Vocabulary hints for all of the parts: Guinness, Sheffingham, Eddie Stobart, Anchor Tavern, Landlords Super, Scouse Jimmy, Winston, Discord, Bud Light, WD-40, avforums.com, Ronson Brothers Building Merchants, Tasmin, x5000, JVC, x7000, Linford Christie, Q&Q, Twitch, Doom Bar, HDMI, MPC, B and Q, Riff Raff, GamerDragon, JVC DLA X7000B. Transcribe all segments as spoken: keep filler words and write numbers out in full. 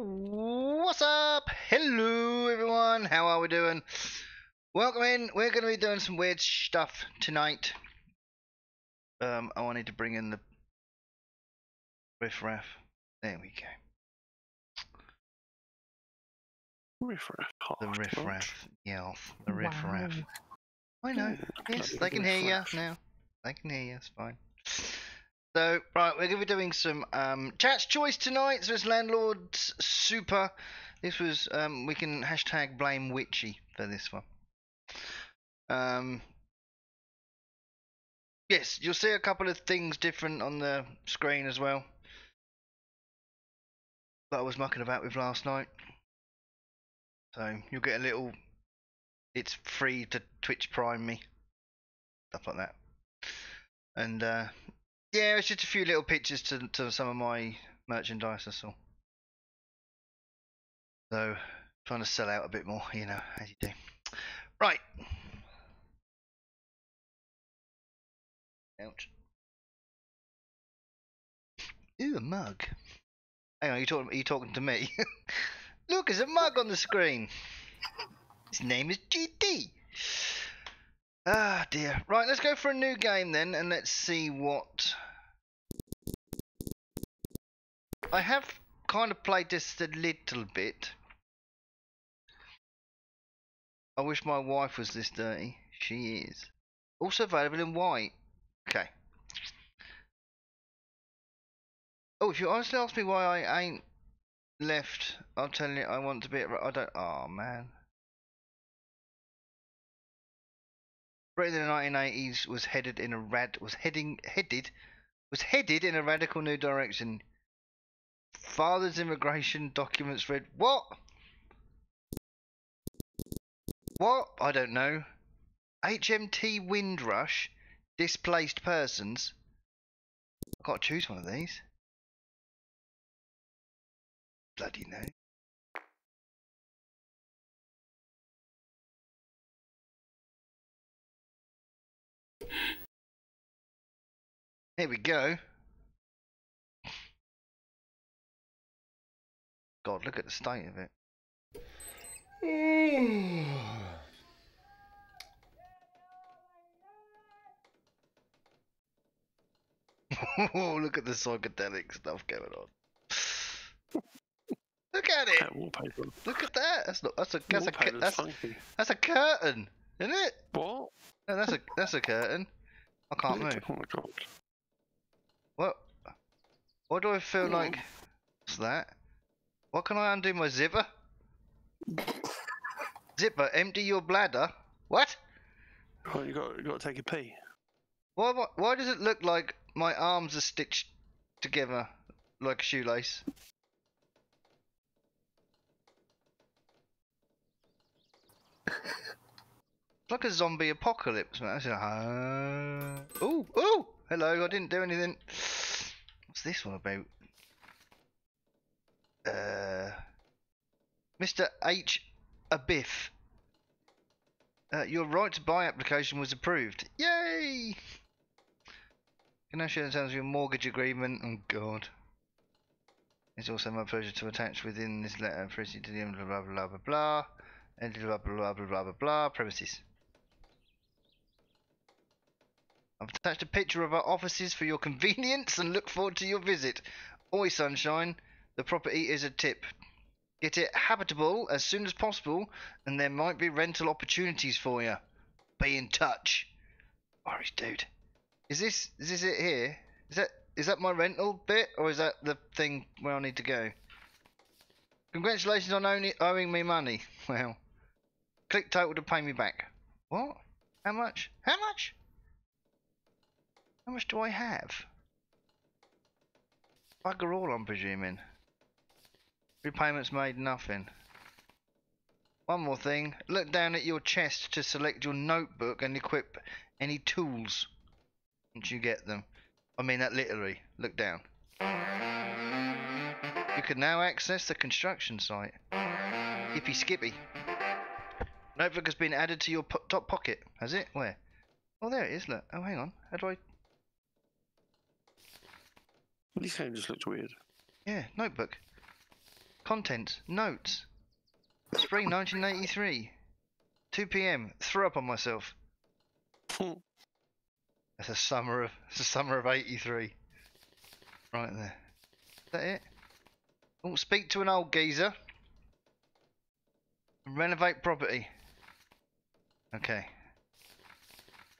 What's up? Hello everyone, how are we doing? Welcome in. We're going to be doing some weird stuff tonight. Um, I wanted to bring in the Riff Raff. There we go. Riff Raff. Oh, the Riff Raff. Yeah, the Riff wow. Raff. I know. Yes, they can hear you now. They can hear you. It's fine. So, right, we're going to be doing some um, Chat's Choice tonight. So it's Landlords Super. This was, um, we can hashtag blame Witchy for this one. Um, yes, you'll see a couple of things different on the screen as well that I was mucking about with last night. So you'll get a little, it's free to Twitch Prime me, stuff like that. And uh, yeah, it's just a few little pictures to, to some of my merchandise I saw. So trying to sell out a bit more, you know, as you do. Right. Ouch. Ooh, a mug. Hang on, are you talking, are you talking to me? Look, there's a mug on the screen. His name is G D. Ah, dear. Right, let's go for a new game then, and let's see what... I have kind of played this a little bit. I wish my wife was this dirty. She is. Also available in white. Okay. Oh, if you honestly ask me why I ain't left, I'll tell you I want to be at... I don't... Oh, man. Britain in the nineteen eighties was headed in a rad... Was heading... Headed... Was headed in a radical new direction. Father's immigration documents read... What? What? I don't know. H M T Windrush. Displaced persons. I've got to choose one of these. Bloody no. Here we go. God, look at the state of it. Oh, look at the psychedelic stuff going on. Look at it. Wallpaper. Look at that. That's not. That's a. That's a. That's, that's a curtain, isn't it? What? No, that's a. That's a curtain. I can't move. Oh my god. What? What do I feel oh. like? What's that? What can I undo my zipper? Zipper, empty your bladder. What? Oh, you got. You got to take a pee. Why? Why, why does it look like my arms are stitched together like a shoelace? Like a zombie apocalypse, man. Uh... Ooh, ooh! Hello, I didn't do anything. What's this one about? Uh, Mister H. Abiff. Uh, your right to buy application was approved. Yay! Can I share in terms of your mortgage agreement? Oh god. It's also my pleasure to attach within this letter proceed to the blah blah blah blah blah and blah blah blah blah blah blah blah premises. I've attached a picture of our offices for your convenience and look forward to your visit. Oi sunshine, the property is a tip. Get it habitable as soon as possible and there might be rental opportunities for you. Be in touch. Irish dude. Is this, is this it here? Is that, is that my rental bit? Or is that the thing where I need to go? Congratulations on only owing me money. Well, click total to pay me back. What? How much? How much? How much do I have? Bugger all, I'm presuming. Repayments made, nothing. One more thing. Look down at your chest to select your notebook and equip any tools. Once you get them, I mean that literally. Look down. You can now access the construction site. Yippee skippy. Notebook has been added to your po top pocket. Has it? Where? Oh, there it is. Look. Oh, hang on. How do I? Well, this game just looked weird. Yeah, notebook. Contents. Notes. Spring nineteen eighty-three. two p m. Threw up on myself. That's a summer of it's a summer of eighty-three. Right there. Is that it? Oh, speak to an old geezer. Renovate property. Okay.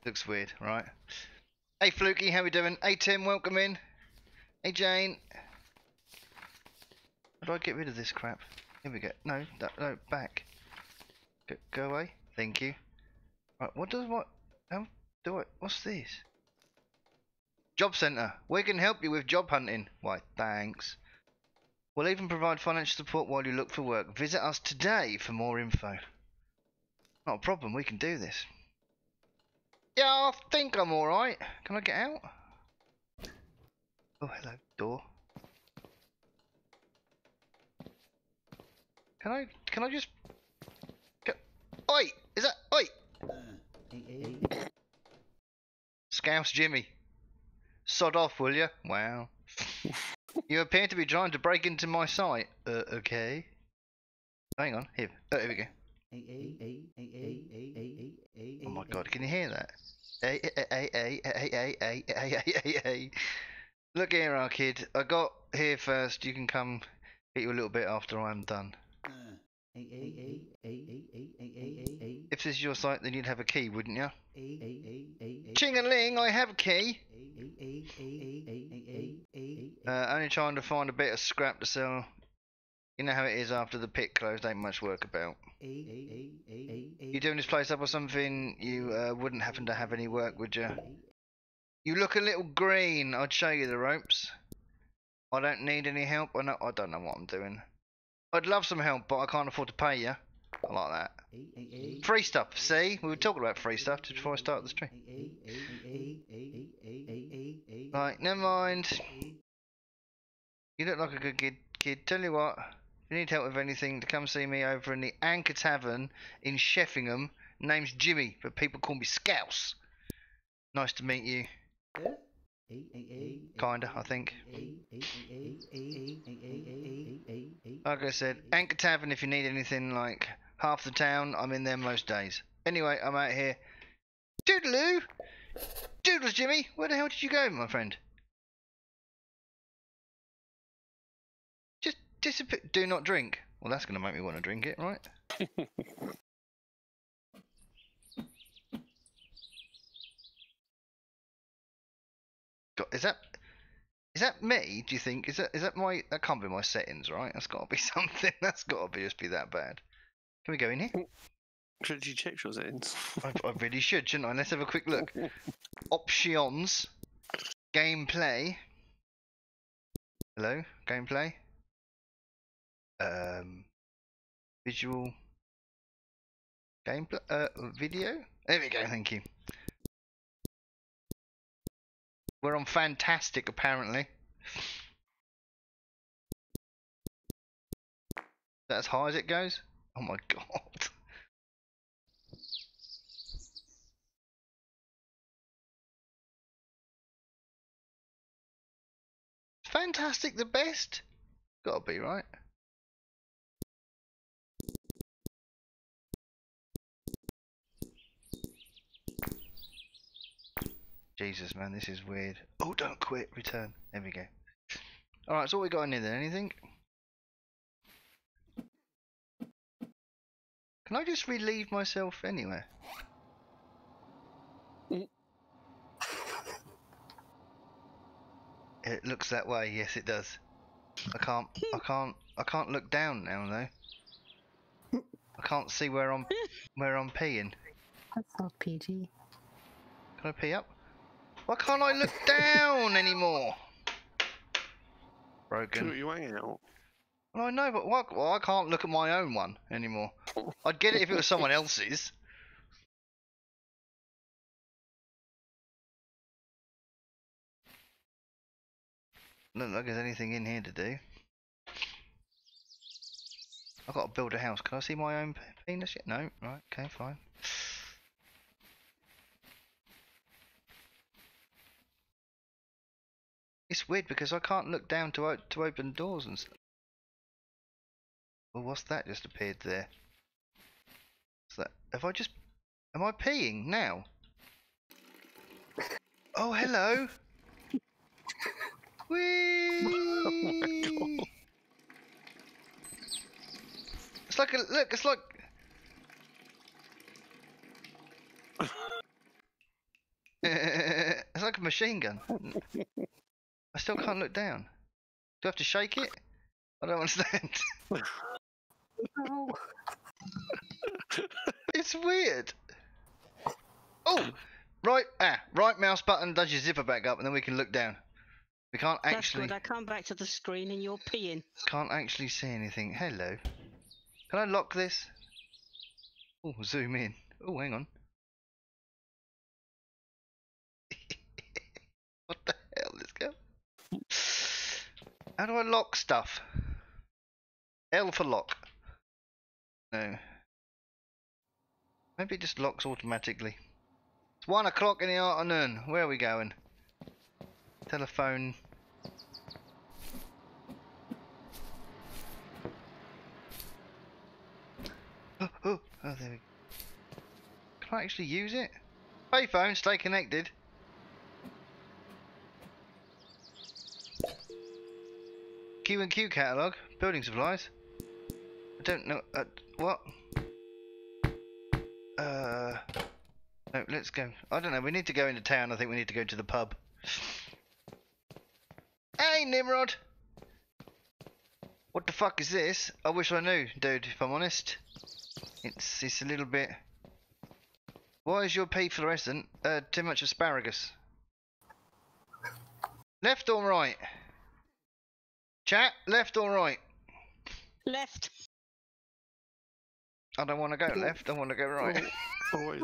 Looks weird, right? Hey Fluky, how we doing? Hey Tim, welcome in. Hey Jane. How do I get rid of this crap? Here we go. No, no, no back. Go, go away. Thank you. Right, what does what? How do I? What's this? Job centre. We can help you with job hunting. Why, thanks. We'll even provide financial support while you look for work. Visit us today for more info. Not a problem. We can do this. Yeah, I think I'm all right. Can I get out? Oh, hello. Door. Can I? Can I just? Can, oi! Is that oi? Scouse Jimmy. Sod off, will you? Wow. You appear to be trying to break into my site. Uh, okay. Hang on. Here. Oh, here we go. Oh my God! Can you hear that? Hey, hey, hey, hey, hey, hey, hey, hey, hey. Look here, our kid. I got here first. You can come get you a little bit after I'm done. If this is your site, then you'd have a key, wouldn't you? Ching-a-ling, I have a key. Uh, only trying to find a bit of scrap to sell. You know how it is after the pit closed, ain't much work about. You doing this place up or something? You uh, wouldn't happen to have any work, would you? You look a little green. I'd show you the ropes. I don't need any help. I, know, I don't know what I'm doing. I'd love some help, but I can't afford to pay you. I like that. Free stuff, see? We were talking about free stuff just before I started the stream. Right, never mind. You look like a good kid. kid. Tell you what, if you need help with anything, to come see me over in the Anchor Tavern in Sheffingham. Name's Jimmy, but people call me Scouse. Nice to meet you. Yeah. Kinda, I think. Like I said, Anchor Tavern if you need anything, like half the town, I'm in there most days. Anyway, I'm out here. Doodaloo! Doodles, Jimmy! Where the hell did you go, my friend? Just disappear. Do not drink. Well, that's going to make me want to drink it, right? Is that is that me? Do you think is that is that my that can't be my settings, right? That's got to be something. That's got to be just be that bad. Can we go in here? Should you check your settings? I, I really should, shouldn't I? Let's have a quick look. Options, gameplay. Hello, gameplay. Um, visual. Gameplay. Uh, video. There we go. Thank you. We're on fantastic, apparently. That's as high as it goes. Oh my God! Fantastic, the best. Gotta be right. Jesus, man, this is weird. Oh, don't quit. Return. There we go. All right, so what we got in here then? Anything? Can I just relieve myself anywhere? Mm. It looks that way. Yes, it does. I can't. I can't. I can't look down now, though. I can't see where I'm. Where I'm peeing. That's not P G. Can I pee up? Why can't I look down anymore? Broken. What are you hanging out? Well, I know, but why, well, I can't look at my own one anymore. I'd get it if it was someone else's. Look like there's anything in here to do. I've got to build a house. Can I see my own penis yet? No. Right. Okay. Fine. It's weird because I can't look down to, o to open doors and stuff. Oh, what's that just appeared there? Is that, have I just, am I peeing now? Oh, hello! Whee! Oh my God. It's like a, look, it's like... it's like a machine gun. I still can't look down. Do I have to shake it? I don't understand. No. It's weird. Oh! Right, ah, right mouse button does your zipper back up and then we can look down. We can't actually... That's good, I come back to the screen and you're peeing. Can't actually see anything. Hello. Can I lock this? Oh, zoom in. Oh, hang on. What the hell, let's go. How do I lock stuff? L for lock. No. Maybe it just locks automatically. It's one o'clock in the afternoon. Where are we going? Telephone. Oh, oh, oh, there we go. Can I actually use it? Payphone, stay connected. Q and Q catalogue, building supplies. I don't know, uh, what? Uh, no, let's go. I don't know, we need to go into town. I think we need to go to the pub. Hey, Nimrod! What the fuck is this? I wish I knew, dude, if I'm honest. It's, it's a little bit... Why is your pea fluorescent? Uh, too much asparagus. Left or right? Chat, left or right? Left. I don't want to go left, I want to go right. Always.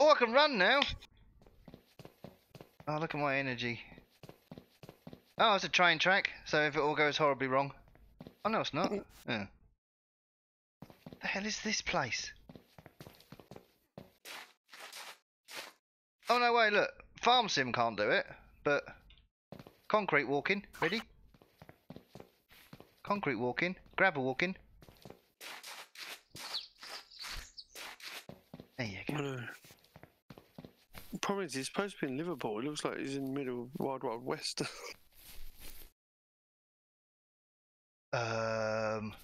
Oh, I can run now! Oh, look at my energy. Oh, it's a train track, so if it all goes horribly wrong... Oh, no, it's not. Yeah. What the hell is this place? Oh, no, wait, look. Farm sim can't do it, but... Concrete walking. Ready? Concrete walking. Gravel walking. There you go. Well, uh, the problem is, he's supposed to be in Liverpool. It looks like he's in the middle of Wild Wild West. um,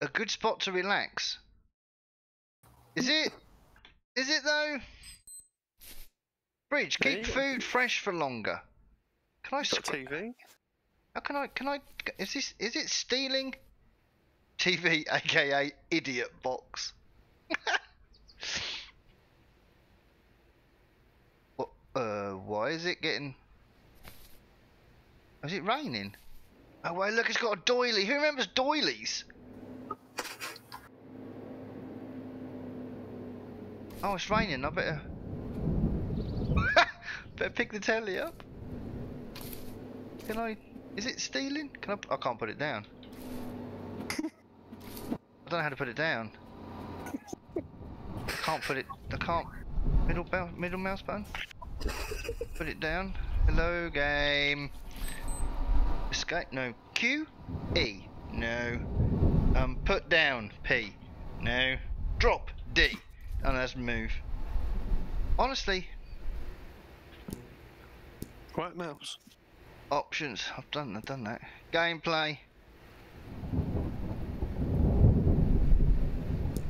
a good spot to relax. Is it? Is it though? Bridge. Keep food fresh for longer. Can I steal T V? How can I? Can I? Is this? Is it stealing? T V, aka idiot box. What? Uh, why is it getting? Is it raining? Oh wait, look, it's got a doily. Who remembers doilies? Oh, it's raining. I better better pick the telly up. Can I? Is it stealing? Can I? I can't put it down. I don't know how to put it down. I can't put it. I can't. Middle middle mouse button. Put it down. Hello game. Escape. No. Q. E. No. Um. Put down. P. No. Drop. D. And oh, that's move. Honestly. Right mouse. Options. I've done. I've done that. Gameplay.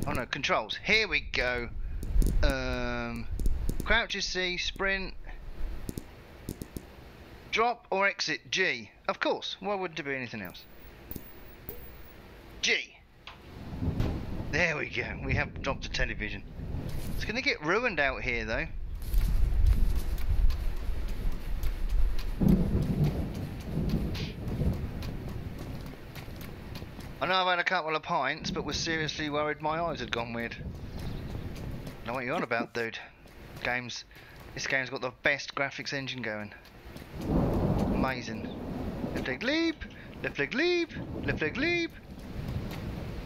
Oh no, controls. Here we go. Um, crouch is C. Sprint. Drop or exit G. Of course. Why wouldn't there be anything else? G. There we go. We have dropped the television. It's going to get ruined out here though. I know I've had a couple of pints, but was seriously worried my eyes had gone weird. I know what you're on about, dude. Games, this game's got the best graphics engine going. Amazing. Left leg leap, left leg leap, left leg leap,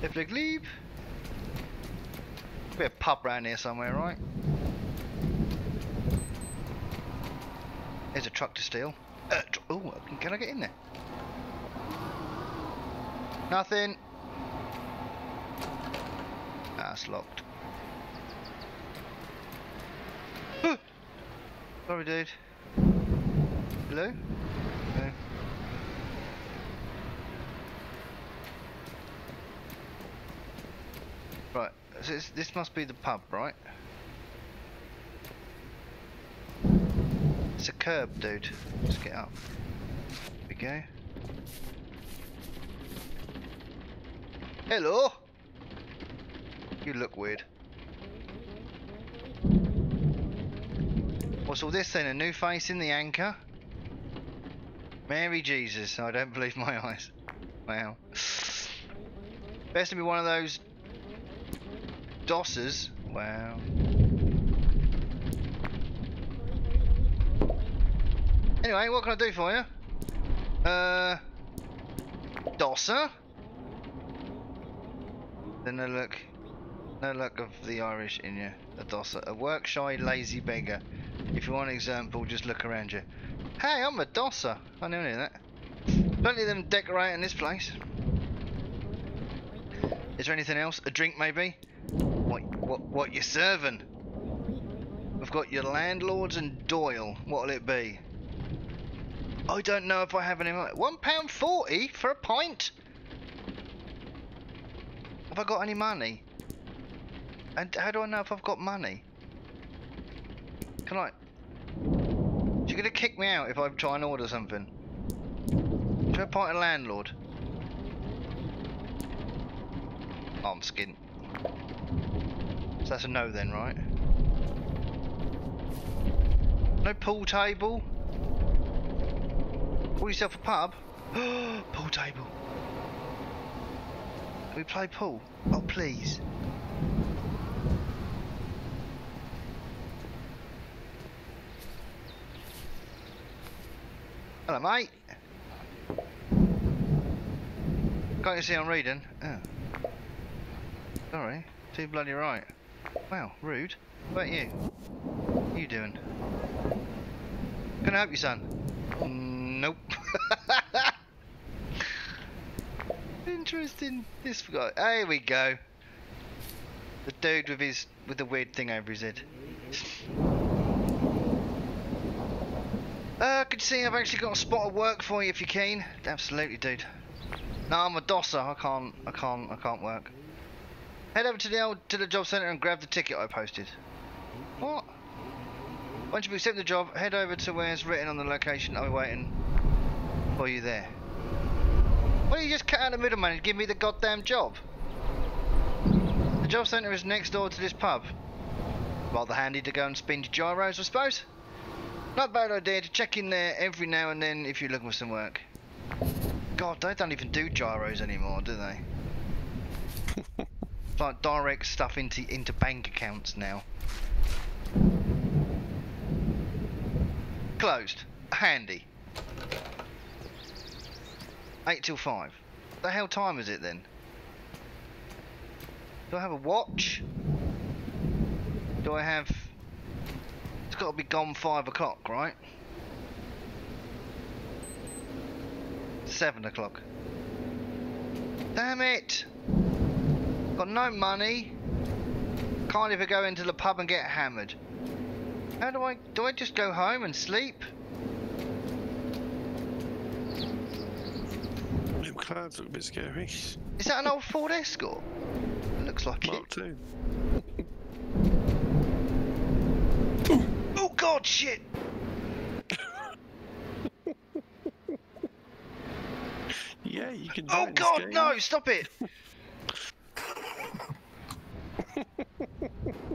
left leg leap. There'll be a pub round here somewhere, right? There's a truck to steal. Uh, oh, can I get in there? Nothing. That's locked. Sorry, dude. Hello? No. Right, so this, this must be the pub, right? It's a curb, dude. Let's get up. Here we go. Hello! You look weird. What's all this then? A new face in the anchor? Mary Jesus, I don't believe my eyes. Wow. Best to be one of those dossers. Wow. Anyway, what can I do for you? Uh, dosser? Then no look, no look of the Irish in you. A dosser, a work-shy, lazy beggar. If you want an example, just look around you. Hey, I'm a dosser. I never knew that. Plenty of them decorating this place. Is there anything else? A drink, maybe? What, what, what you serving? We've got your landlords and Doyle. What'll it be? I don't know if I have any money. one pound forty for a pint? Have I got any money? And how do I know if I've got money? Can I... You're gonna kick me out if I try and order something. Try a pint of landlord. Oh, I'm skint. So that's a no then, right? No pool table. Call yourself a pub. Pool table. Can we play pool? Oh please. Hello, mate. Can't you see I'm reading? Oh. Sorry. Too bloody right. Wow, rude. What about you? What are you doing? Can I help you, son? Nope. Interesting. This guy. There we go. The dude with his with the weird thing over his head. Uh, good seeing I've actually got a spot of work for you if you're keen. Absolutely, dude. No, I'm a dosser. I can't, I can't, I can't work. Head over to the old, to the job centre and grab the ticket I posted. What? Once you accept the job, head over to where it's written on the location. I'll be waiting for you there. Why don't you just cut out the middleman and give me the goddamn job? The job centre is next door to this pub. Rather handy to go and spin your gyros, I suppose. Not a bad idea to check in there every now and then if you're looking for some work. God, they don't even do gyros anymore, do they? It's like direct stuff into into bank accounts now. Closed. Handy. Eight till five. The hell time is it then? Do I have a watch? Do I have... It's got to be gone five o'clock, right? Seven o'clock. Damn it! Got no money. Can't even go into the pub and get hammered. How do I? Do I just go home and sleep? Them clouds look a bit scary. Is that an old Ford Escort? It looks like Mark it. Two. God, shit! Yeah, you can do it. Oh God, no! Stop it!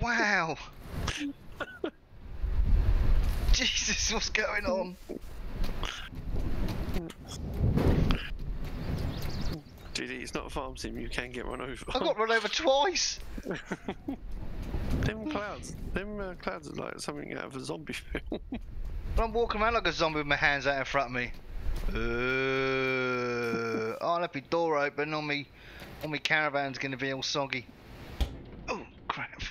Wow! Jesus, what's going on? Dude, it's not a farm sim. You can get run over. I got run over twice. Them clouds, them uh, clouds are like something out of a zombie film. I'm walking around like a zombie with my hands out in front of me. Uh, I'll have the door open on me, on me caravan's gonna be all soggy. Oh crap!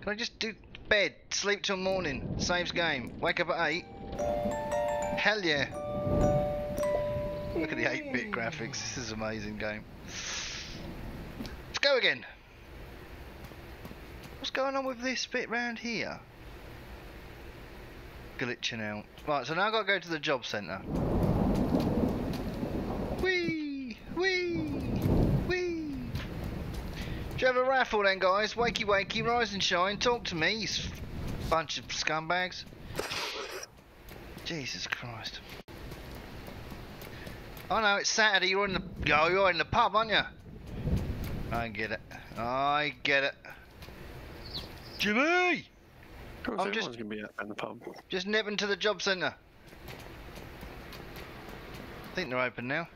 Can I just do bed, sleep till morning, saves game, wake up at eight? Hell yeah! Look at the eight-bit graphics. This is an amazing game. Let's go again. What's going on with this bit round here? Glitching out. Right, so now I've got to go to the job centre. Whee! Whee! Whee! Do you have a raffle then, guys? Wakey wakey, rise and shine, talk to me, you bunch of scumbags. Jesus Christ. Oh no, it's Saturday, you're in the oh, you're in the pub, aren't you? I get it. I get it. Jimmy! I'm just gonna be in the pub. Just nipping to the job centre. I think they're open now.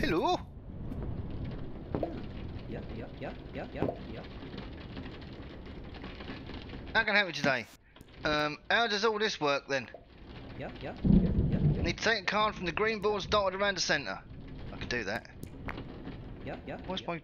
Hello. Yeah, yeah, yeah, yeah, yeah, yeah. How can I help you today? Um, how does all this work then? Yeah, yeah, yeah, yeah. I need to take a card from the green boards dotted around the centre. I can do that. Yeah, yeah. Why's my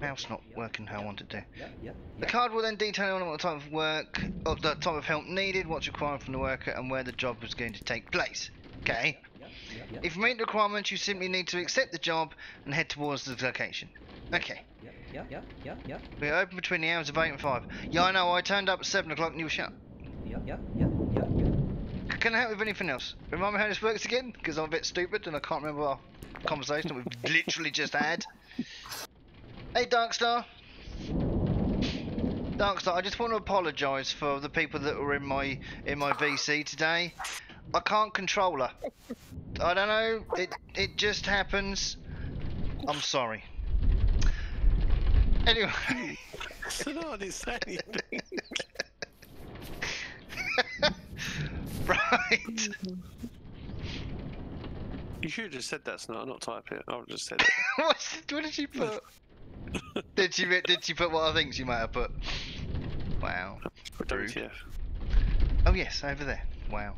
mouse not working how I want it to? Yeah, yeah. The card will then detail on what type of work, or the type of help needed, what's required from the worker, and where the job is going to take place. Okay. Yeah, yeah, yeah. If you meet the requirements, you simply need to accept the job and head towards the location. Okay. Yeah, yeah, yeah, yeah, yeah. We're open between the hours of eight and five. Yeah, I know. I turned up at seven o'clock and you were shut. Yeah, yeah, yeah, yeah, yeah. Can I help with anything else? Remind me how this works again, because I'm a bit stupid and I can't remember our conversation that we've literally just had. Hey, Darkstar. Darkstar, I just want to apologise for the people that were in my in my V C today. I can't control her. I don't know. It it just happens. I'm sorry. Anyway. So no, I didn't say anything. Right. You should have just said that, Snot. I'm not typing it. I would have just said it. What did she put? did she did she put what I think she might have put? Wow. W T F. Oh yes, over there. Wow.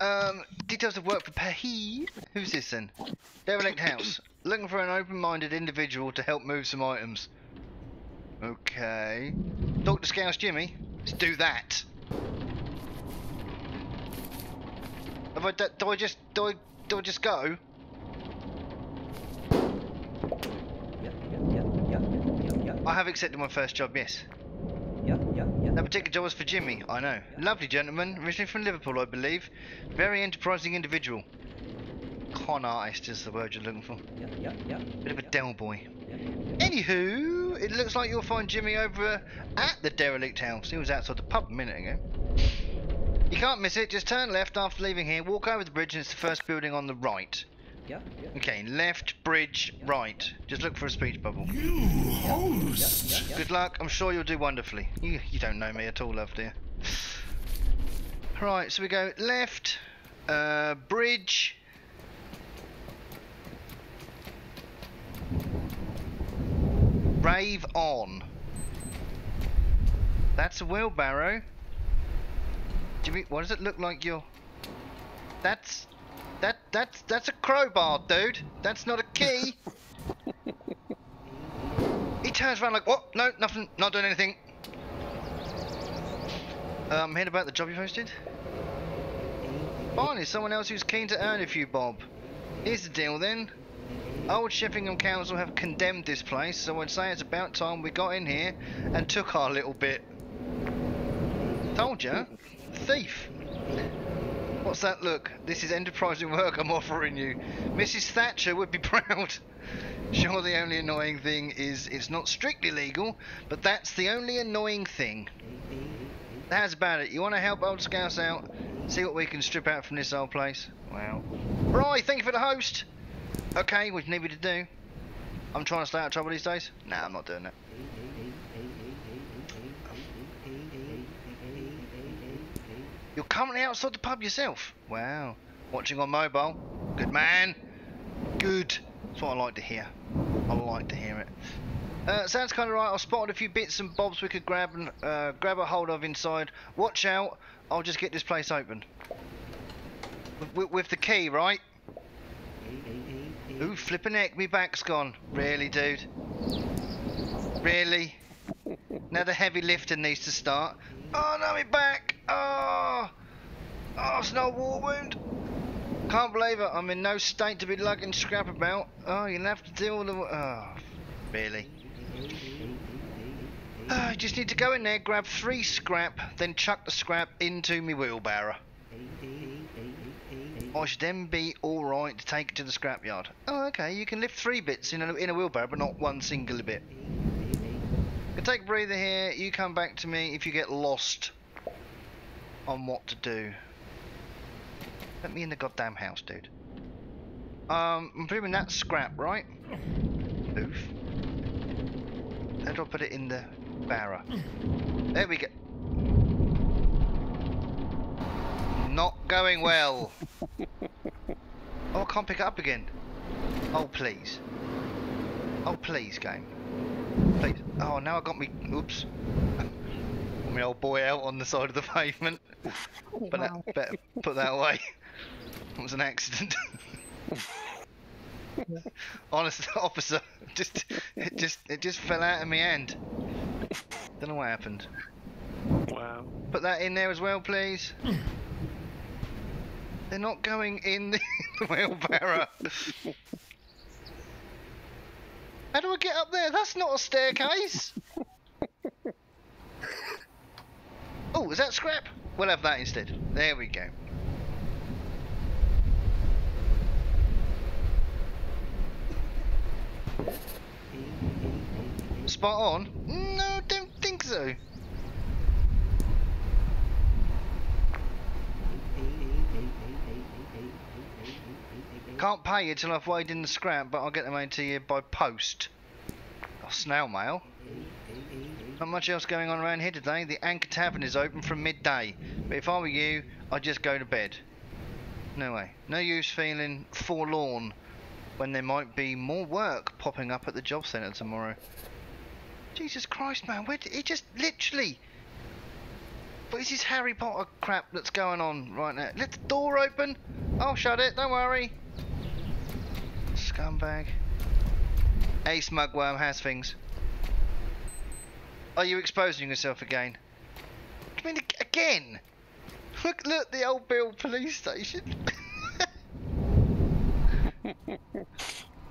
Um, details of work for Pahi. Who's this then? Derelict house. Looking for an open-minded individual to help move some items. Okay. Talk to Scouse Jimmy. Let's do that. Have I do, do I just do I do I just go? Yeah, yeah, yeah, yeah, yeah, yeah. I have accepted my first job, yes. Yeah, yeah, yeah. That particular job was for Jimmy, I know. Yeah. Lovely gentleman, originally from Liverpool, I believe. Very enterprising individual. Con artist is the word you're looking for. Yeah, yeah, yeah. Bit of a yeah. Del boy. Yeah, yeah, yeah. Anywho, it looks like you'll find Jimmy over at the derelict house. He was outside the pub a minute ago. You can't miss it, just turn left after leaving here, walk over the bridge and it's the first building on the right. Yeah, yeah. Okay, left, bridge, yeah. Right. Just look for a speech bubble. You host! Yeah, yeah, yeah. Good luck, I'm sure you'll do wonderfully. You, you don't know me at all, love dear. Right, so we go left, uh, bridge. Rave on. That's a wheelbarrow. Jimmy, what does it look like you're... That's... That that's that's a crowbar, dude. That's not a key. He turns around like, what? No, nothing. Not doing anything. I'm um, hearing about the job you posted. Finally, someone else who's keen to earn a few bob. Here's the deal then. Old Sheffingham Council have condemned this place, so I'd say it's about time we got in here and took our little bit. Told ya, thief. What's that look? This is enterprising work I'm offering you. Missus Thatcher would be proud. Sure, the only annoying thing is it's not strictly legal, but that's the only annoying thing. How's about it? You want to help old Scouse out? See what we can strip out from this old place? Wow. Right, thank you for the host. Okay, what do you need me to do? I'm trying to stay out of trouble these days. Nah, I'm not doing that. You're currently outside the pub yourself. Wow. Watching on mobile. Good man. Good. That's what I like to hear. I like to hear it. Uh, sounds kind of right. I've spotted a few bits and bobs we could grab and uh, grab a hold of inside. Watch out. I'll just get this place open. With, with, with the key, right? Ooh, flippin' heck. Me back's gone. Really, dude? Really? Now the heavy lifting needs to start. Oh, no, me back. Oh, Oh, it's not a war wound. Can't believe it. I'm in no state to be lugging scrap about. Oh, you'll have to deal with the... Oh, really? I oh, just need to go in there, grab three scrap, then chuck the scrap into me wheelbarrow. I should then be alright to take it to the scrapyard. Oh, okay, you can lift three bits in a, in a wheelbarrow, but not one single bit. You can take a breather here, you come back to me if you get lost on what to do. Let me in the goddamn house, dude. Um, I'm presuming that's scrap, right? Oof. How do I put it in the barrow? There we go. Not going well. Oh, I can't pick it up again. Oh, please. Oh, please, game. Please. Oh, now I got me... Oops. My old boy out on the side of the pavement. But wow. I better put that away. It was an accident. Honest officer, just it just it just fell out of my hand. Don't know what happened. Wow. Put that in there as well, please. They're not going in the wheelbarrow. How do I get up there? That's not a staircase. Oh, is that scrap? We'll have that instead. There we go. Spot on? No, don't think so. Can't pay you till I've weighed in the scrap, but I'll get them out to you by post. Or snail mail. Not much else going on around here today. The Anchor Tavern is open from midday. But if I were you, I'd just go to bed. No way. No use feeling forlorn when there might be more work popping up at the job centre tomorrow. Jesus Christ, man, where did he just literally... What is this Harry Potter crap that's going on right now? Let the door open. I'll shut it, don't worry. Scumbag. Hey, Smugworm, how's things? Are you exposing yourself again? I mean, again? Look, look, the old Bill police station.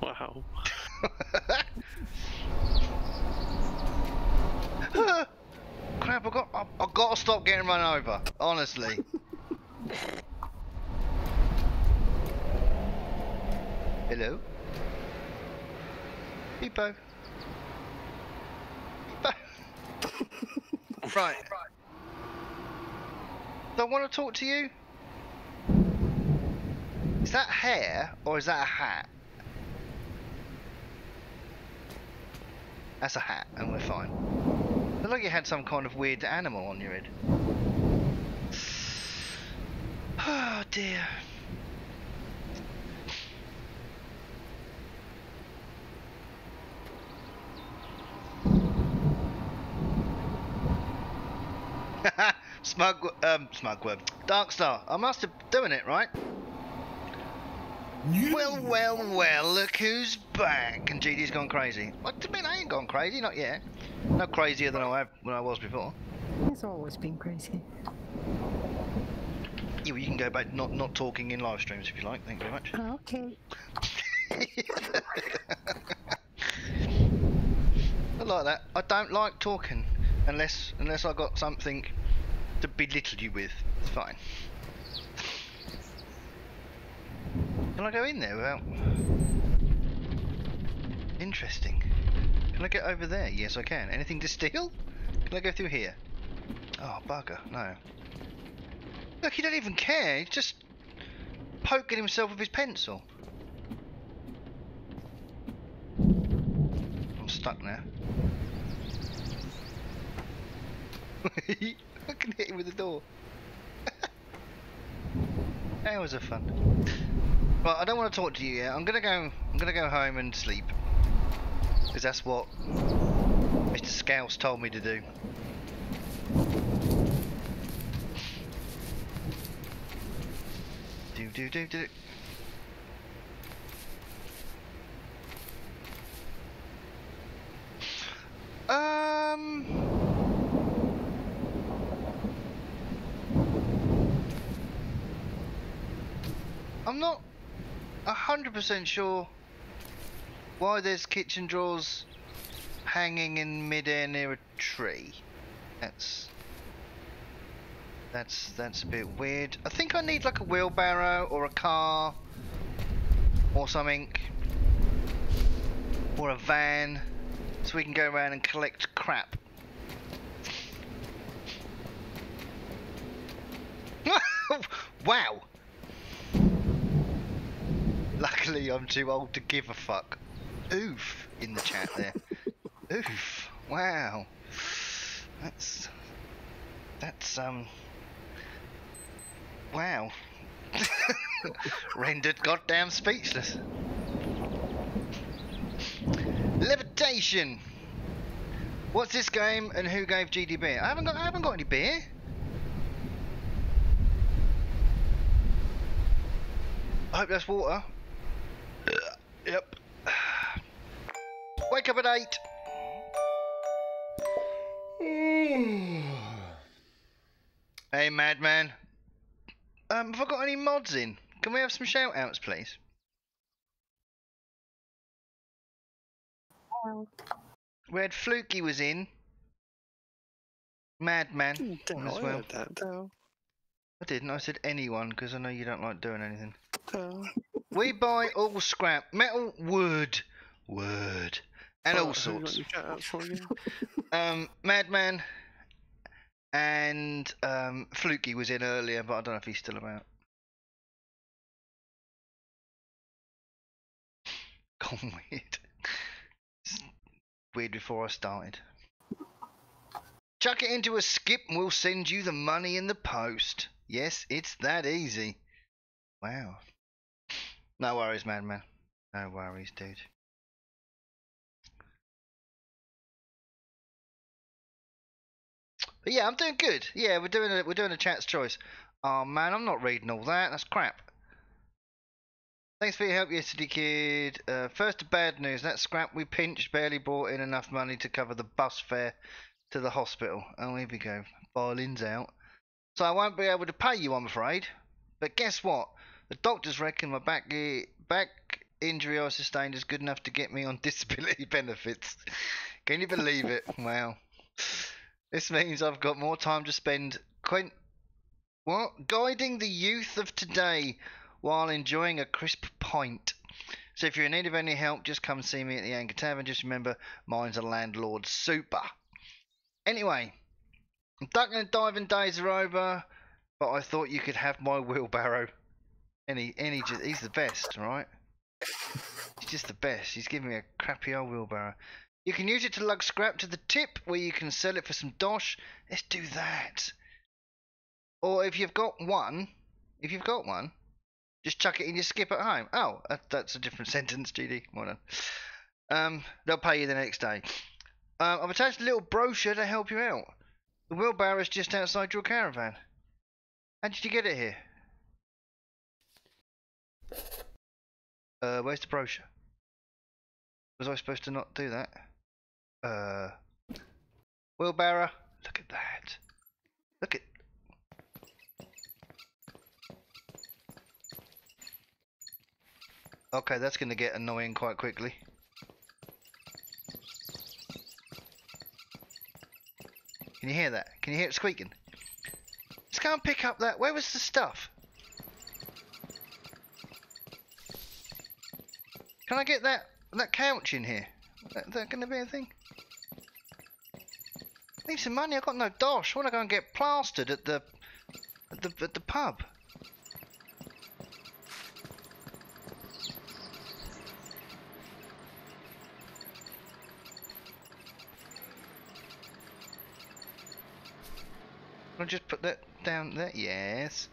Wow. Crap, I got I, I gotta stop getting run over, honestly. Hello? Beepo. Beepo. Right. Do I wanna talk to you? Is that hair or is that a hat? That's a hat, and we're fine. Looked like you had some kind of weird animal on your head. Oh dear. Smug, um, smug word. Darkstar, I must have doing it right. Well, well, well, look who's back. And G D's gone crazy. What do you mean I ain't gone crazy? Not yet. No crazier than I have when I was before. He's always been crazy. Yeah, well, you can go back not not talking in live streams if you like. Thank you very much. Okay. I like that. I don't like talking unless unless I got something to belittle you with. It's fine. Can I go in there without... Interesting. Can I get over there? Yes, I can. Anything to steal? Can I go through here? Oh, bugger. No. Look, he don't even care. He's just poking himself with his pencil. I'm stuck now. I can hit him with the door. Hours of fun. Well, I don't want to talk to you yet. I'm gonna go. I'm gonna go home and sleep, because that's what Mister Scouse told me to do. Do do do do. Um. I'm not a hundred percent sure why there's kitchen drawers hanging in midair near a tree. That's that's that's a bit weird. I think I need like a wheelbarrow or a car or something, or a van, so we can go around and collect crap. Wow! Luckily I'm too old to give a fuck. Oof in the chat there. Oof. Wow. That's... That's, um... wow. Rendered goddamn speechless. Levitation! What's this game and who gave G D beer? I haven't got, I haven't got any beer. I hope that's water. Yep. Wake up at eight. Hey, madman. Um, have I got any mods in? Can we have some shout outs, please? Red Fluky was in. Madman as well. That, though. I didn't. I said anyone because I know you don't like doing anything. Oh. We buy all scrap, metal, wood, wood, and oh, all sorts. um, Madman and um, Fluky was in earlier, but I don't know if he's still about. Gone weird. Weird before I started. Chuck it into a skip and we'll send you the money in the post. Yes, it's that easy. Wow. No worries, madman. No worries, dude. But yeah, I'm doing good. Yeah, we're doing a, we're doing a chat's choice. Oh man, I'm not reading all that. That's crap. Thanks for your help yesterday, kid. Uh, first, the bad news. That scrap we pinched barely brought in enough money to cover the bus fare to the hospital. Oh, here we go. Boiling's out. So I won't be able to pay you, I'm afraid. But guess what? The doctors reckon my back back injury I sustained is good enough to get me on disability benefits. Can you believe it? Wow. This means I've got more time to spend quen what? guiding the youth of today while enjoying a crisp pint. So if you're in need of any help, just come see me at the Anchor Tavern. Just remember, mine's a Landlords Super. Anyway, I'm ducking and diving days are over. But I thought you could have my wheelbarrow. Any, any, he's the best, right? He's just the best. He's giving me a crappy old wheelbarrow. You can use it to lug scrap to the tip, where you can sell it for some dosh. Let's do that. Or if you've got one, if you've got one, just chuck it in your skip at home. Oh, that's a different sentence, G D. Well done. Um, they'll pay you the next day. Uh, I've attached a little brochure to help you out. The wheelbarrow is just outside your caravan. How did you get it here? Uh, where's the brochure? Was I supposed to not do that? Uh, wheelbarrow. Look at that. Look at. Okay, that's going to get annoying quite quickly. Can you hear that? Can you hear it squeaking? Let's go and pick up that. Where was the stuff? Can I get that that couch in here? Is that, that going to be a thing? I need some money. I've got no dosh. I want to go and get plastered at the at the at the pub. I'll just put that down there. Yes.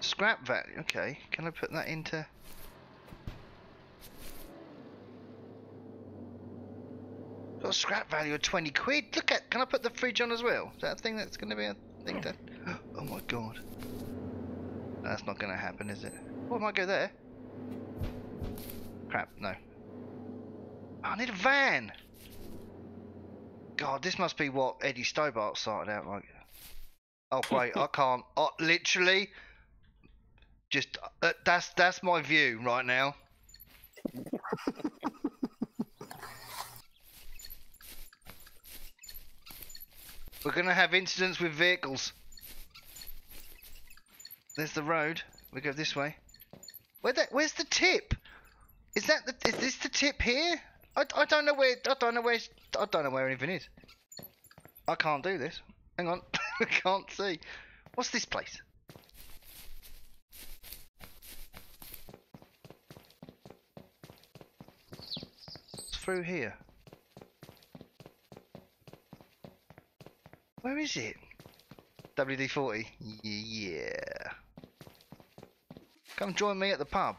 Scrap value. Okay. Can I put that into? Got a scrap value of twenty quid. Look at. Can I put the fridge on as well? Is that a thing that's going to be a thing that? Oh my god. That's not going to happen, is it? What, I might go there. Crap. No. Oh, I need a van. God, this must be what Eddie Stobart started out like. Oh wait, I can't. I, literally, Just uh, that's that's my view right now. We're gonna have incidents with vehicles. There's the road. We go this way. Where that? Where's the tip? Is that the? Is this the tip here? I, I don't know where. I don't know where. I don't know where anything is. I can't do this. Hang on. I can't see. What's this place? It's through here. Where is it? W D forty. Yeah. Come join me at the pub.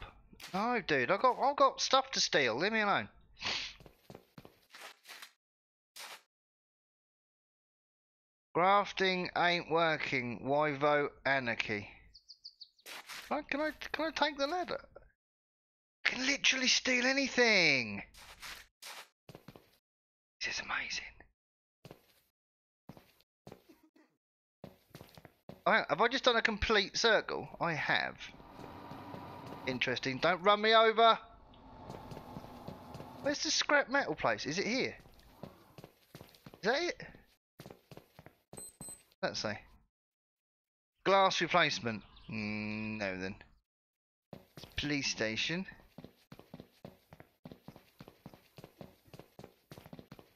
No, dude. I got. I got stuff to steal. Leave me alone. Grafting ain't working. Why vote anarchy? Can I, can I? Can I take the ladder? I can literally steal anything. This is amazing. Oh, have I just done a complete circle? I have. Interesting. Don't run me over. Where's the scrap metal place? Is it here? Is that it? Let's say. Glass replacement. Mm, no then. It's police station.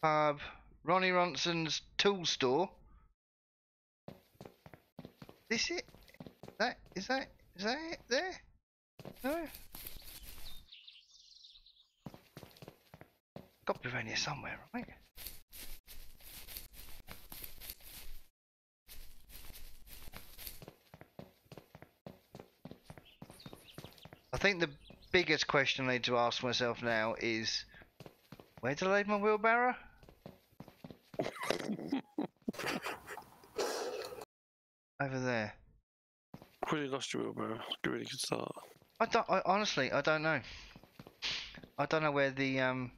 Pub. Ronnie Ronson's tool store. This it? That is that is that it there? No. Got to be around here somewhere, right? I think the biggest question I need to ask myself now is, where did I leave my wheelbarrow? Over there. Really lost your wheelbarrow. You really could start. I don't. I, honestly, I don't know. I don't know where the um.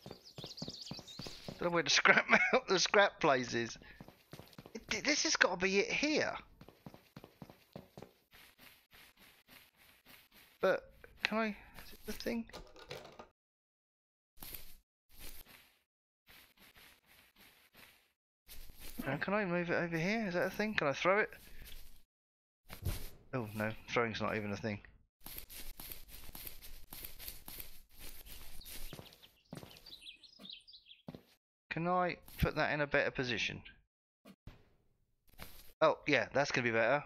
I don't know where the scrap the scrap place is. It, this has got to be it here. But can I? Is it the thing? Can I move it over here? Is that a thing? Can I throw it? Oh no, throwing's not even a thing. Can I put that in a better position? Oh yeah, that's gonna be better.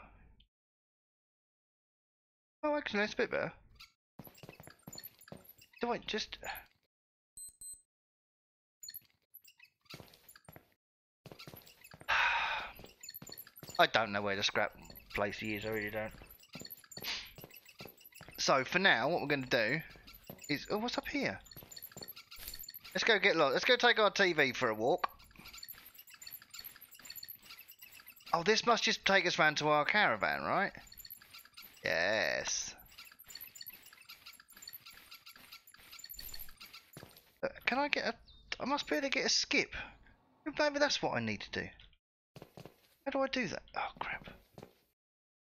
Oh actually that's a bit better. Do I just... I don't know where the scrap place he is, I really don't. So for now what we're gonna do is, oh what's up here? Let's go get lost. Let's go take our T V for a walk. Oh this must just take us round to our caravan, right? Yes. Uh, can I get a... I must be able to get a skip. Maybe that's what I need to do. How do I do that? Oh crap.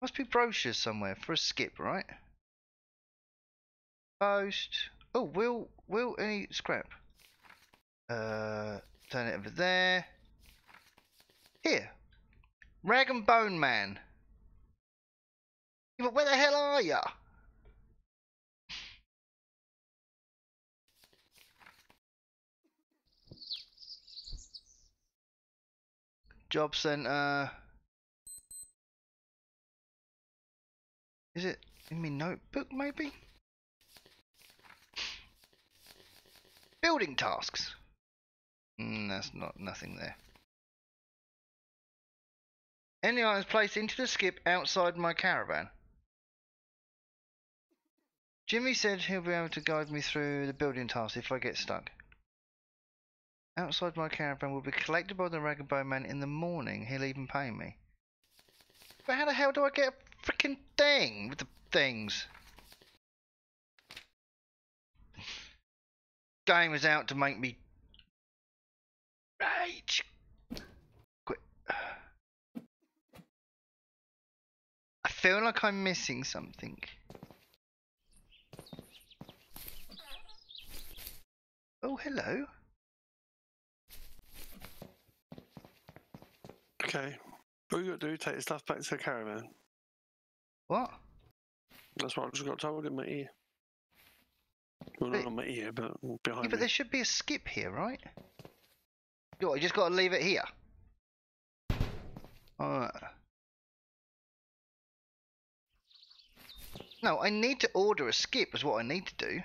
Must be brochures somewhere for a skip, right? Post. Oh, will will any scrap? Uh turn it over there. Here. Rag and Bone Man. But where the hell are ya? Job centre. Is it in my notebook maybe? Building tasks. Mm, that's not nothing there. Any items placed into the skip outside my caravan. Jimmy said he'll be able to guide me through the building tasks if I get stuck. Outside my caravan will be collected by the Rag and Bone Man in the morning. He'll even pay me. But how the hell do I get a freaking thing with the things? Game is out to make me rage. Quit. I feel like I'm missing something. Oh, hello. Okay. What you got to do, take your stuff back to the caravan. What? That's what I just got told in my ear. Well, but, not on my ear, but behind yeah, but me. There should be a skip here, right? You just got to leave it here. Alright. No, I need to order a skip is what I need to do.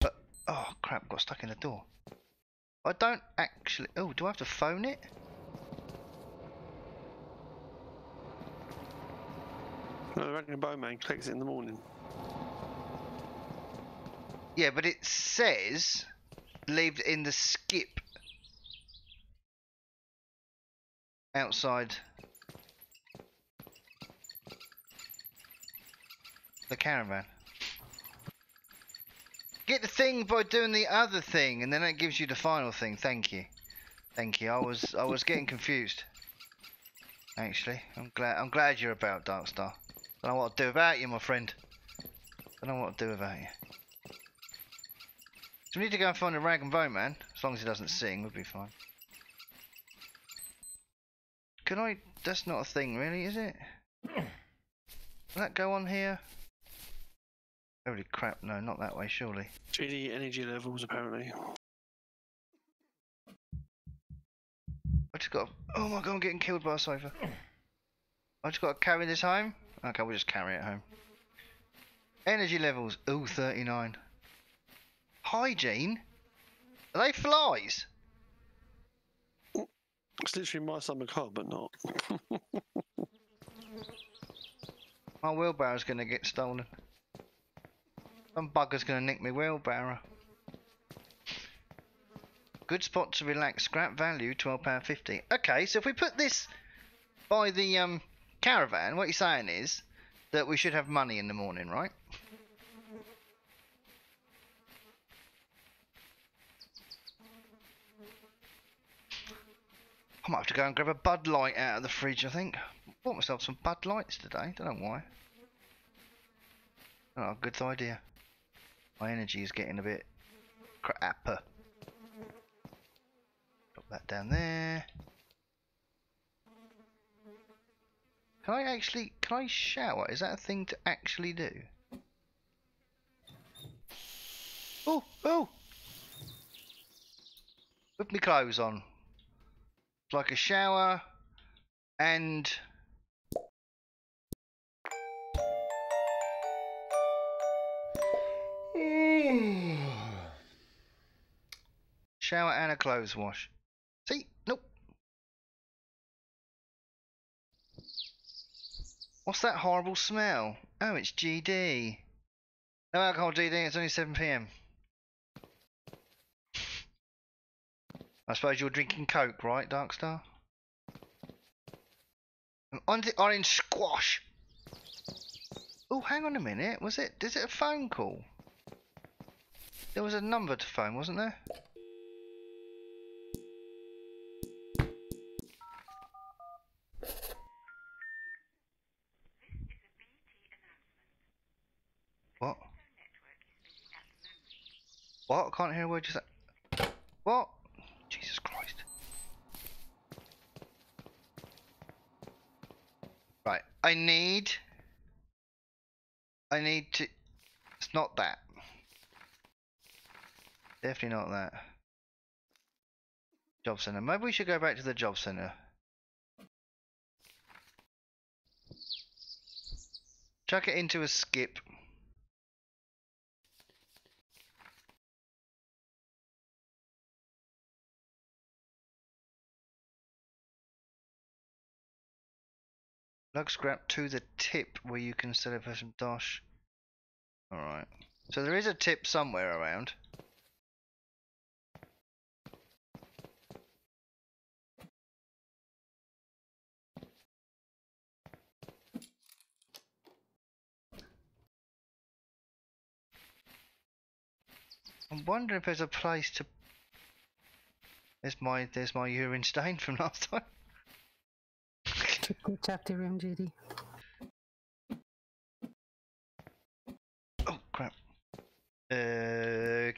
But, oh crap, got stuck in the door. I don't actually... Oh, do I have to phone it? No, the Ragnar Bowman collects it in the morning. Yeah, but it says leave it in the skip outside the caravan. Get the thing by doing the other thing, and then that gives you the final thing. Thank you, thank you. I was I was getting confused. Actually, I'm glad I'm glad you're about, Darkstar. Don't know what to do about you, my friend. Don't know what to do about you. So we need to go and find a rag and bone man. As long as he doesn't sing, we'll be fine. Can I... That's not a thing really, is it? Will that go on here? Holy crap, no, not that way, surely. G D energy levels, apparently. I just got... Oh my god, I'm getting killed by a sofa. I just got to carry this home? Okay, we'll just carry it home. Energy levels, ooh, thirty-nine. Hygiene? Are they flies? It's literally my summer car, but not. My wheelbarrow's gonna get stolen. Some bugger's gonna nick my wheelbarrow. Good spot to relax. Scrap value twelve pound fifty. Okay, so if we put this by the um caravan, what you're saying is that we should have money in the morning, right? I might have to go and grab a Bud Light out of the fridge, I think. I bought myself some Bud Lights today, don't know why. Oh, good idea. My energy is getting a bit crapper. Put that down there. Can I actually, can I shower? Is that a thing to actually do? Oh, oh! Put my clothes on. Like a shower and shower and a clothes wash. See? Nope. What's that horrible smell? Oh, it's G D. No alcohol, G D. It's only seven p m I suppose you're drinking Coke, right, Darkstar? I'm on the orange squash. Oh, hang on a minute. Was it? Is it a phone call? There was a number to phone, wasn't there? What? What? I can't hear a word you said. What? Jesus Christ. Right, I need... I need to... It's not that. Definitely not that. Job centre. Maybe we should go back to the job centre. Chuck it into a skip. Lug scrap to the tip where you can set up some dosh. Alright. So there is a tip somewhere around. I'm wondering if there's a place to... There's my, there's my urine stain from last time. Go tap the room, Judy. crap. Okay.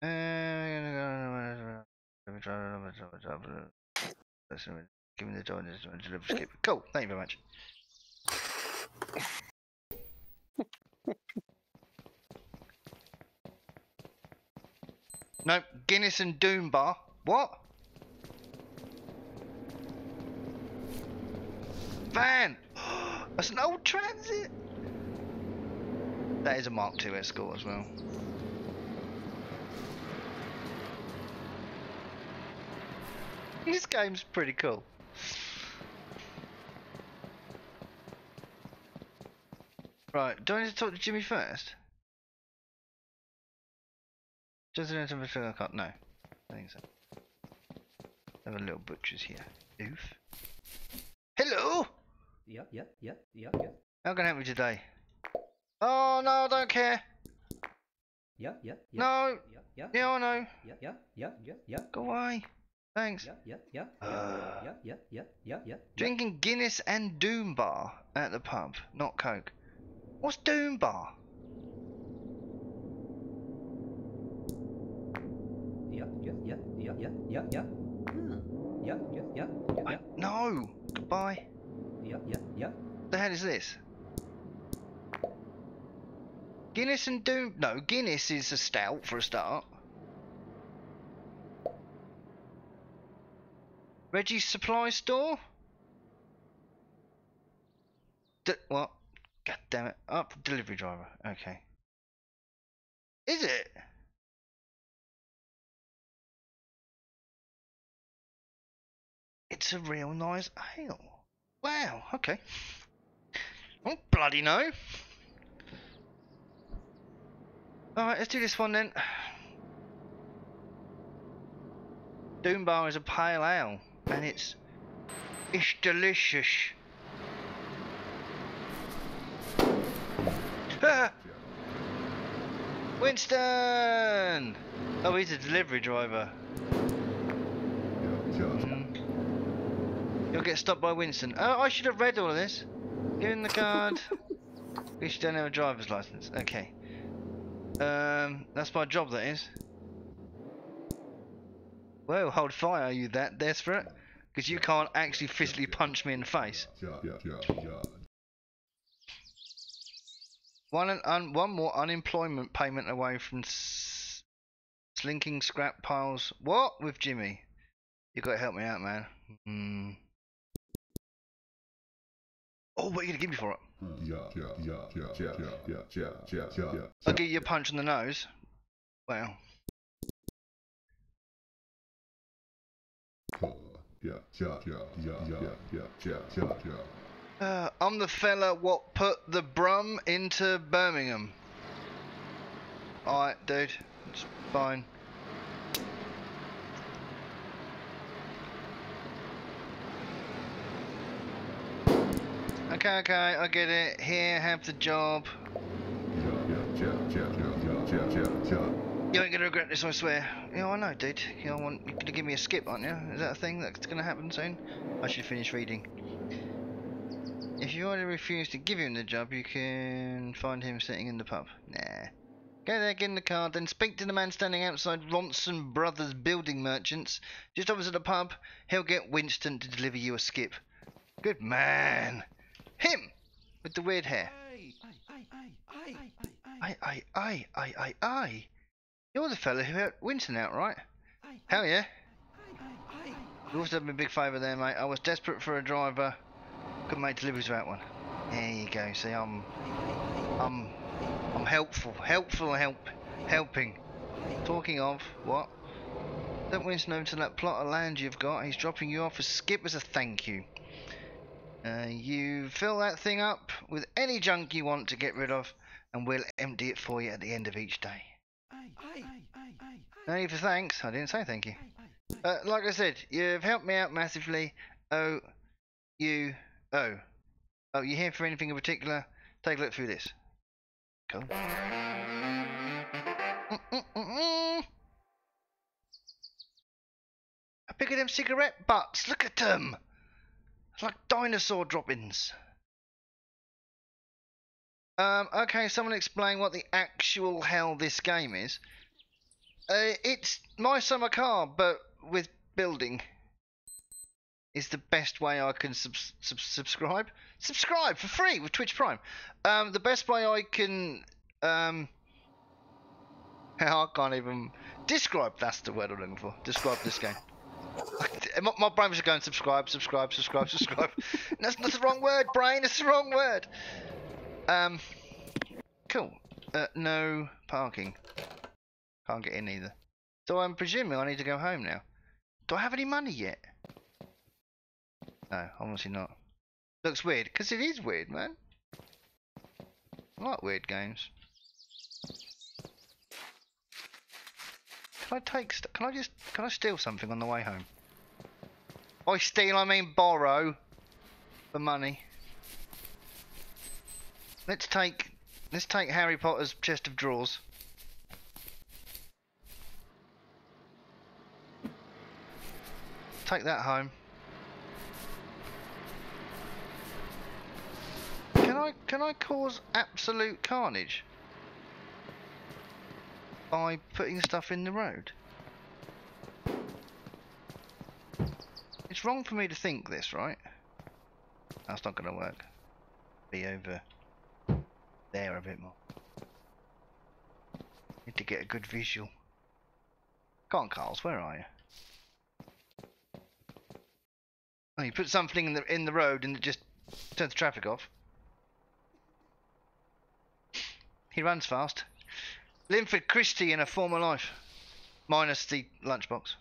Uh, let me try. Give me the door and deliver skip. Cool. Thank you very much. No, Guinness and Doom Bar. What? Van! That's an old transit! That is a Mark two Escort as well. This game's pretty cool. Right, do I need to talk to Jimmy first? Does it enter the field? I can't. No. I think so. Have a little butchers here. Oof. Hello! Yeah, yeah, yeah, yeah, yeah. How can I help you today? Oh, no, I don't care. Yeah, yeah, yeah. No. Yeah, yeah. Yeah, I know. Yeah, yeah, yeah, yeah, yeah. Go away. Thanks. Yeah, yeah, yeah. Uh, yeah, yeah, yeah, yeah, yeah. Drinking Guinness and Doom Bar at the pub, not Coke. What's Doom Bar? Yeah, yeah, yeah, yeah, yeah, yeah, yeah. Hmm. Yeah, yeah, yeah, yeah, I, yeah. No! Goodbye. Yeah, yeah, yeah. The hell is this? Guinness and Doom... No, Guinness is a stout for a start. Reggie's Supply Store? D what? God damn it. Up, oh, delivery driver. Okay. Is it? It's a real nice ale. Wow, okay. Oh, bloody no. Alright, let's do this one then. Doom Bar is a pale ale. And it's... It's delicious. Ah! Winston! Oh, he's a delivery driver. Mm. You'll get stopped by Winston. Oh, I should have read all of this. Give him the card. We should don't have a driver's license. Okay. Um, that's my job, that is. Well, hold fire, you that desperate? Because you can't actually physically punch me in the face. Yeah, yeah, yeah. One and un one more unemployment payment away from s slinking scrap piles. What with Jimmy? You got to help me out, man. Mm. Oh, what are you gonna give me for it? Yeah, yeah, yeah, yeah, yeah, yeah, yeah, yeah, yeah, yeah. I'll give you a punch in the nose. Well. Uh, I'm the fella what put the brum into Birmingham. Alright, dude. It's fine. Okay, okay, I get it. Here, have the job. You ain't gonna regret this, I swear. Yeah, I know, dude. You want, you're gonna give me a skip, aren't you? Is that a thing that's gonna happen soon? I should finish reading. If you already refuse to give him the job, you can find him sitting in the pub. Nah. Go there, get in the car, then speak to the man standing outside Ronson Brothers Building Merchants. Just opposite the pub, he'll get Winston to deliver you a skip. Good man. Him! With the weird hair. Aye, aye, aye, aye, aye, aye, aye, aye, aye, aye. You're the fella who helped Winston out, right? Hell yeah. You also did me a big favour there, mate. I was desperate for a driver. Couldn't make deliveries without one. There you go. See, I'm, I'm, I'm helpful, helpful, help, helping. Talking of what? Don't Winston own to that plot of land you've got. He's dropping you off a skip as a thank you. Uh, you fill that thing up with any junk you want to get rid of, and we'll empty it for you at the end of each day. No need for thanks. I didn't say thank you. Uh, like I said, you've helped me out massively. Oh, you. Oh. Oh, you here for anything in particular? Take a look through this. Cool. Mm -mm -mm -mm. I pick at them cigarette butts. Look at them. It's like dinosaur droppings. Um, okay, someone explain what the actual hell this game is. Uh, it's My Summer Car, but with building. Is the best way I can sub sub subscribe. Subscribe for free with Twitch Prime. Um, the best way I can... Um, I can't even... Describe, that's the word I'm looking for. Describe this game. My, my brain was going, subscribe, subscribe, subscribe, subscribe. that's, that's the wrong word, brain. It's the wrong word. Um, cool. Uh, no parking. Can't get in either. So I'm presuming I need to go home now. Do I have any money yet? No, obviously not. Looks weird, because it is weird, man. I like weird games. Can I take st- Can I just- Can I steal something on the way home? By steal, I mean borrow the money. Let's take- Let's take Harry Potter's chest of drawers. Take that home. Can I, can I cause absolute carnage by putting stuff in the road? It's wrong for me to think this, right? That's not going to work. Be over there a bit more. Need to get a good visual. Come on, Carls, where are you? Oh, you put something in the in the road and it just turns the traffic off. He runs fast. Linford Christie in a former life. Minus the lunchbox.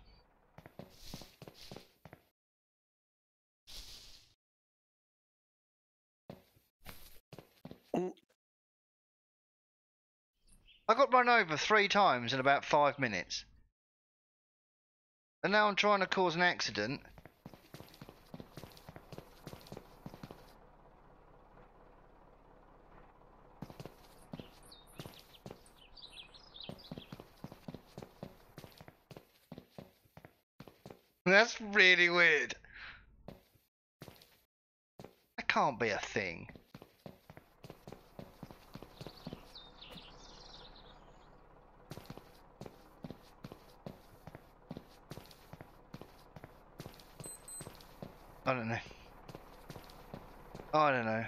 I got run over three times in about five minutes. And now I'm trying to cause an accident. That's really weird. That can't be a thing. I don't know. I don't know.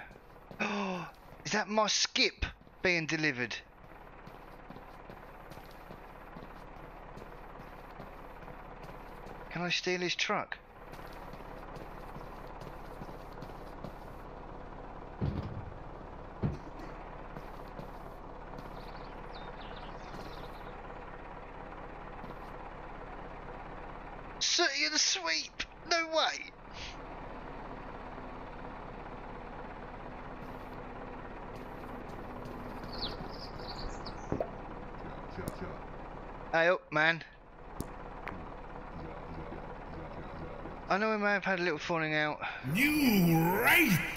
Oh, is that my skip being delivered? Can I steal his truck? So you're the sweep! No way! Hey up, man. I know we may have had a little falling out. You right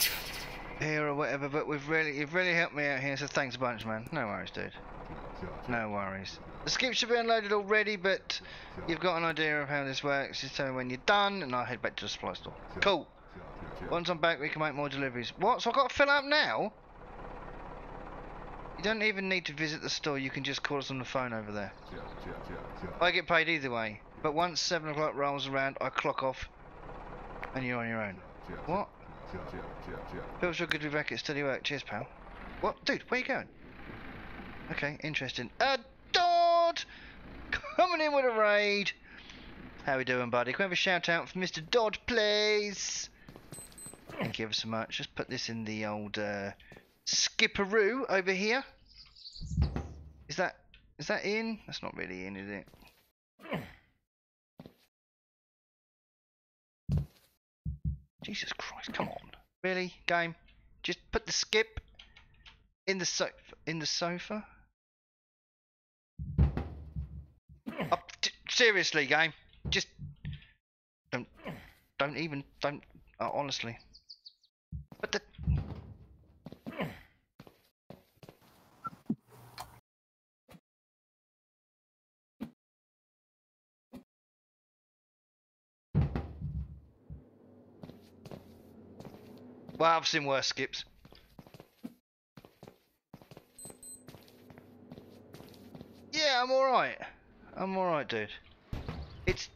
here or whatever, but we've really, you've really helped me out here, so thanks a bunch, man. No worries, dude. No worries. The skip should be unloaded already, but you've got an idea of how this works. Just tell me when you're done, and I'll head back to the supply store. Cool. Once I'm back, we can make more deliveries. What? So I've got to fill up now? You don't even need to visit the store. You can just call us on the phone over there. I get paid either way, but once seven o'clock rolls around, I clock off. And you're on your own. What? Feels real good to be back at steady work. Cheers, pal. What? Dude, where you going? Okay, interesting. Dodd! Coming in with a raid! How we doing, buddy? Can we have a shout out for Mister Dodd, please? Thank you ever so much. Just put this in the old uh, skipperoo over here. Is that... is that in? That's not really in, is it? Jesus Christ, come on. Really? Game? Just put the skip in the sofa. In the sofa? Oh, seriously, game. Just... Don't... Don't even... Don't... Oh, honestly. But the... Well, I've seen worse skips. alright. I'm alright, dude. It's...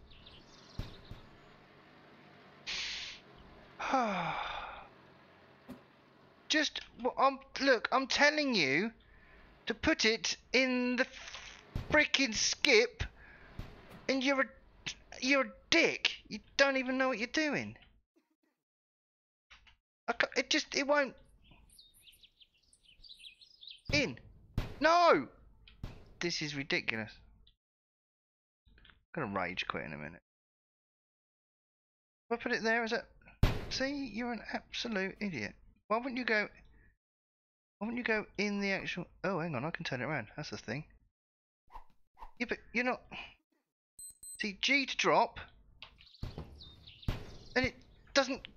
Just... I'm, look, I'm telling you to put it in the freaking skip, and you're a... You're a dick. You don't even know what you're doing. I can't, it just... It won't... In. No! This is ridiculous. I'm gonna rage quit in a minute. If I put it there, is it? See, you're an absolute idiot. Why wouldn't you go? Why wouldn't you go in the actual? Oh, hang on, I can turn it around. That's the thing. Yeah, but you're not. See, G to drop, and it doesn't.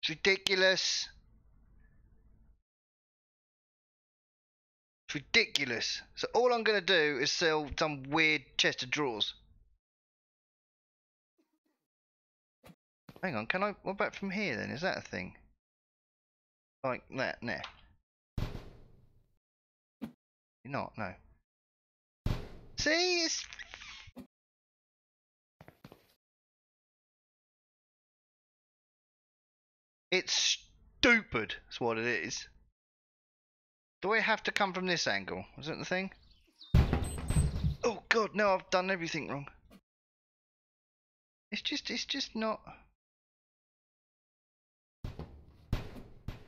It's ridiculous. It's ridiculous. So all I'm going to do is sell some weird chest of drawers. Hang on, can I... What about from here then? Is that a thing? Like that, nah. You're not, no. See? It's... It's stupid, that's what it is. Do I have to come from this angle? Is that the thing? Oh god, no, I've done everything wrong. It's just, it's just not...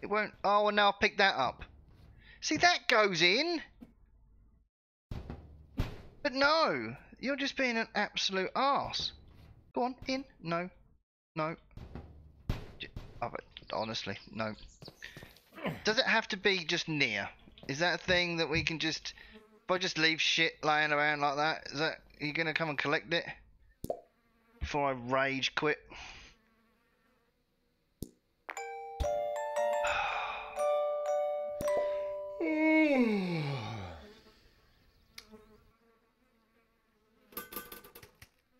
It won't... Oh, and now I'll pick that up. See, that goes in! But no! You're just being an absolute arse. Go on, in. No. No. Oh, but honestly, no. Does it have to be just near? Is that a thing that we can just... If I just leave shit lying around like that, is that... Are you going to come and collect it? Before I rage quit?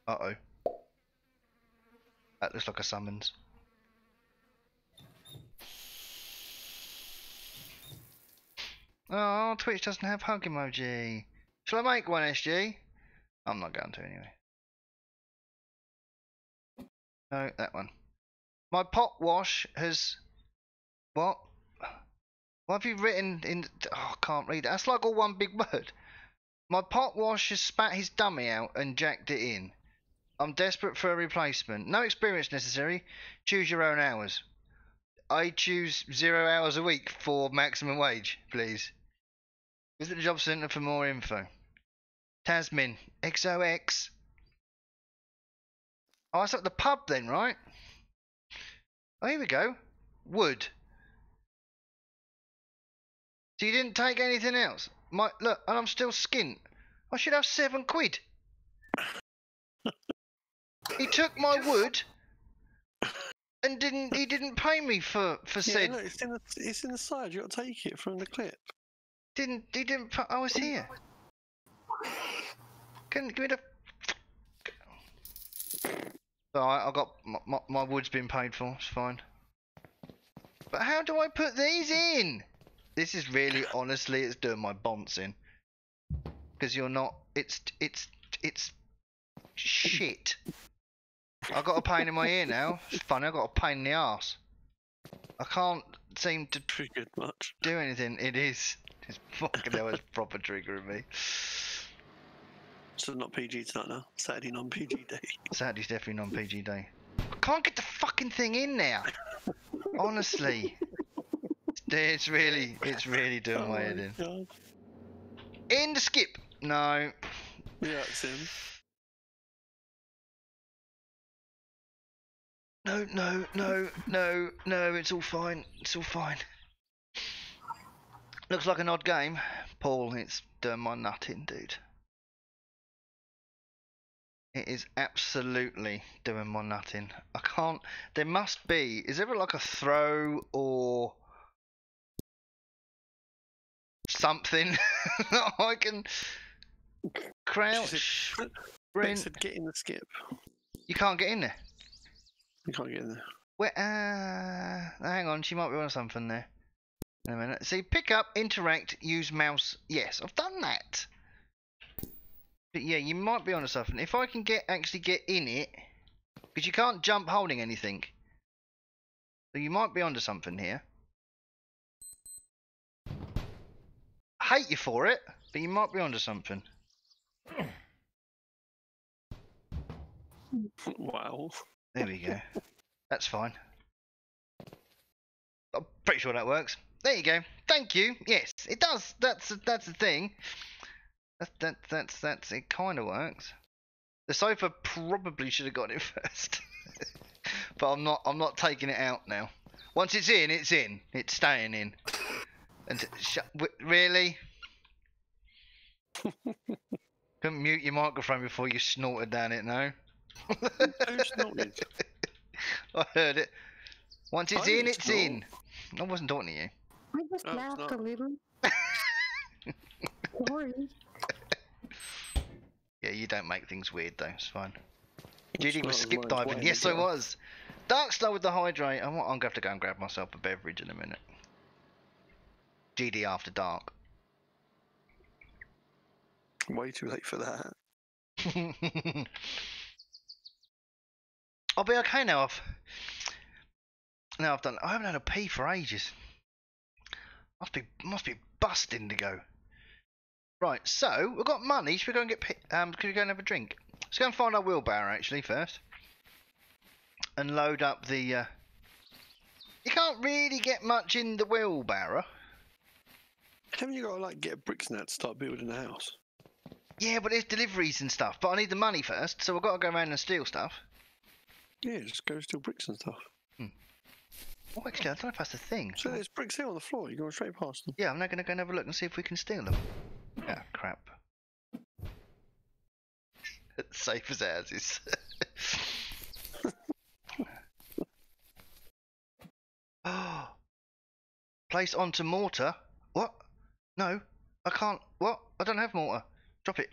Uh-oh. That looks like a summons. Oh, Twitch doesn't have hug emoji. Shall I make one, S G? I'm not going to anyway. No, that one. My pot wash has... What? What have you written in... Oh, I can't read it. That's like all one big word. My pot wash has spat his dummy out and jacked it in. I'm desperate for a replacement. No experience necessary. Choose your own hours. I choose zero hours a week for maximum wage, please. Visit the job centre for more info. Tasmin, X O X. Oh, that's at the pub then, right? Oh, here we go. Wood. So you didn't take anything else? My, look, and I'm still skint. I should have seven quid. He took my wood. And didn't he didn't pay me for for yeah, said? No, it's in the it's in the side. You got to take it from the clip. Didn't he didn't? Put, I was here. Can give me the. All right, I got my, my my wood's been paid for. It's fine. But how do I put these in? This is really honestly, it's doing my bonts in. Because you're not. It's it's it's shit. I got a pain in my ear now. It's funny, I got a pain in the arse. I can't seem to trigger much. Do anything. It is. It's fucking hell, it's proper triggering me. So not P G tonight now. Saturday non-P G day. Saturday's definitely non-P G day. I can't get the fucking thing in now. Honestly, it's really, it's really doing oh my head in. God. In the skip. No. Yeah, it's him. No, no, no, no, no, it's all fine, it's all fine. Looks like an odd game. Paul, it's doing my nut in, dude. It is absolutely doing my nut in. I can't, there must be, is there like a throw or something that I can crouch, sprint? They said get in the skip. You can't get in there. You can't get in there. Where, uh, hang on, she might be on something there. In a minute. See, pick up, interact, use mouse. Yes, I've done that. But yeah, you might be on something. If I can get actually get in it, because you can't jump holding anything. So you might be onto something here. I hate you for it, but you might be onto something. Wow. There we go. That's fine. I'm pretty sure that works. There you go. Thank you. Yes, it does. That's that's the thing. That's that that's that's it. Kind of works. The sofa probably should have got it first, but I'm not. I'm not taking it out now. Once it's in, it's in. It's staying in. And sh really, couldn't mute your microphone before you snorted down it. No. Who snorted? I heard it. Once it's I in, it's snort. in. I wasn't talking to you. I just no, laughed a little. Sorry. Yeah, you don't make things weird though. It's fine. Judy was skip diving. Yes, I was. Darkstar with the hydrate. I'm, I'm going to have to go and grab myself a beverage in a minute. G D after dark. Way too late for that. I'll be okay now. I've now I've done. I haven't had a pee for ages. Must be must be busting to go. Right, so we've got money. Should we go and get um? Could we go and have a drink? Let's go and find our wheelbarrow actually first, and load up the. Uh... You can't really get much in the wheelbarrow. Haven't you got to like get bricks now to start building a house? Yeah, but there's deliveries and stuff. But I need the money first, so we've got to go around and steal stuff. Yeah, just go steal bricks and stuff. Hmm. Oh, actually, I don't know if that's the thing. So there's bricks here on the floor. You're going straight past them. Yeah, I'm now going to go and have a look and see if we can steal them. Oh, crap. It's safe as ours is. Oh. Place onto mortar. What? No, I can't. What? I don't have mortar. Drop it.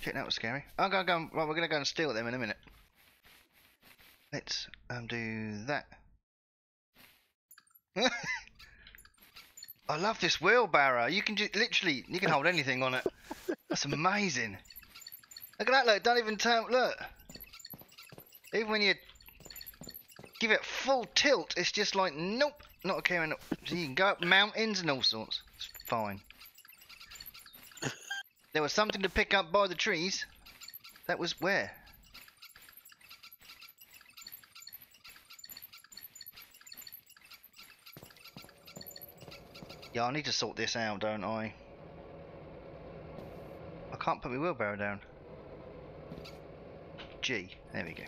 Shit, that was scary. I'm going to go and, right, we're going to go and steal them in a minute. Let's um, do that. I love this wheelbarrow. You can just literally, you can hold anything on it. That's amazing. Look at that, look. Don't even turn, look. Even when you give it full tilt, it's just like, nope, not caring. So you can go up mountains and all sorts. It's fine. There was something to pick up by the trees. That was where? Yeah, I need to sort this out, don't I? I can't put my wheelbarrow down. G, there we go.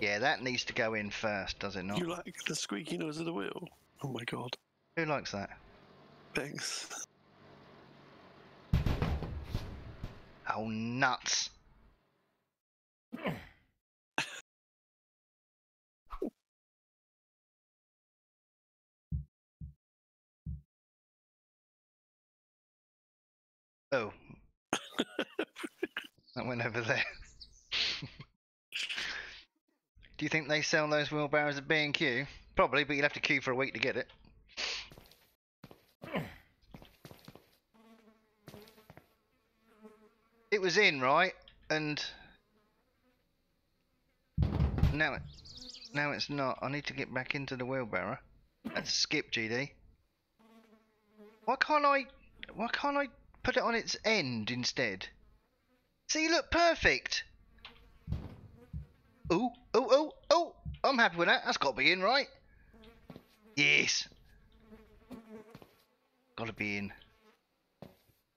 Yeah, that needs to go in first, does it not? You like the squeaky noise of the wheel? Oh my god. Who likes that? Thanks. Oh, nuts. Oh, that went over there. Do you think they sell those wheelbarrows at B and Q? Probably, but you'll have to queue for a week to get it. It was in, right? And now it, now it's not. I need to get back into the wheelbarrow. Let's skip, G D. Why can't I? Why can't I? Put it on its end instead. See, look, perfect. Ooh, ooh, ooh, ooh. I'm happy with that. That's got to be in, right? Yes. Got to be in.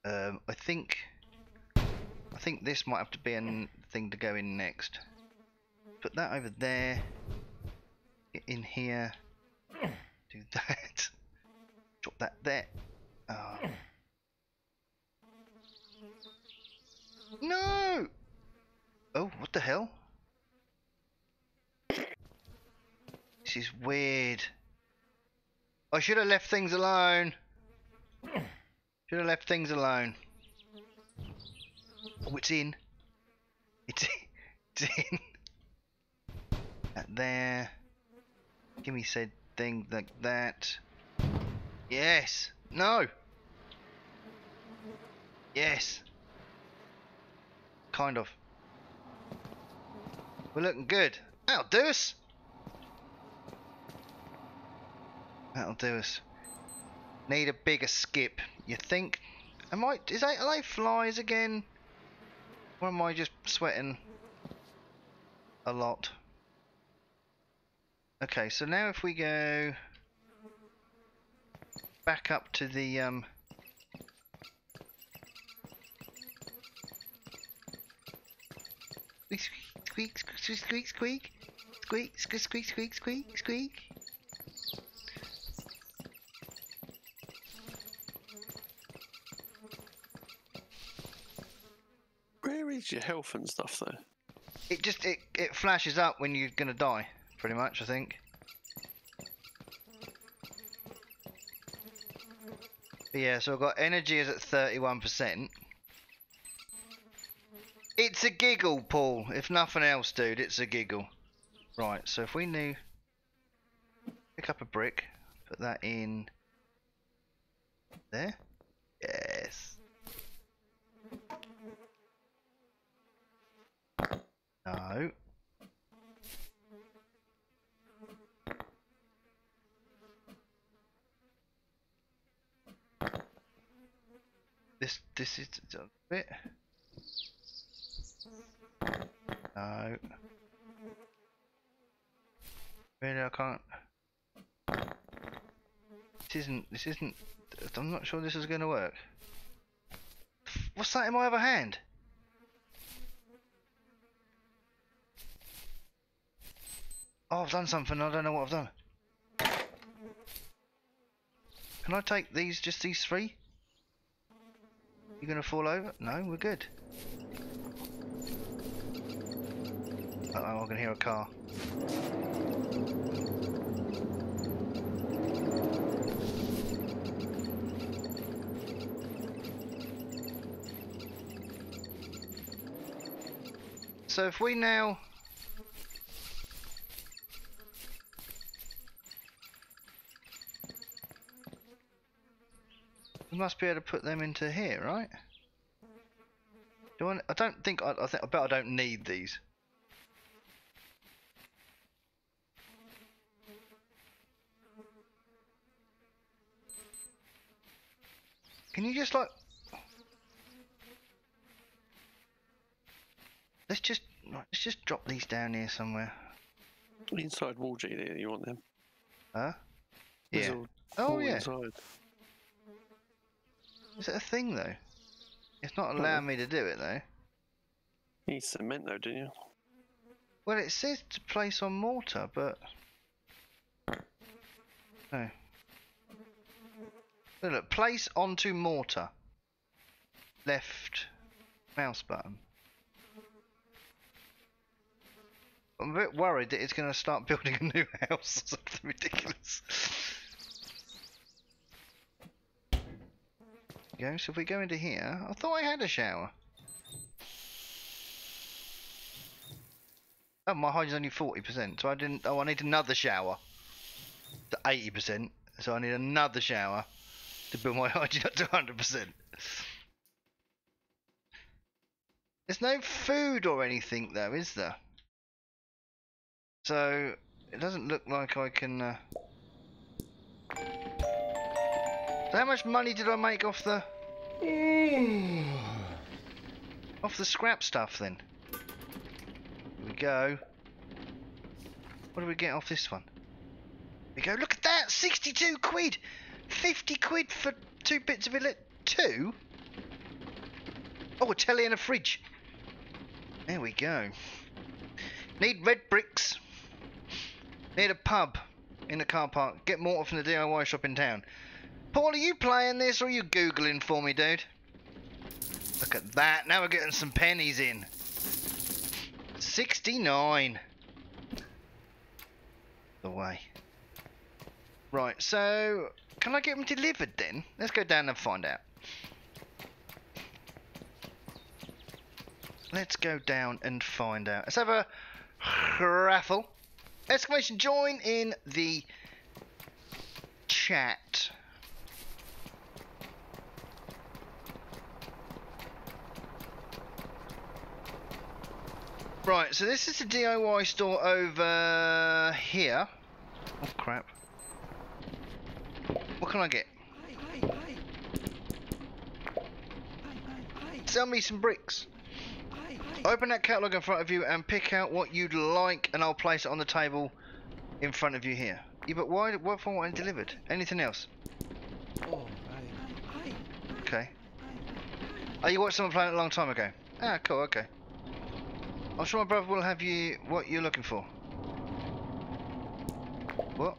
Um, I think... I think this might have to be a thing to go in next. Put that over there. Get in here. Do that. Drop that there. Oh. No! Oh, what the hell? This is weird. I should have left things alone. Should have left things alone. Oh, it's in. It's in. It's in. That there. Jimmy said thing like that. Yes. No. Yes. Kind of. We're looking good. That'll do us. That'll do us. Need a bigger skip, you think? Am I, is that, are they flies again? Or am I just sweating a lot? Okay, so now if we go back up to the um, squeak, squeak, squeak, squeak, squeak, squeak, squeak, squeak, squeak, squeak. Where is your health and stuff though? It just it it flashes up when you're gonna die, pretty much, I think. Yeah, so I've got energy is at thirty-one percent. It's a giggle, Paul. If nothing else, dude, it's a giggle. Right, so if we knew... Pick up a brick. Put that in... There. Yes. No. This, this is a bit. No. Really, I can't. This isn't, this isn't, I'm not sure this is going to work. What's that in my other hand? Oh, I've done something, I don't know what I've done. Can I take these, just these three? You gonna fall over? No, we're good. Uh oh, I can hear a car. So if we now must be able to put them into here, right? Do I? I don't think. I, I think. I bet I don't need these. Can you just like? Let's just. Let's just drop these down here somewhere. Inside wall, G. There, you want them? Huh? Yeah. Oh yeah. Inside. Is it a thing though? It's not allowing me to do it though. You need cement though, didn't you? Well, it says to place on mortar, but no. So look, place onto mortar. Left mouse button. I'm a bit worried that it's going to start building a new house or something ridiculous. Go. So if we go into here, I thought I had a shower. Oh, my height is only forty percent, so I didn't. Oh, I need another shower to eighty percent, so I need another shower to build my height up to one hundred percent. There's no food or anything though, is there? So it doesn't look like I can uh... How much money did I make off the off the scrap stuff then? Here we go. What do we get off this one? Here we go. Look at that, sixty-two quid, fifty quid for two bits of ele- two. Oh, a telly and a fridge. There we go. Need red bricks. Need a pub in the car park. Get mortar from the D I Y shop in town. Paul, are you playing this or are you Googling for me, dude? Look at that. Now we're getting some pennies in. sixty-nine. The way. Right, so can I get them delivered then? Let's go down and find out. Let's go down and find out. Let's have a raffle. Exclamation join in the chat. Right, so this is the D I Y store over here. Oh crap. What can I get? Hey, hey, hey. Hey, hey. Sell me some bricks. Hey, hey. Open that catalogue in front of you and pick out what you'd like, and I'll place it on the table in front of you here. Yeah, but why? What for? And delivered? Anything else? Oh, hey. Okay. Oh, you watched someone playing it a long time ago. Ah, cool. Okay. I'm sure my brother will have you what you're looking for. What?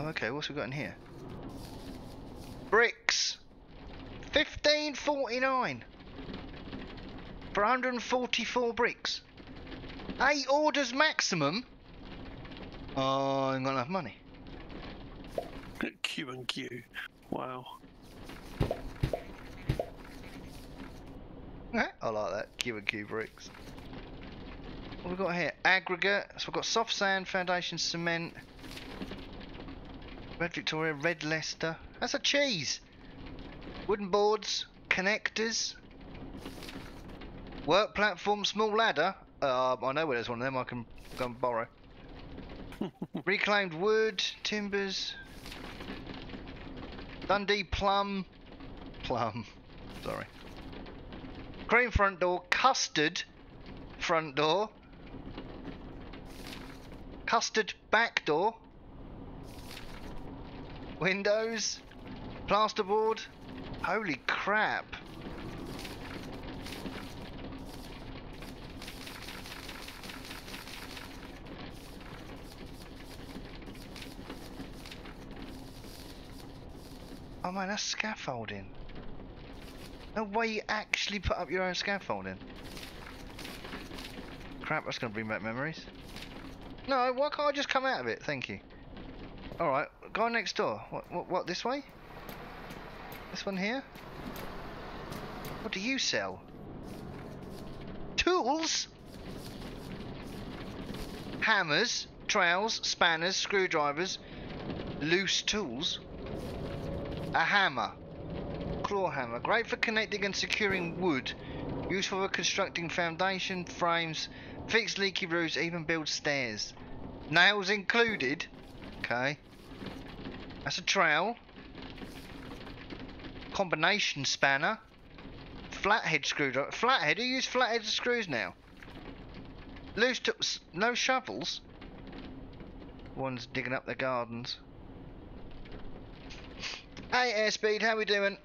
Oh, okay, what's we got in here? Bricks! fifteen forty-nine! For one hundred forty-four bricks. Eight orders maximum? Oh, I ain't got enough money. Q and Q. Wow. I like that, Q and Q bricks. What have we got here? Aggregate. So we've got soft sand, foundation, cement, red Victoria, red Leicester. That's a cheese. Wooden boards, connectors, work platform, small ladder. Uh, I know where there's one of them I can go and borrow. Reclaimed wood, timbers, Dundee plum. Plum. Sorry. Cream front door, custard front door, custard back door, windows, plasterboard. Holy crap. Oh man, that's scaffolding. No way you actually put up your own scaffolding. Crap, that's going to bring back memories. No, why can't I just come out of it? Thank you. Alright, go next door. What, what, what, this way? This one here? What do you sell? Tools? Hammers, trowels, spanners, screwdrivers, loose tools. A hammer. Claw hammer, great for connecting and securing wood, useful for constructing foundation, frames, fix leaky roofs, even build stairs. Nails included. Okay, that's a trowel. Combination spanner, flathead screwdriver. Flathead? Who use flathead screws now? Loose tools. No shovels. One's digging up their gardens. Hey, Airspeed, how we doing?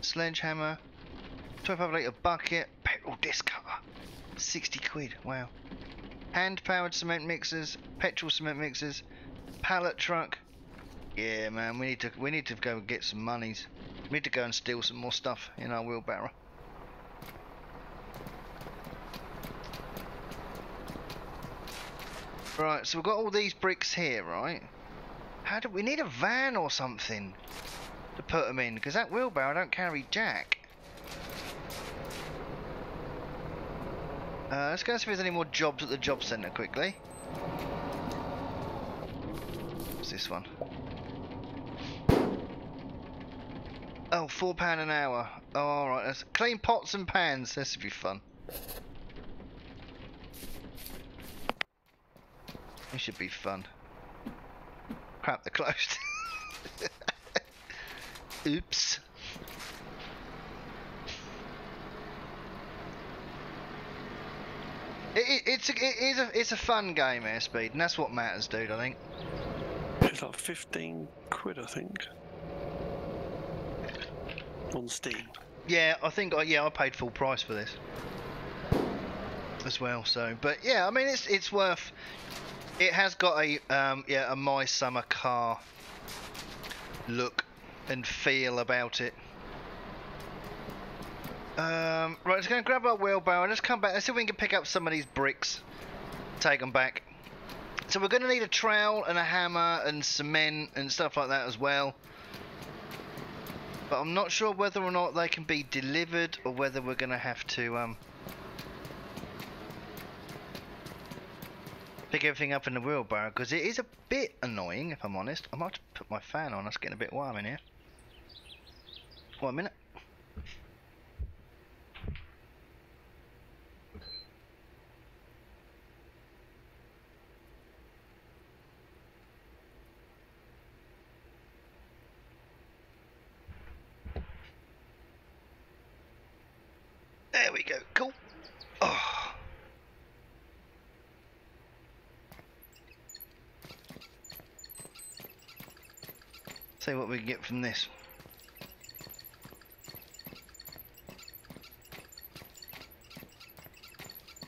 Sledgehammer, twenty-five litre bucket, petrol disc cutter, sixty quid, wow. Hand powered cement mixers, petrol cement mixers, pallet truck. Yeah man, we need to we need to go and get some monies. We need to go and steal some more stuff in our wheelbarrow. Right, so we've got all these bricks here, right? How do we need a van or something to put them in, because that wheelbarrow don't carry jack. Uh, let's go see if there's any more jobs at the job centre quickly. What's this one? Oh, four pound an hour. Oh, all right, let's clean pots and pans. This would be fun. This should be fun. Crap, they're closed. Oops. It, it, it's a, it is a it's a fun game, Airspeed, and that's what matters, dude. I think it's like fifteen quid, I think, on Steam. Yeah, I think I, yeah I paid full price for this as well. So, but yeah, I mean it's it's worth. It has got a um yeah a My Summer Car look and feel about it. Um, right, let's go and grab our wheelbarrow and let's come back. Let's see if we can pick up some of these bricks, take them back. So we're going to need a trowel and a hammer and cement and stuff like that as well. But I'm not sure whether or not they can be delivered or whether we're going to have to um, pick everything up in the wheelbarrow, because it is a bit annoying, if I'm honest. I might put my fan on, it's getting a bit warm in here. One minute. There we go, cool. Oh. See what we can get from this.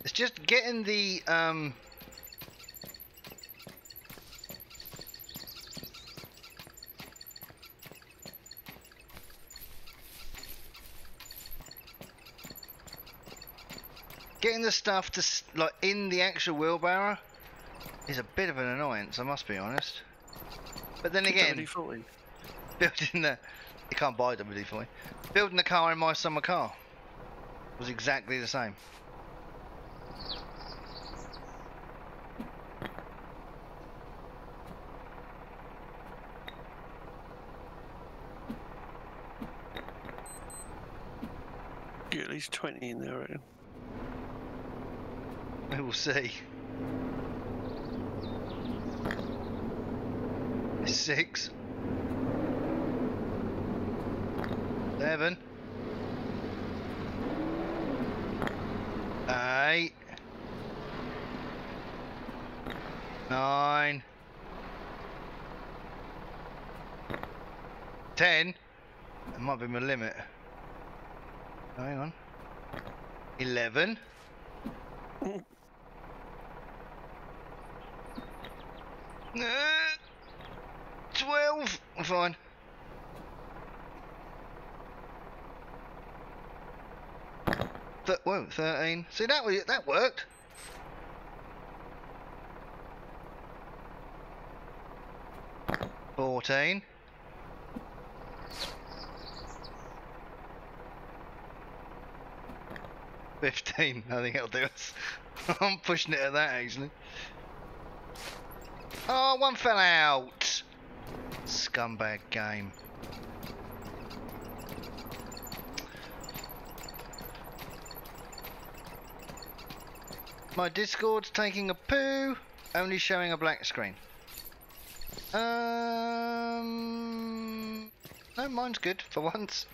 It's just getting the um Getting the stuff to like in the actual wheelbarrow is a bit of an annoyance, I must be honest. But then again, W D forty. Building the you can't buy W D forty. Building a car in my summer car was exactly the same. Get at least twenty in there, right? We'll see. Six. Seven. Eight. Nine. Ten. That might be my limit. Hang on. Eleven. twelve! I'm fine. Th whoa, thirteen. See, that was, that worked. fourteen. fifteen. I think it'll do us. I'm pushing it at that, actually. Oh, one fell out! Scumbag game. My Discord's taking a poo, only showing a black screen. Um, no, mine's good for once.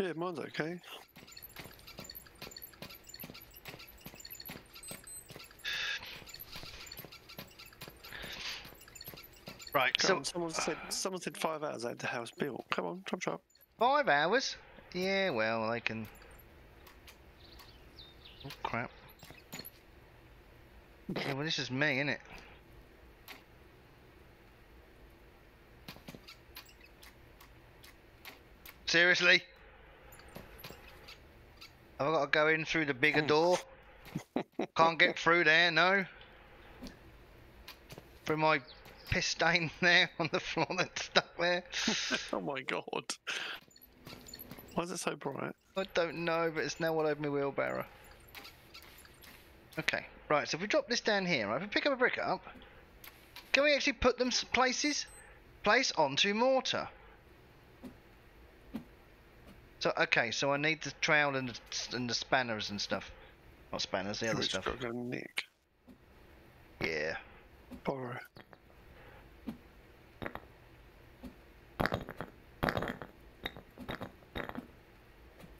Yeah, mine's okay. Right, so someone said someone said five hours I had the house built. Come on, chop chop. Five hours? Yeah, well, I can. Oh crap! Yeah, well, this is me, isn't it? Seriously? Have I got to go in through the bigger door? Can't get through there, no. Through my. Piss stain there on the floor that's stuck there. Oh my god. Why is it so bright? I don't know, but it's now all over my wheelbarrow. Okay, right, so if we drop this down here, right, if we pick up a brick up, can we actually put them places? Place onto mortar. So, okay, so I need the trowel and the, and the spanners and stuff. Not spanners, the other Which stuff. Got Nick. Yeah. Borrow.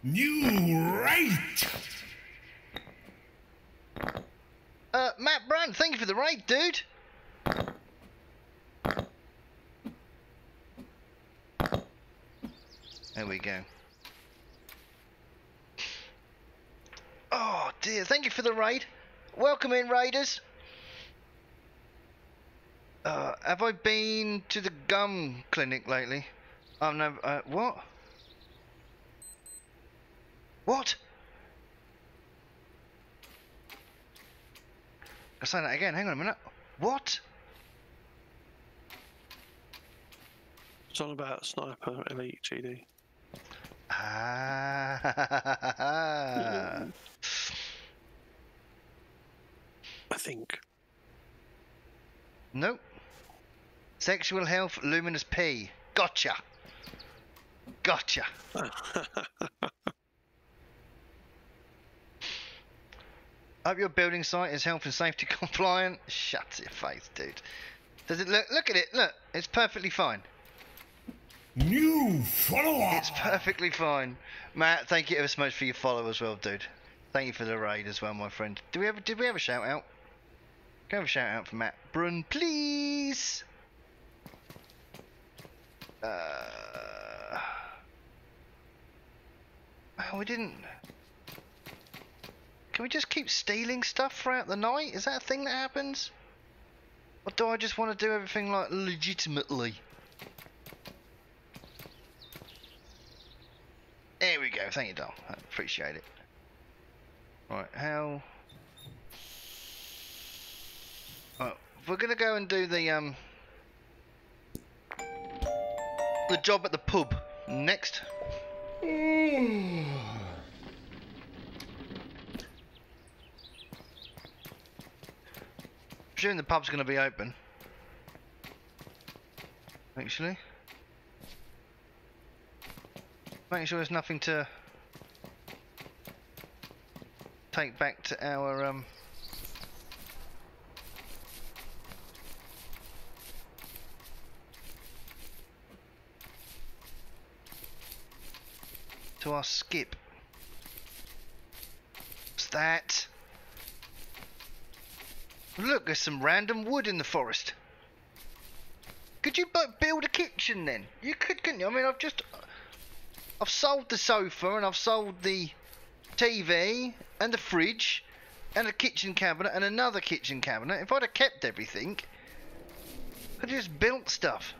New right. Uh, Matt Brandt, thank you for the right, dude. There we go. Oh dear, thank you for the raid. Welcome in, raiders. Uh, have I been to the gum clinic lately? I've never. Uh, what? What? I'll say that again. Hang on a minute. What? It's all about Sniper Elite G D. Ah. I think. Nope. Sexual Health Luminous P. Gotcha. Gotcha. Hope your building site is health and safety compliant. Shut your face, dude. Does it look? Look at it. Look, it's perfectly fine. New follower. It's perfectly fine. Matt, thank you ever so much for your follow as well, dude. Thank you for the raid as well, my friend. Do we have? Did we have a shout out? Can we have a shout out for Matt Brun, please? Uh. Oh, we didn't. Can we just keep stealing stuff throughout the night? Is that a thing that happens? Or do I just want to do everything, like, legitimately? There we go. Thank you, doll. I appreciate it. Right, how... Right, we're going to go and do the, um... the job at the pub next. I presume the pub's going to be open. Actually, making sure there's nothing to take back to our um. to our skip. What's that? Look, there's some random wood in the forest. Could you but build a kitchen then? You could, couldn't you? I mean, I've just... I've sold the sofa and I've sold the T V and the fridge and a kitchen cabinet and another kitchen cabinet. If I'd have kept everything, I'd have just built stuff.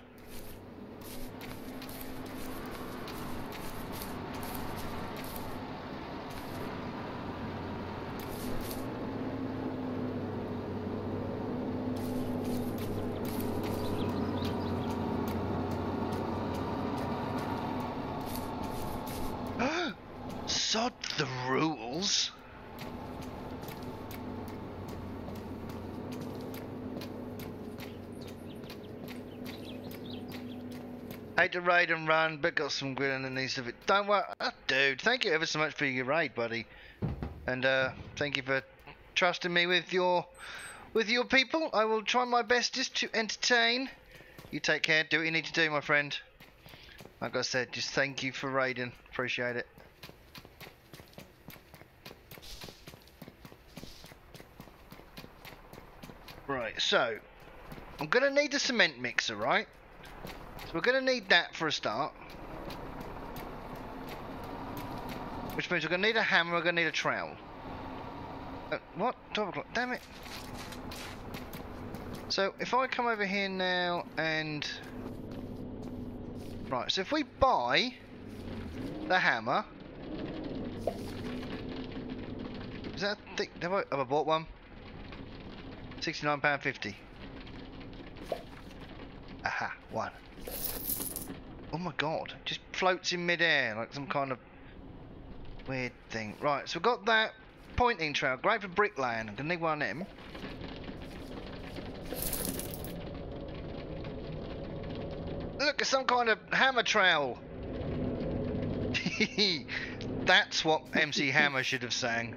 Hate to raid and run, but got some good underneath of it. Don't worry, oh, dude. Thank you ever so much for your raid, buddy, and uh, thank you for trusting me with your with your people. I will try my best just to entertain. You take care. Do what you need to do, my friend. Like I said, just thank you for raiding. Appreciate it. Right, so I'm gonna need the cement mixer, right? So we're going to need that for a start, which means we're going to need a hammer, we're going to need a trowel. Uh, what? twelve o'clock, damn it. So if I come over here now and... Right, so if we buy the hammer... Is that thick? Have I, have I bought one? sixty-nine pounds fifty. Aha, one. Oh my god, just floats in midair like some kind of weird thing. Right, so we've got that pointing trowel, great for bricklaying. I'm gonna need one of them. Look, it's some kind of hammer trowel. That's what M C Hammer should have sang.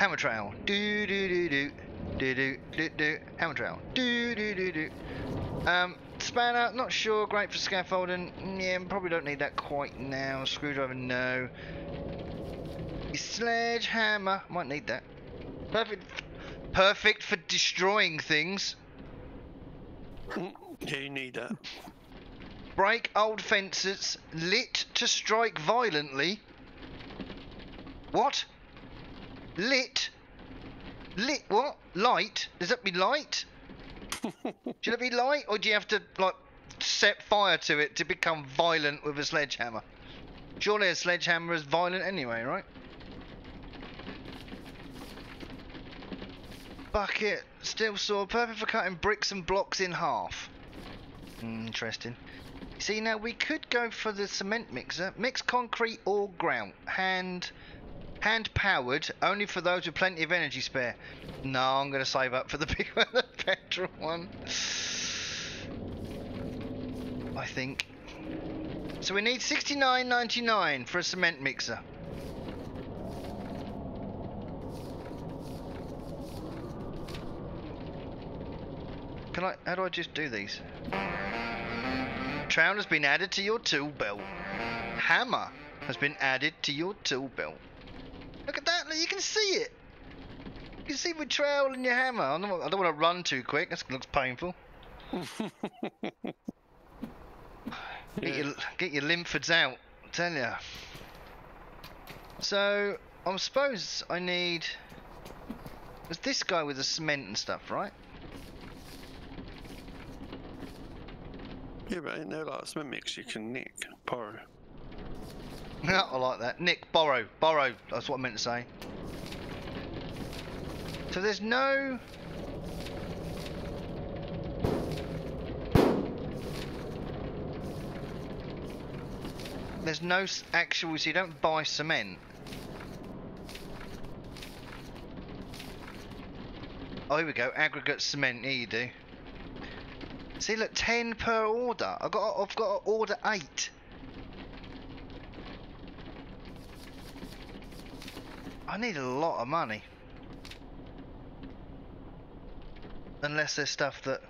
Hammer trowel. Do do do do do do do do. Hammer trowel. Do do do do. Um. Spanner, not sure, great for scaffolding, yeah, probably don't need that quite now. Screwdriver, no. Sledgehammer, might need that. Perfect, perfect for destroying things. Yeah, you need that. Break old fences, lit to strike violently. What? Lit? Lit what? Light? Does that mean light? Should it be light, or do you have to, like, set fire to it to become violent with a sledgehammer? Surely a sledgehammer is violent anyway, right? Bucket, steel saw, perfect for cutting bricks and blocks in half. Interesting. See, now we could go for the cement mixer. Mix concrete or ground. Hand hand powered, only for those with plenty of energy spare. No, I'm going to save up for the big one, the petrol one. I think. So we need sixty-nine ninety-nine for a cement mixer. Can I, how do I just do these? Trowel has been added to your tool belt. Hammer has been added to your tool belt. Look at that, you can see it. You can see my trowel and your hammer. I don't, I don't want to run too quick, that looks painful. Get your, get your Lymfords out, I tell ya. So, I suppose I need... There's this guy with the cement and stuff, right? Yeah, but ain't there like a cement mix you can nick, borrow? No, I like that. Nick, borrow, borrow. That's what I meant to say. So there's no... There's no actual, so you don't buy cement. Oh, here we go. Aggregate cement. Here you do. See, look, ten per order. I've got, I've got to order eight. I need a lot of money. Unless there's stuff that,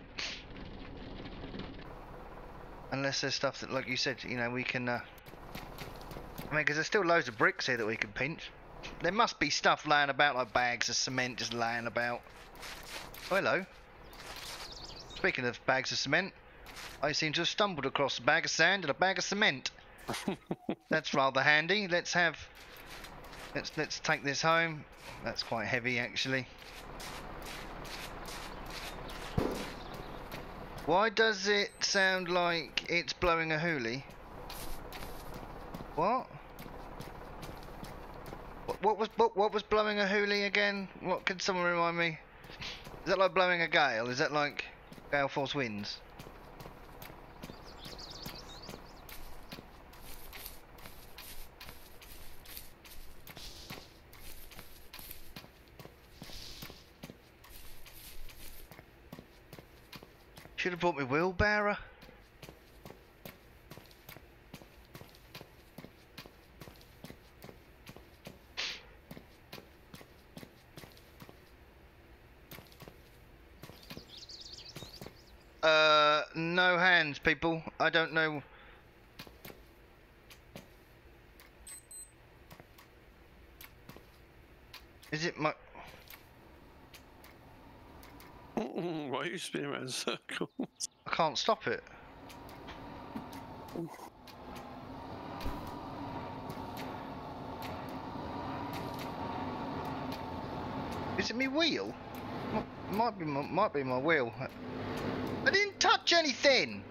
unless there's stuff that, like you said, you know, we can. Uh, I mean, because there's still loads of bricks here that we can pinch. There must be stuff lying about, like bags of cement just lying about. Oh, hello. Speaking of bags of cement, I seem to have stumbled across a bag of sand and a bag of cement. That's rather handy. Let's have... Let's, let's take this home. That's quite heavy, actually. Why does it sound like it's blowing a hoolie? What? What, what was what, what was blowing a hoolie again? What, can someone remind me? Is that like blowing a gale? Is that like gale force winds? Should have brought me wheelbarrow. Uh, no hands, people. I don't know. Is it my... Why are you spinning around in circles? I can't stop it. Ooh. Is it me wheel? Might be my, might be my wheel. I didn't touch anything!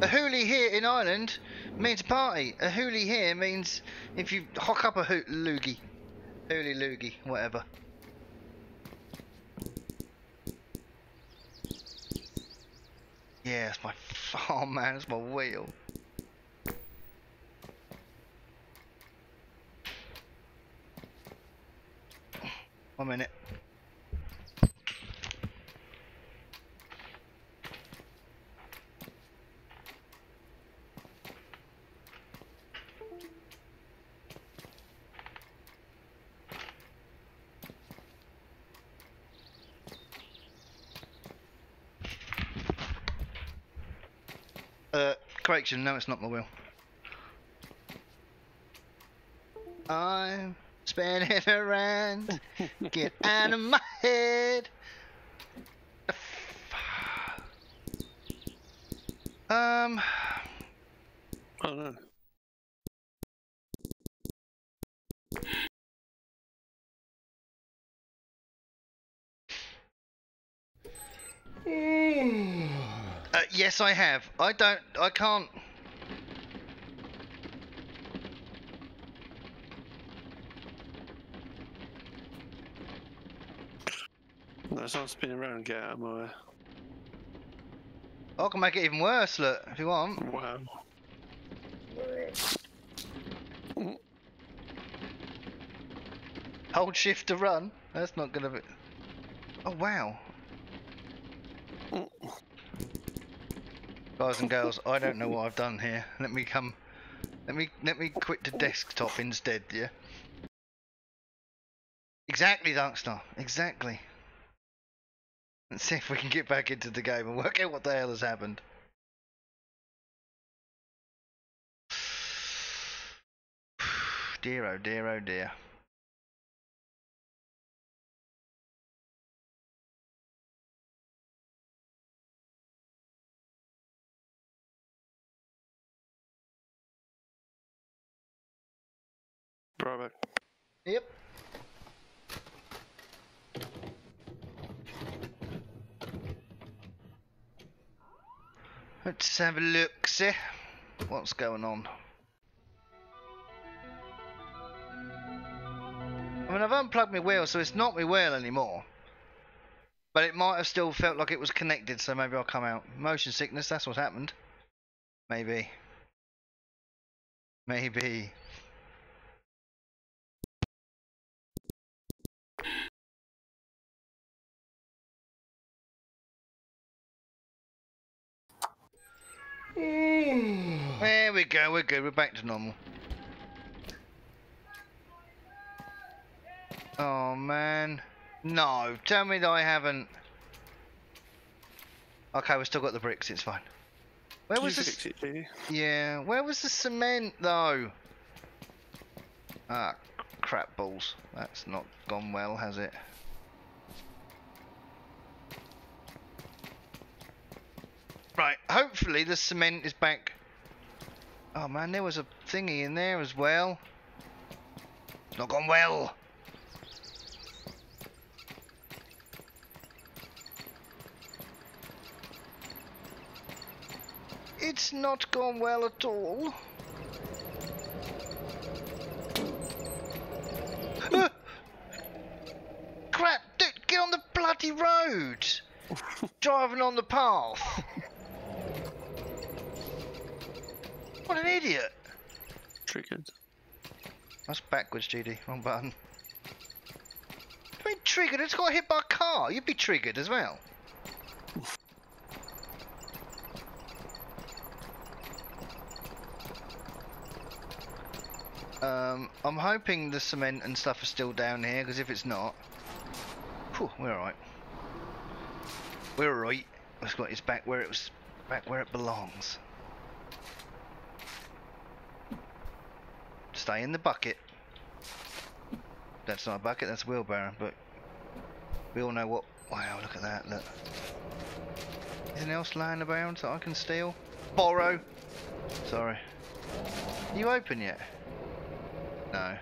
A hoolie here in Ireland means party. A hoolie here means if you hock up a ho loogie. Hoolie loogie, whatever. Yeah, that's my... Oh man, that's my wheel. One minute. Uh, correction, no, it's not my wheel. I'm... spin it around, get out of my head. Um, I don't know. Uh, yes, I have. I don't. I can't. Let's not spin around and get out of my way. Oh, I can make it even worse, look, if you want. Wow. Hold shift to run. That's not gonna be. Oh, wow. Guys and girls, I don't know what I've done here. Let me come. Let me let me quit the desktop instead, yeah. Exactly, Darkstar. Exactly. Let's see if we can get back into the game and work out what the hell has happened. Dear, oh dear, oh dear. Robert. Yep. Let's have a look, see what's going on. I mean, I've unplugged my wheel, so it's not my wheel anymore. But it might have still felt like it was connected, so maybe I'll come out. Motion sickness, that's what happened. Maybe. Maybe. There we go, we're good, we're back to normal. Oh man. No, tell me that I haven't. Okay, we've still got the bricks, it's fine. Where was the it, Yeah, where was the cement though? Ah, crap balls. That's not gone well, has it? Right, hopefully the cement is back. Oh man, there was a thingy in there as well. It's not gone well. It's not gone well at all. uh! Crap, dude, get on the bloody road. Driving on the path. What an idiot! Triggered. That's backwards, G D. Wrong button. I mean, triggered. It's got hit by a car. You'd be triggered as well. Oof. Um, I'm hoping the cement and stuff are still down here, because if it's not, whew, we're alright. We're alright. It's got its back where it was, back where it belongs. Stay in the bucket. That's not a bucket, that's a wheelbarrow, but we all know what. Wow, look at that, look. Anything else lying around that I can steal? Borrow! Sorry. Are you open yet? No.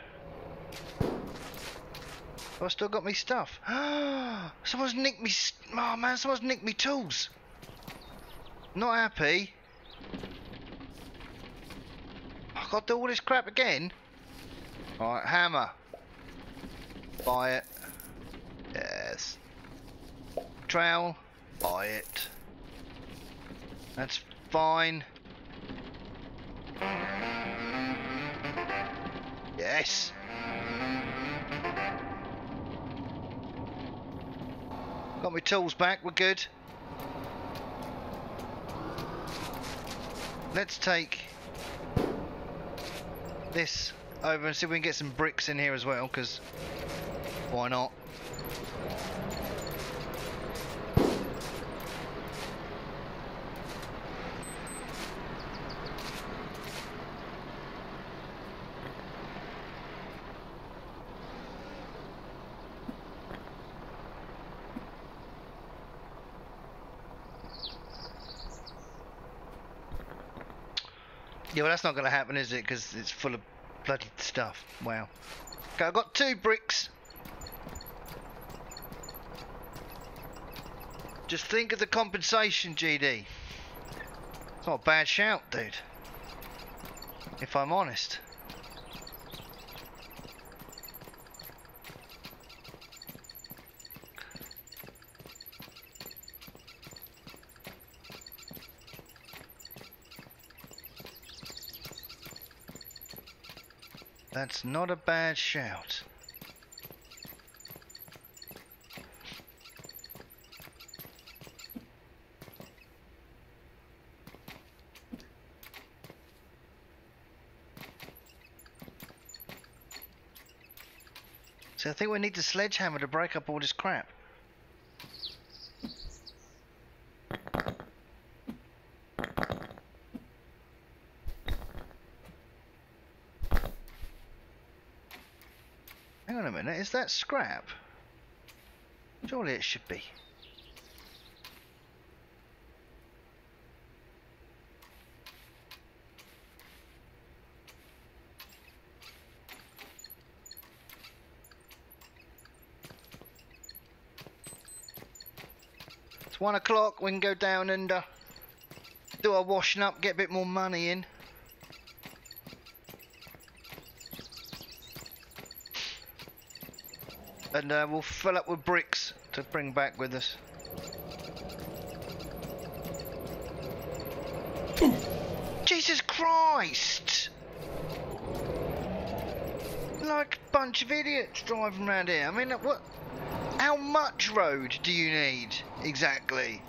Oh, I've still got me stuff. Someone's nicked me. Oh man, someone's nicked me tools. Not happy. I've got to do all this crap again. Alright, hammer. Buy it. Yes. Trowel. Buy it. That's fine. Yes. Got my tools back, we're good. Let's take this over and see if we can get some bricks in here as well, because why not? Yeah, well that's not going to happen, is it? Because it's full of bloody stuff. Wow. Okay, I've got two bricks. Just think of the compensation, G D. It's not a bad shout, dude. If I'm honest. That's not a bad shout. So I think we need the sledgehammer to break up all this crap. Hang on a minute, is that scrap? Surely it should be. It's one o'clock, we can go down and uh, do our washing up, get a bit more money in. And uh, we'll fill up with bricks to bring back with us. Jesus Christ! Like a bunch of idiots driving around here. I mean, what? How much road do you need exactly?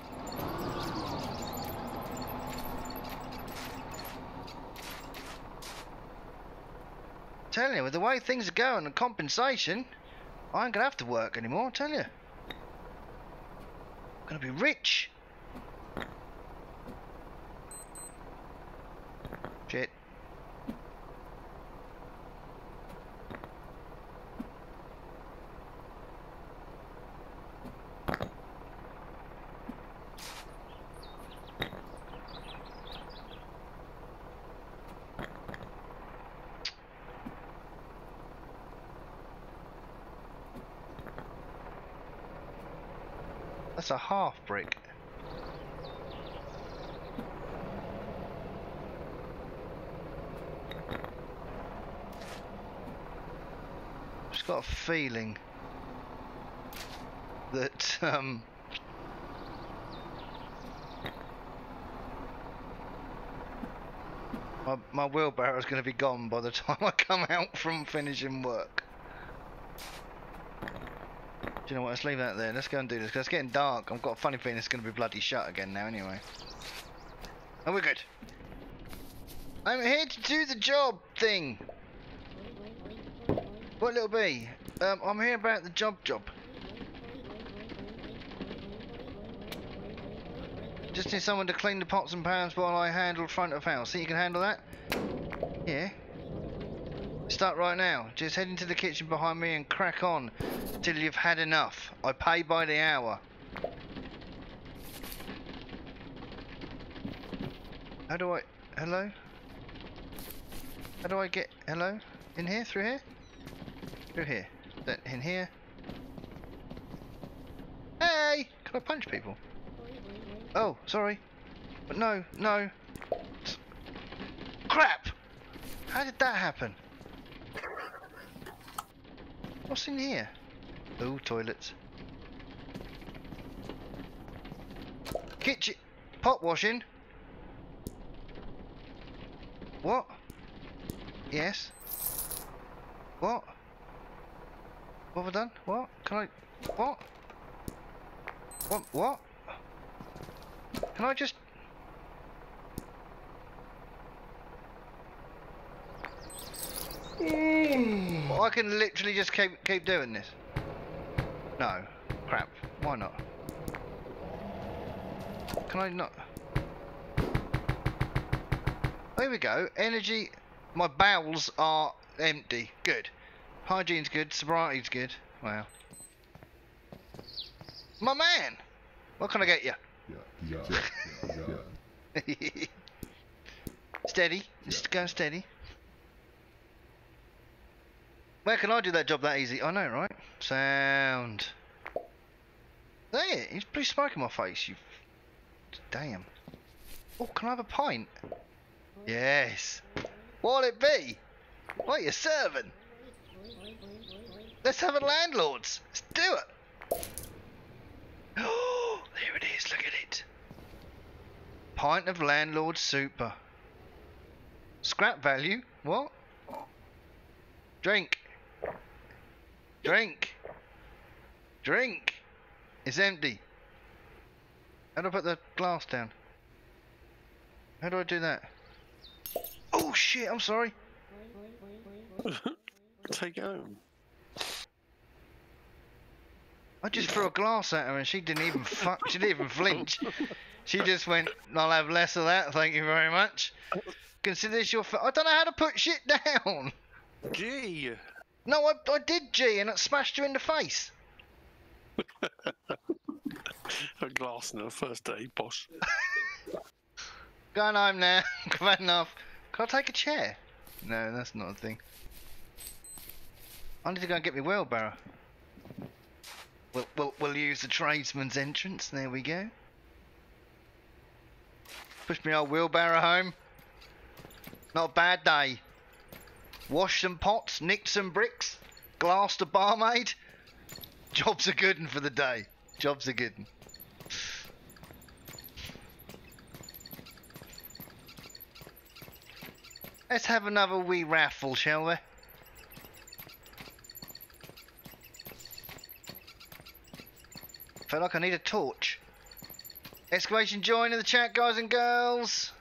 I'm telling you, with the way things are going and compensation, I ain't gonna have to work anymore, I tell you. I'm gonna be rich. Shit. That's a half brick. Just got a feeling that um my my wheelbarrow is going to be gone by the time I come out from finishing work. Do you know what, let's leave that there, let's go and do this, because it's getting dark. I've got a funny feeling it's going to be bloody shut again now anyway. And we're good. I'm here to do the job thing. What little B? Um, I'm here about the job job. Just need someone to clean the pots and pans while I handle front of house. Think you can handle that? Yeah. Start right now. Just head into the kitchen behind me and crack on till you've had enough. I pay by the hour. How do I... Hello? How do I get... Hello? In here? Through here? Through here. That in here. Hey! Can I punch people? Oh, sorry. But no, no. Crap! How did that happen? What's in here? Oh, toilets. Kitchen. Pot washing. What? Yes. What? What have I done? What? Can I... What? What? What? Can I just... Mm. I can literally just keep keep doing this. No, crap. Why not? Can I not? There we go. Energy. My bowels are empty. Good. Hygiene's good. Sobriety's good. Wow. My man. What can I get you? Yeah, yeah, yeah, yeah. Steady. Just yeah. Go steady. Where can I do that job that easy? I know, right? Sound. There, he's blue smoke in my face, you... Damn. Oh, can I have a pint? Yes. What'll it be? What are you serving? Let's have a landlord's. Let's do it. Oh, there it is. Look at it. Pint of Landlords Super. Scrap value? What? Drink. Drink. Drink. It's empty. How do I put the glass down? How do I do that? Oh shit, I'm sorry. Take it home. I just threw a glass at her and she didn't even fuck. She didn't even flinch. She just went, I'll have less of that, thank you very much. Consider this your f- I don't know how to put shit down. Gee. No, I, I did G and it smashed you in the face. A glass in her first day, boss. Going home now. Come on, enough. Can I take a chair? No, that's not a thing. I need to go and get my wheelbarrow. We'll, we'll, we'll use the tradesman's entrance. There we go. Push me old wheelbarrow home. Not a bad day. Washed some pots, nicked some bricks, glassed a barmaid. Jobs are good for the day. Jobs are good. Let's have another wee raffle, shall we? Felt like I need a torch. Exclamation join in the chat, guys and girls.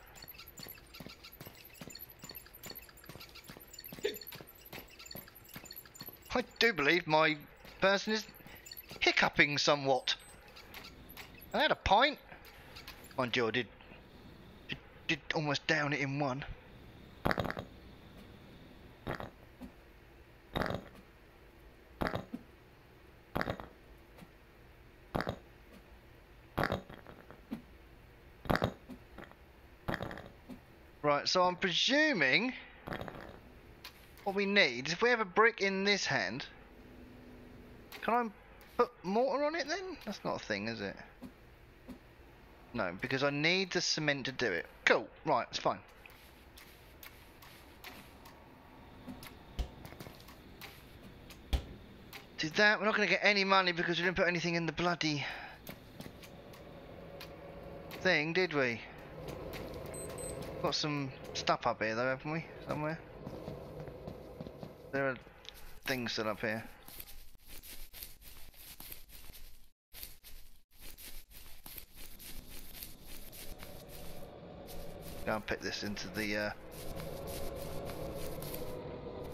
I do believe my person is hiccuping somewhat. I had a pint. Mind you, I did, did, did almost down it in one. Right, so I'm presuming what we need is if we have a brick in this hand, can I put mortar on it then? That's not a thing, is it? No, because I need the cement to do it. Cool, right, it's fine. Did that, we're not going to get any money because we didn't put anything in the bloody thing, did we? Got some stuff up here though, haven't we? Somewhere. There are things set up here. Go and pick this into the. Uh...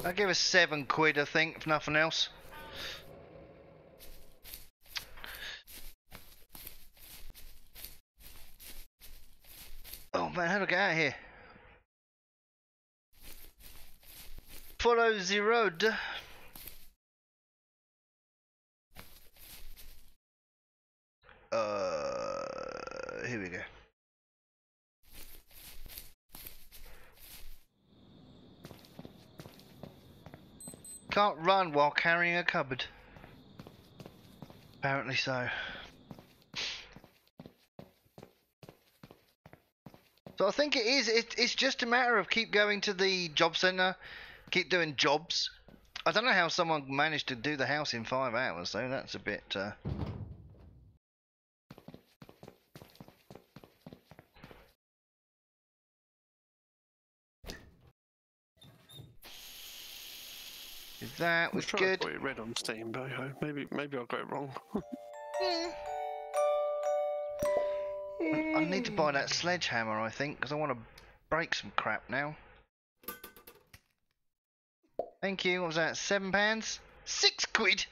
I'll give us seven quid, I think, if nothing else. Man, how do I get out of here? Follow the road. Uh, here we go. Can't run while carrying a cupboard. Apparently so. So I think it is, it, it's just a matter of keep going to the job centre, keep doing jobs. I don't know how someone managed to do the house in five hours though, that's a bit... Uh... That was good. I'm trying to put it red on Steam, but maybe, maybe I'll get it wrong. Yeah. I need to buy that sledgehammer, I think, because I want to break some crap now. Thank you. What was that? Seven pounds? Six quid?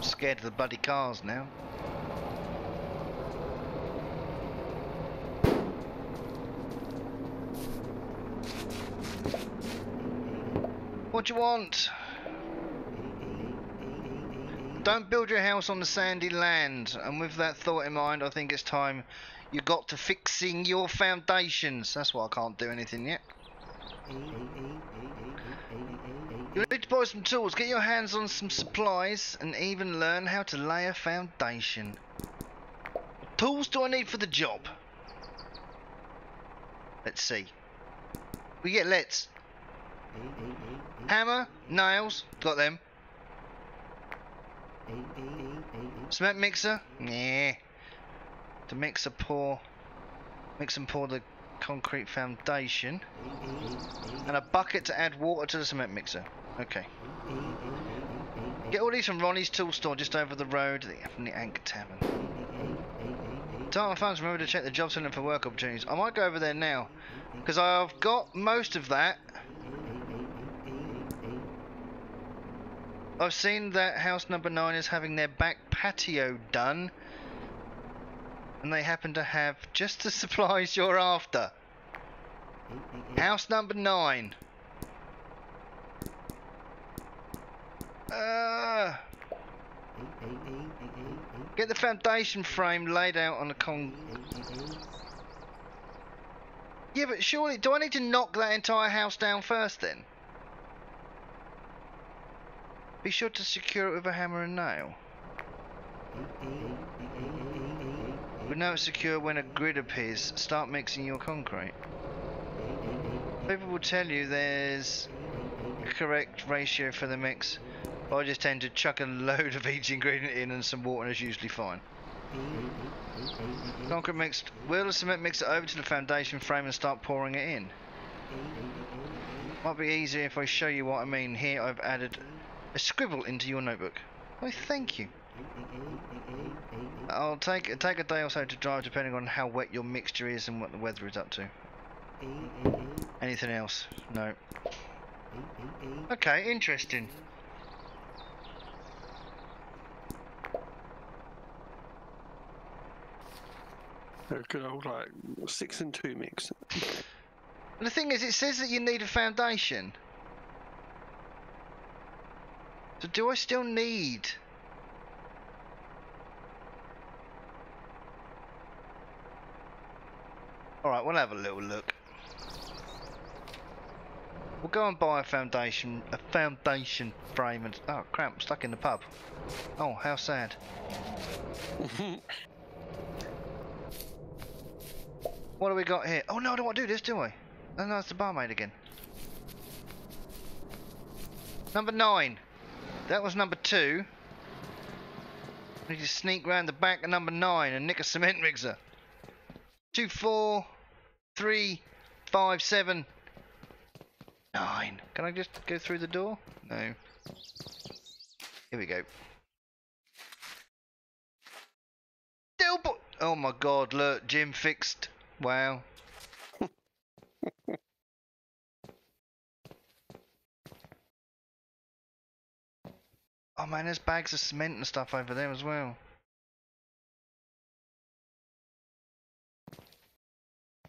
Scared of the bloody cars now. What do you want? Don't build your house on the sandy land. And with that thought in mind, I think it's time you got to fixing your foundations. That's why I can't do anything yet. You need to buy some tools, get your hands on some supplies, and even learn how to lay a foundation. What tools do I need for the job? Let's see. We get let's. Hammer, nails, got them. Cement mixer? Nah. The mixer pour. Mix and pour the concrete foundation. And a bucket to add water to the cement mixer. Okay. Get all these from Ronnie's tool store just over the road from the Anchor Tavern. Darling fans, remember to check the job center for work opportunities. I might go over there now, because I've got most of that. I've seen that house number nine is having their back patio done, and they happen to have just the supplies you're after. House number nine. Uh, get the foundation frame laid out on the con... Yeah, but surely... Do I need to knock that entire house down first, then? Be sure to secure it with a hammer and nail. We know it's secure when a grid appears. Start mixing your concrete. People will tell you there's a correct ratio for the mix. I just tend to chuck a load of each ingredient in, and some water is usually fine. Concrete mixed. Wheel the cement mixer over to the foundation frame and start pouring it in. Might be easier if I show you what I mean. Here I've added a scribble into your notebook. Oh, thank you. I'll take take a day or so to drive, depending on how wet your mixture is and what the weather is up to. Anything else? No. Okay, interesting. A good old like six and two mix. The thing is, it says that you need a foundation. So do I still need? All right, we'll have a little look. We'll go and buy a foundation, a foundation frame, and oh crap, I'm stuck in the pub. Oh, how sad. What do we got here? Oh no, I don't want to do this, do I? Oh no, it's the barmaid again. Number nine. That was number two. We need to sneak round the back of number nine and nick a cement mixer. Two, four, three, five, seven, nine. Can I just go through the door? No. Here we go. Delbo. Oh my God! Look, Jim fixed. Wow. Oh man, there's bags of cement and stuff over there as well.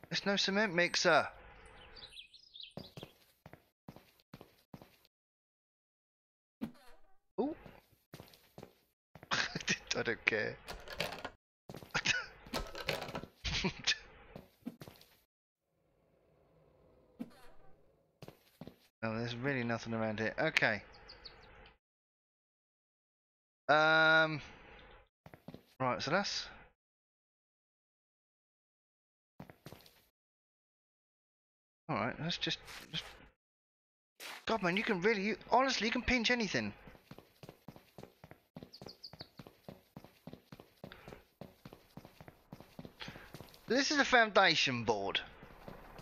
There's no cement mixer. Oh. I don't care. No, there's really nothing around here. Okay. Um. Right, so that's. All right, let's just, just. God, man, you can really, you honestly, you can pinch anything. This is a foundation board,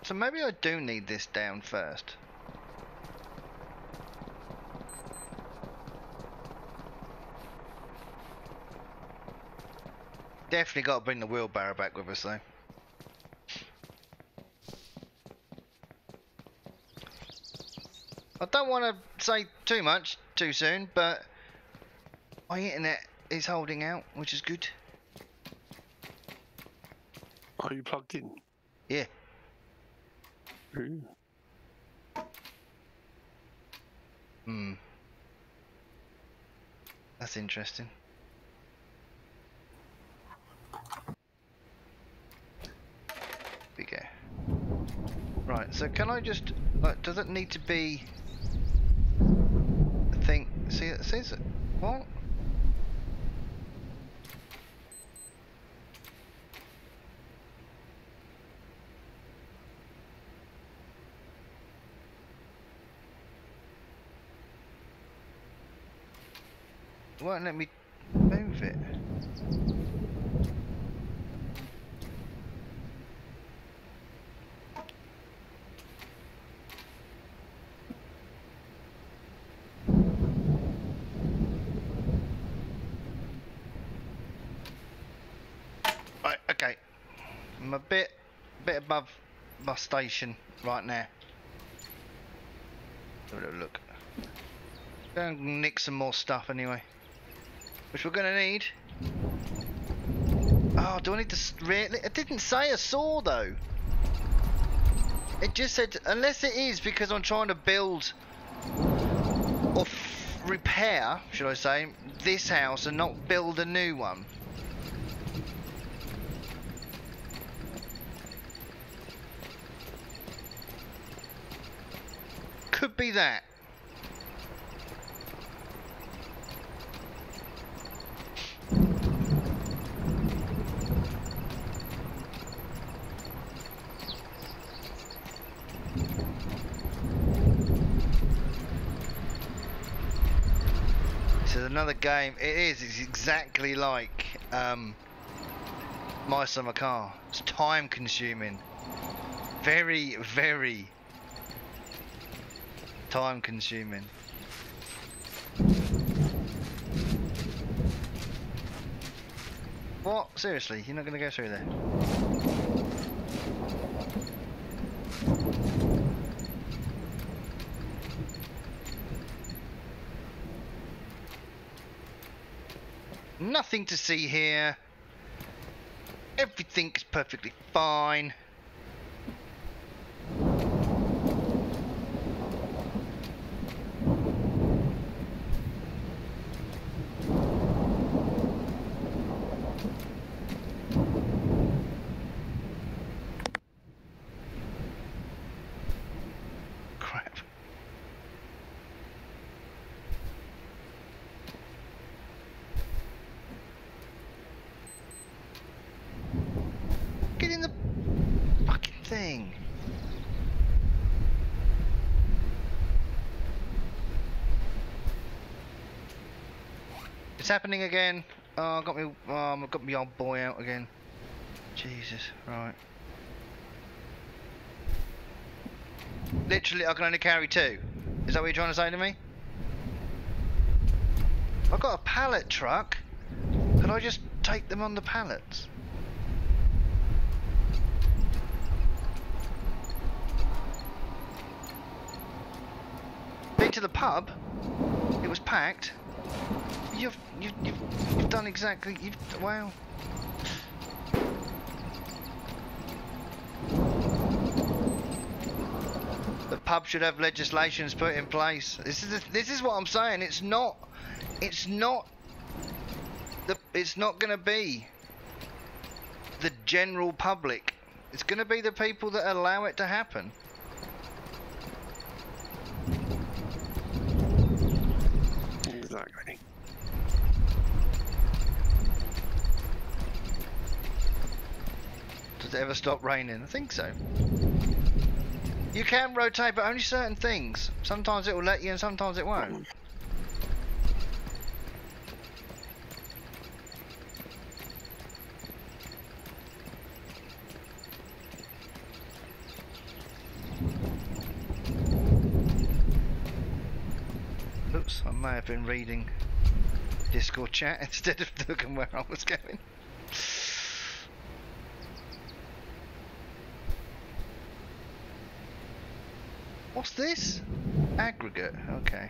so maybe I do need this down first. Definitely got to bring the wheelbarrow back with us though. I don't want to say too much too soon, but my internet is holding out, which is good. Are you plugged in? Yeah. Ooh. Hmm. That's interesting. We go. Right, so can I just, like, does it need to be a thing? See, it says it. What? It won't let me move it. Right, okay. I'm a bit, bit above my station right now. Have a little look. Go and nick some more stuff anyway, which we're gonna need. Oh, do I need to really? It didn't say a saw though. It just said, unless it is because I'm trying to build or f repair, should I say, this house and not build a new one. Could be that. This is another game. It is. It's exactly like um, My Summer Car. It's time consuming. Very, very time consuming. What? Seriously, you're not going to go through there? Nothing to see here. Everything's perfectly fine. It's happening again. Oh, I got me. Oh, I got me old boy out again. Jesus, right. Literally, I can only carry two. Is that what you're trying to say to me? I've got a pallet truck. Could I just take them on the pallets? Been to the pub. It was packed. You've, you've, you've done exactly, you've, wow. The pub should have legislations put in place. This is, the, this is what I'm saying. It's not, it's not, the, it's not going to be the general public. It's going to be the people that allow it to happen. Exactly. Does it ever stop raining? I think so. You can rotate, but only certain things. Sometimes it will let you and sometimes it won't. Oops, I may have been reading Discord chat instead of looking where I was going. What's this? Aggregate, okay.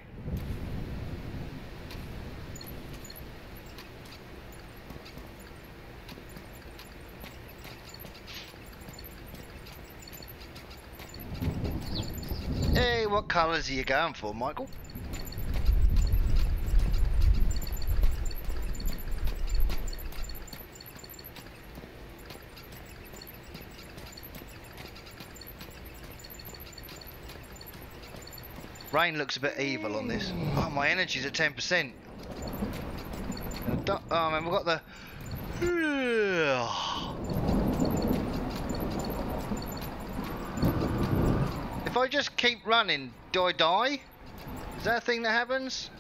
Hey, what colours are you going for, Michael? Rain looks a bit evil on this. Oh, my energy's at ten percent. Oh man, we've got the... If I just keep running, do I die? Is that a thing that happens?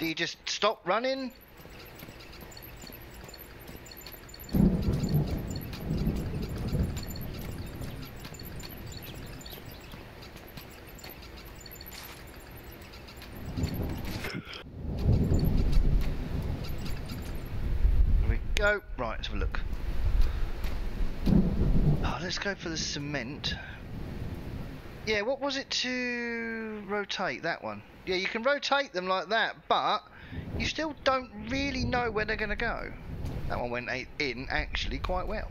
Do you just stop running? Go. Right, let's have a look. Oh, let's go for the cement. Yeah, what was it to rotate that one? Yeah, you can rotate them like that, but you still don't really know where they're going to go. That one went in actually quite well.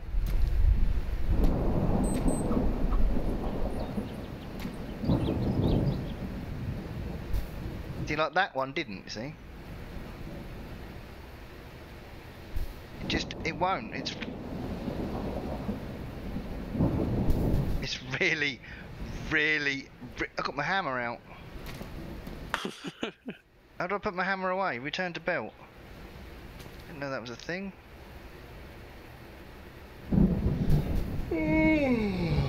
See, like that one didn't, see? Just it won't. It's it's really, really. Re I got my hammer out. How do I put my hammer away? Return to belt. Didn't know that was a thing.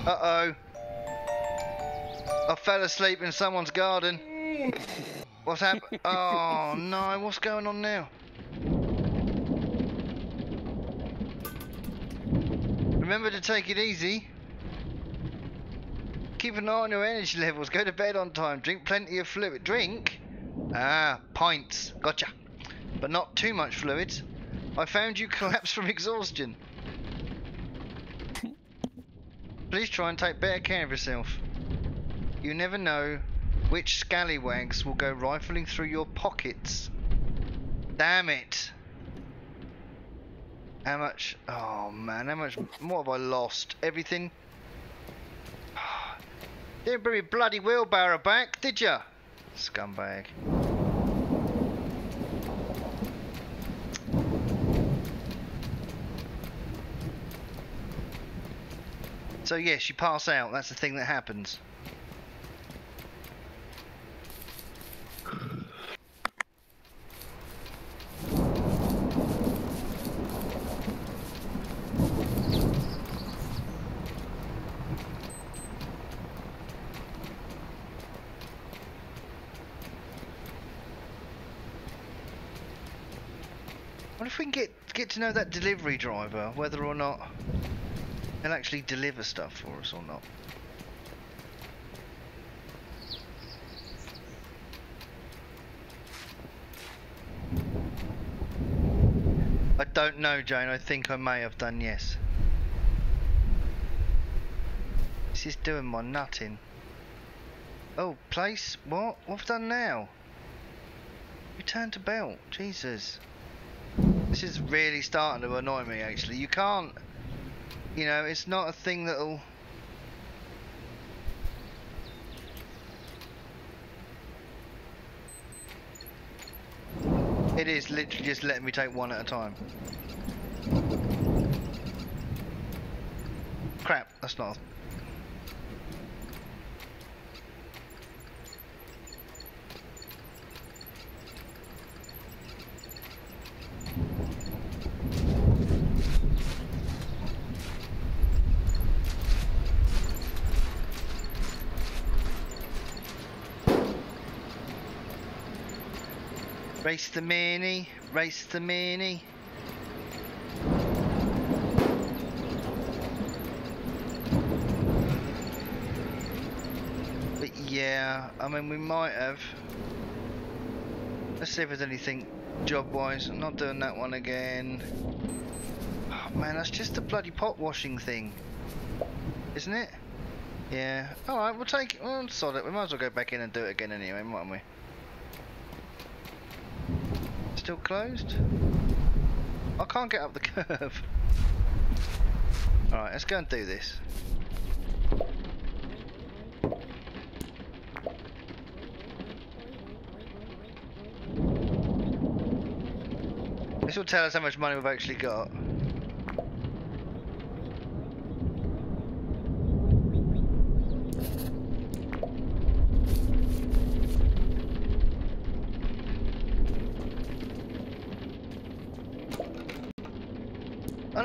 Uh oh. I fell asleep in someone's garden. What's happened? Oh no! What's going on now? Remember to take it easy. Keep an eye on your energy levels. Go to bed on time. Drink plenty of fluid. Drink? Ah, pints. Gotcha. But not too much fluids. I found you collapsed from exhaustion. Please try and take better care of yourself. You never know which scallywags will go rifling through your pockets. Damn it. How much? Oh man, how much? What have I lost? Everything? Didn't bring me bloody wheelbarrow back, did ya? Scumbag. So yes, you pass out. That's the thing that happens. To know that delivery driver whether or not he'll actually deliver stuff for us or not. I don't know, Jane. I think I may have done, yes. This is doing my nutting. Oh, place? What? What have I done now? Return to belt. Jesus. This is really starting to annoy me, actually. You can't, you know, it's not a thing that'll... It is literally just letting me take one at a time. Crap, that's not... Race the mini, race the mini. But yeah, I mean, we might have. Let's see if there's anything job-wise. I'm not doing that one again. Oh man, that's just the bloody pot washing thing, isn't it? Yeah. All right, we'll take it. Well, sod it. We might as well go back in and do it again anyway, mightn't we? Still closed? I can't get up the curve. Alright, let's go and do this. This will tell us how much money we've actually got.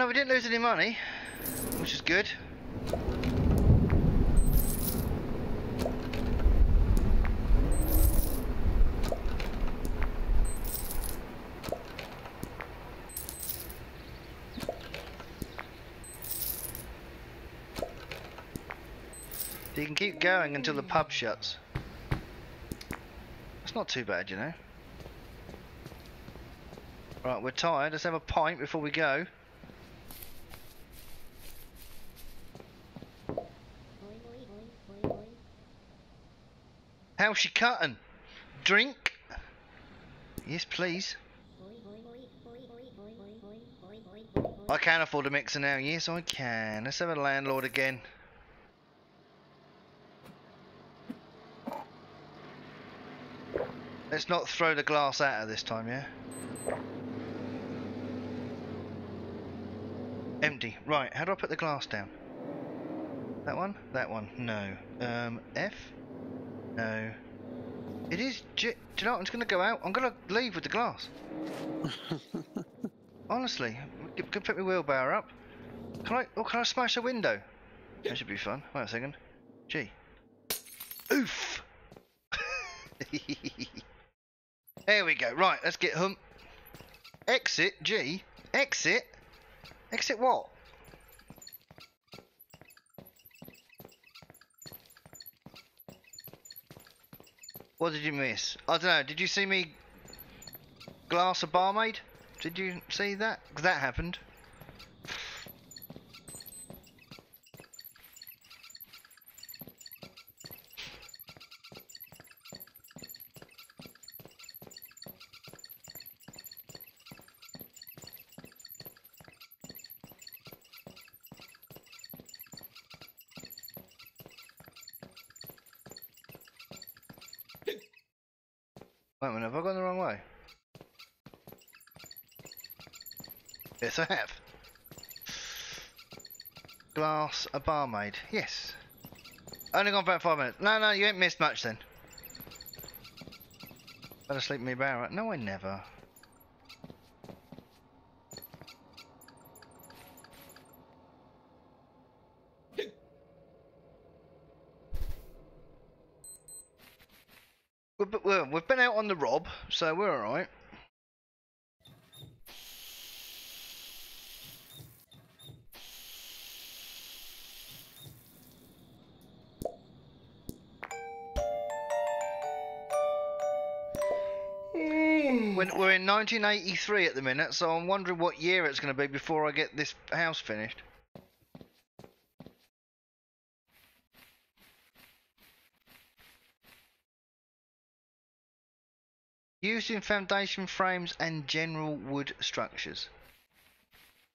We didn't lose any money, which is good. So you can keep going until the pub shuts. It's not too bad, you know. Right, we're tired. Let's have a pint before we go. How's she cutting? Drink? Yes, please. I can afford a mixer now. Yes, I can. Let's have a landlord again. Let's not throw the glass at her this time, yeah? Empty. Right, how do I put the glass down? That one? That one. No. Um, F? No. It is... Do you know what? I'm just going to go out. I'm going to leave with the glass. Honestly. I'm going to put my wheelbarrow up. Can I... Or can I smash a window? That should be fun. Wait a second. Gee. Oof! There we go. Right, let's get home. Exit, G. Exit? Exit what? What did you miss? I don't know. Did you see me glass a barmaid? Did you see that? Because that happened. Yes, I have. Glass a barmaid. Yes. Only gone for about five minutes. No, no, you ain't missed much then. Fell asleep in me barrow. No, I never. we've, we're, we've been out on the rob, so we're alright. We're in nineteen eighty-three at the minute, so I'm wondering what year it's going to be before I get this house finished. Used in foundation frames and general wood structures.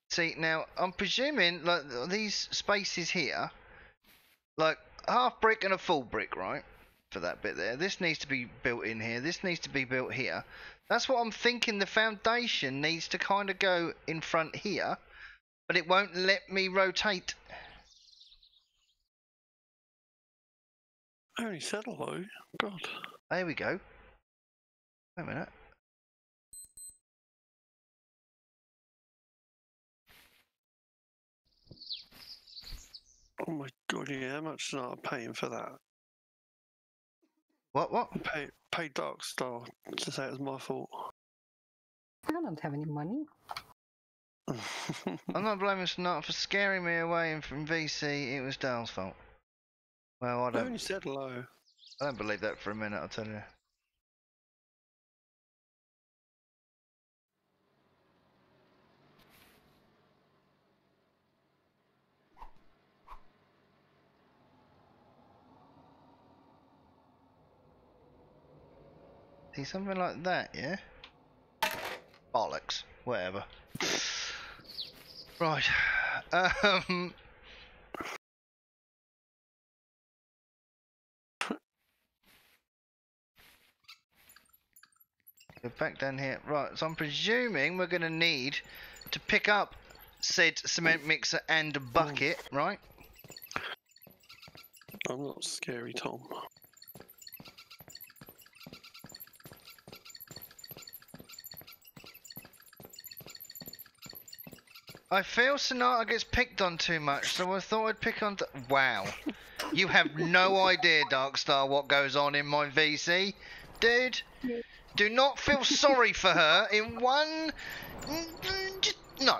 See, now, I'm presuming, like, these spaces here, like, half brick and a full brick, right? For that bit there. This needs to be built in here. This needs to be built here. That's what I'm thinking. The foundation needs to kind of go in front here, but it won't let me rotate. I only said hello. God. There we go. Wait a minute. Oh my God, yeah, how much is I paying for that? What, what? I paid, paid Dark Star to say it was my fault. I don't have any money. I'm not blaming Sonata for scaring me away from V C. It was Dale's fault. Well, I don't... I only said hello. I don't believe that for a minute, I'll tell you. See, something like that, yeah? Bollocks. Whatever. Right. Um... We're back down here. Right, so I'm presuming we're going to need to pick up said cement mixer and a bucket, right? I'm not scary, Tom. I feel Sonata gets picked on too much, so I thought I'd pick on... Wow. You have no idea, Darkstar, what goes on in my V C. Dude, do not feel sorry for her in one... Just... No,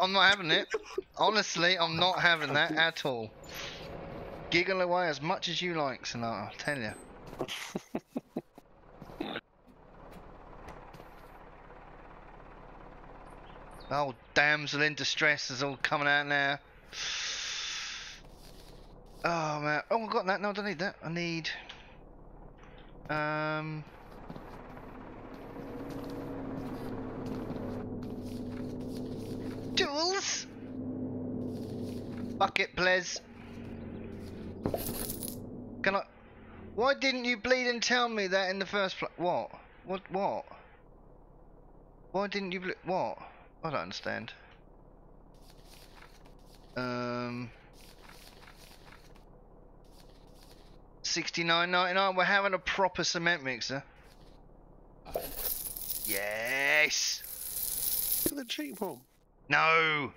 I'm not having it. Honestly, I'm not having that at all. Giggle away as much as you like, Sonata, I'll tell you. The old damsel in distress is all coming out now. Oh man, oh I got that, no I don't need that, I need... Um... Tools! Bucket, please. Can I... Why didn't you bleed and tell me that in the first place? What? What? What? Why didn't you bleed? What? I don't understand. Um... sixty-nine ninety-nine, we're having a proper cement mixer. Yes! Look at the cheap one. No!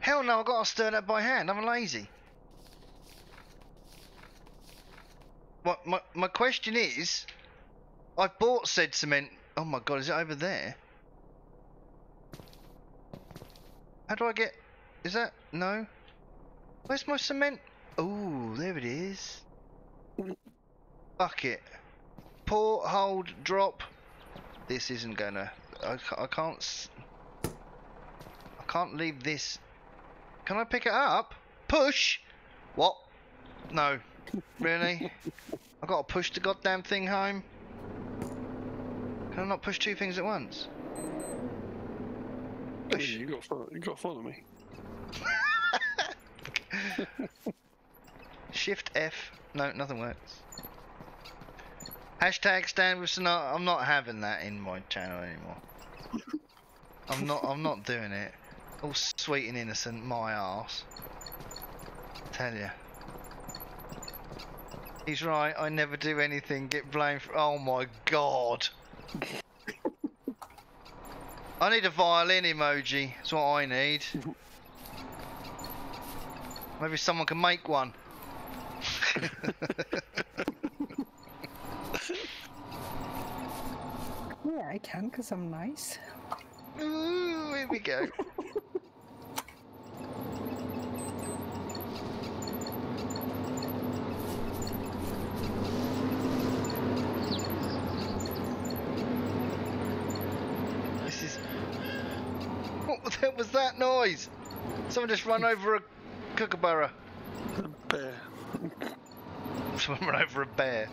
Hell no, I've got to stir that by hand, I'm lazy. My, my, my question is, I bought said cement... Oh my god, is it over there? How do I get... Is that... No? Where's my cement? Oh, there it is. Bucket. Pour, hold, drop. This isn't gonna... I, I can't... I can't leave this. Can I pick it up? Push! What? No. Really? I gotta push the goddamn thing home? Can I not push two things at once? Push. You gotta follow, you gotta follow me. Shift F. No, nothing works. Hashtag stand with Sonata. I'm not having that in my channel anymore. I'm not. I'm not doing it. All sweet and innocent, my arse. I tell you. He's right. I never do anything. Get blamed for. Oh my god. I need a violin emoji. That's what I need. Maybe someone can make one. Yeah, I can because I'm nice. Ooh, here we go. This is... What the hell was that noise? Someone just run over a kookaburra. A bear. Someone run over a bear.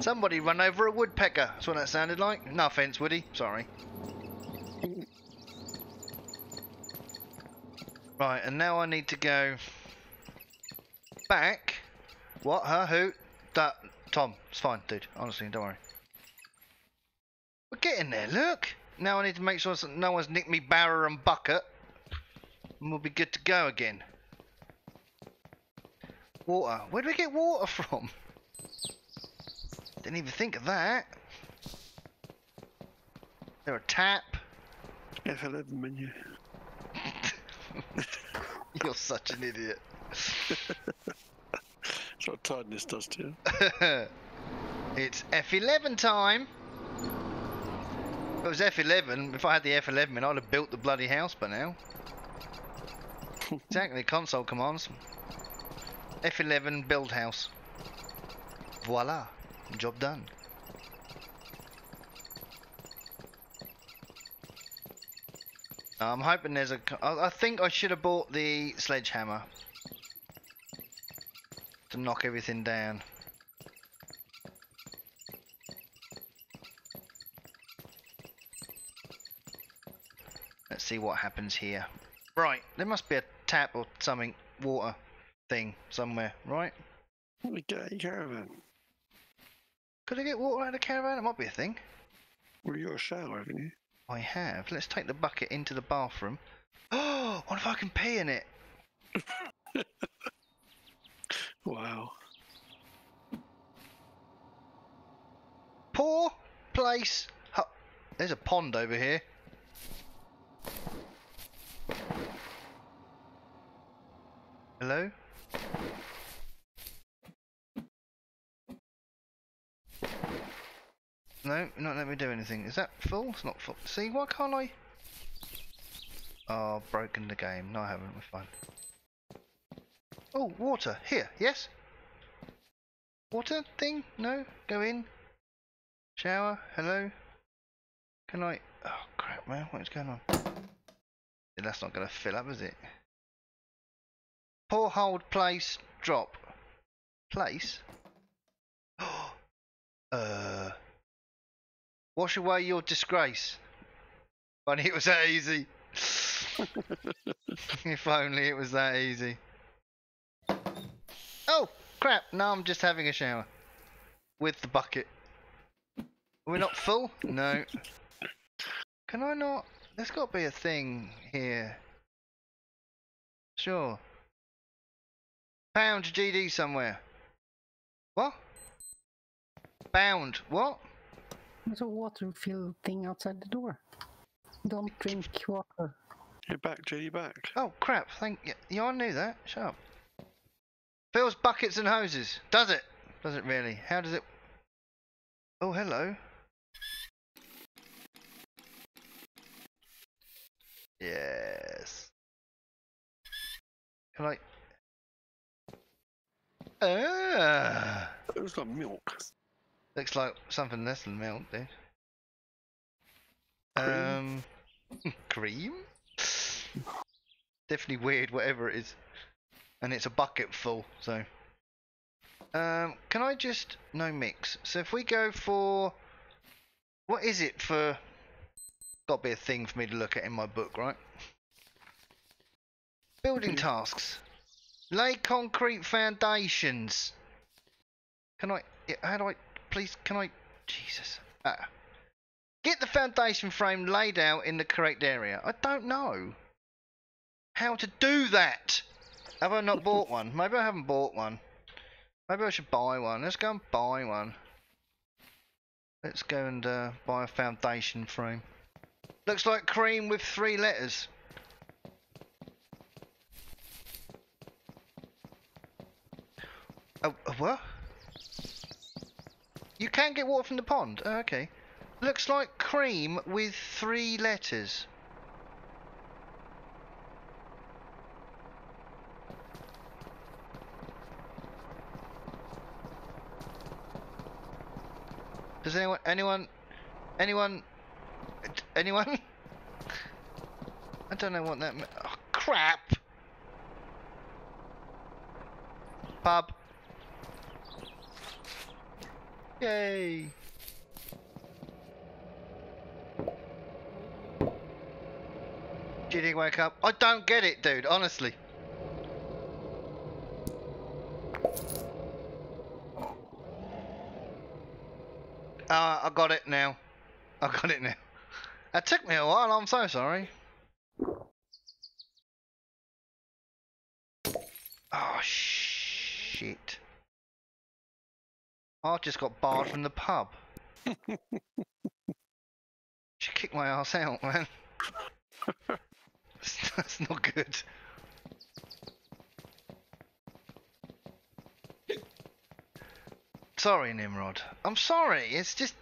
Somebody run over a woodpecker. That's what that sounded like. No offense, Woody. Sorry. Right, and now I need to go back. What? Huh? Who? That? Tom. It's fine, dude. Honestly, don't worry. We're getting there. Look. Now I need to make sure that no one's nicked me barrow and bucket, and we'll be good to go again. Water. Where do we get water from? Didn't even think of that. Is there a tap? F eleven menu. You're such an idiot. That's what tiredness does to you. It's F eleven time! If it was F eleven, if I had the F eleven in, I'd have built the bloody house by now. Exactly, console commands. F eleven build house. Voila. Job done. I'm hoping there's a... I think I should have bought the sledgehammer. To knock everything down. Let's see what happens here. Right. There must be a tap or something. Water. Thing somewhere, right? Let me get out of the caravan. Could I get water out of the caravan? It might be a thing. Well, you've got a shower, haven't you? I have. Let's take the bucket into the bathroom. Oh, what if I can pee in it? Wow. Poor place. Oh, there's a pond over here. Hello? No, not let me do anything. Is that full? It's not full. See, why can't I? Oh, I've broken the game. No, I haven't. We're fine. Oh, water. Here, yes? Water thing? No? Go in. Shower. Hello? Can I... Oh, crap, man. What is going on? That's not going to fill up, is it? Pour, hold, place, drop. Place? uh... Wash away your disgrace. Funny it was that easy. If only it was that easy. Oh, crap. No, I'm just having a shower. With the bucket. We're not full? No. Can I not? There's got to be a thing here. Sure. Pound G D somewhere. What? Bound. What? There's a water filled thing outside the door. Don't drink water. You're back, G D, back. Oh, crap. Thank you. Yeah, I knew that. Shut up. Fills buckets and hoses. Does it? Does it really? How does it... Oh, hello. Yes. Can I... Ah! It looks like milk. Looks like something less than milk, dude. Cream. Um... Cream? Definitely weird, whatever it is. And it's a bucket full, so... Um, can I just... No mix. So if we go for... What is it for... Got to be a thing for me to look at in my book, right? Building tasks. Lay concrete foundations. Can I... How do I... Please, can I... Jesus. Ah. Get the foundation frame laid out in the correct area. I don't know how to do that. Have I not bought one? Maybe I haven't bought one. Maybe I should buy one. Let's go and buy one. Let's go and uh, buy a foundation frame. Looks like cream with three letters. Oh, what? You can get water from the pond. Oh, okay. Looks like cream with three letters. Does anyone, anyone, anyone, anyone? I don't know what that meant. Oh, crap! Pub. Yay! G D, wake up. I don't get it, dude, honestly. Uh, I got it now. I got it now. That took me a while, I'm so sorry. Oh, shit. I just got barred from the pub. She kicked my ass out, man. That's not good. Sorry, Nimrod. I'm sorry, it's just...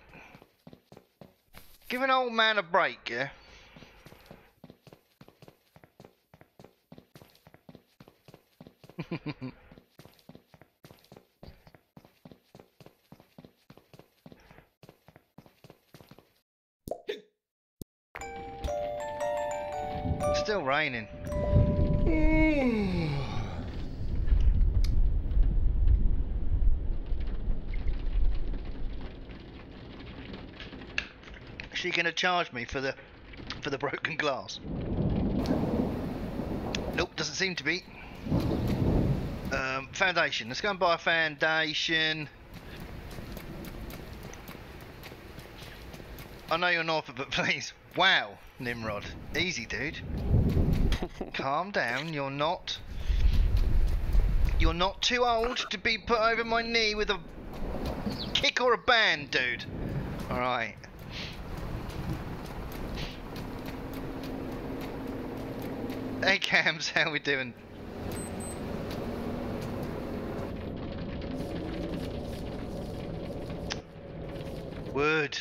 Give an old man a break, yeah? It's still raining. She gonna charge me for the for the broken glass? Nope, doesn't seem to be. Um, foundation. Let's go and buy a foundation. I know you're Norfolk, but please, wow, Nimrod, easy, dude. Calm down. You're not. You're not too old to be put over my knee with a kick or a band, dude. All right. Hey Cams, how we doing? Word.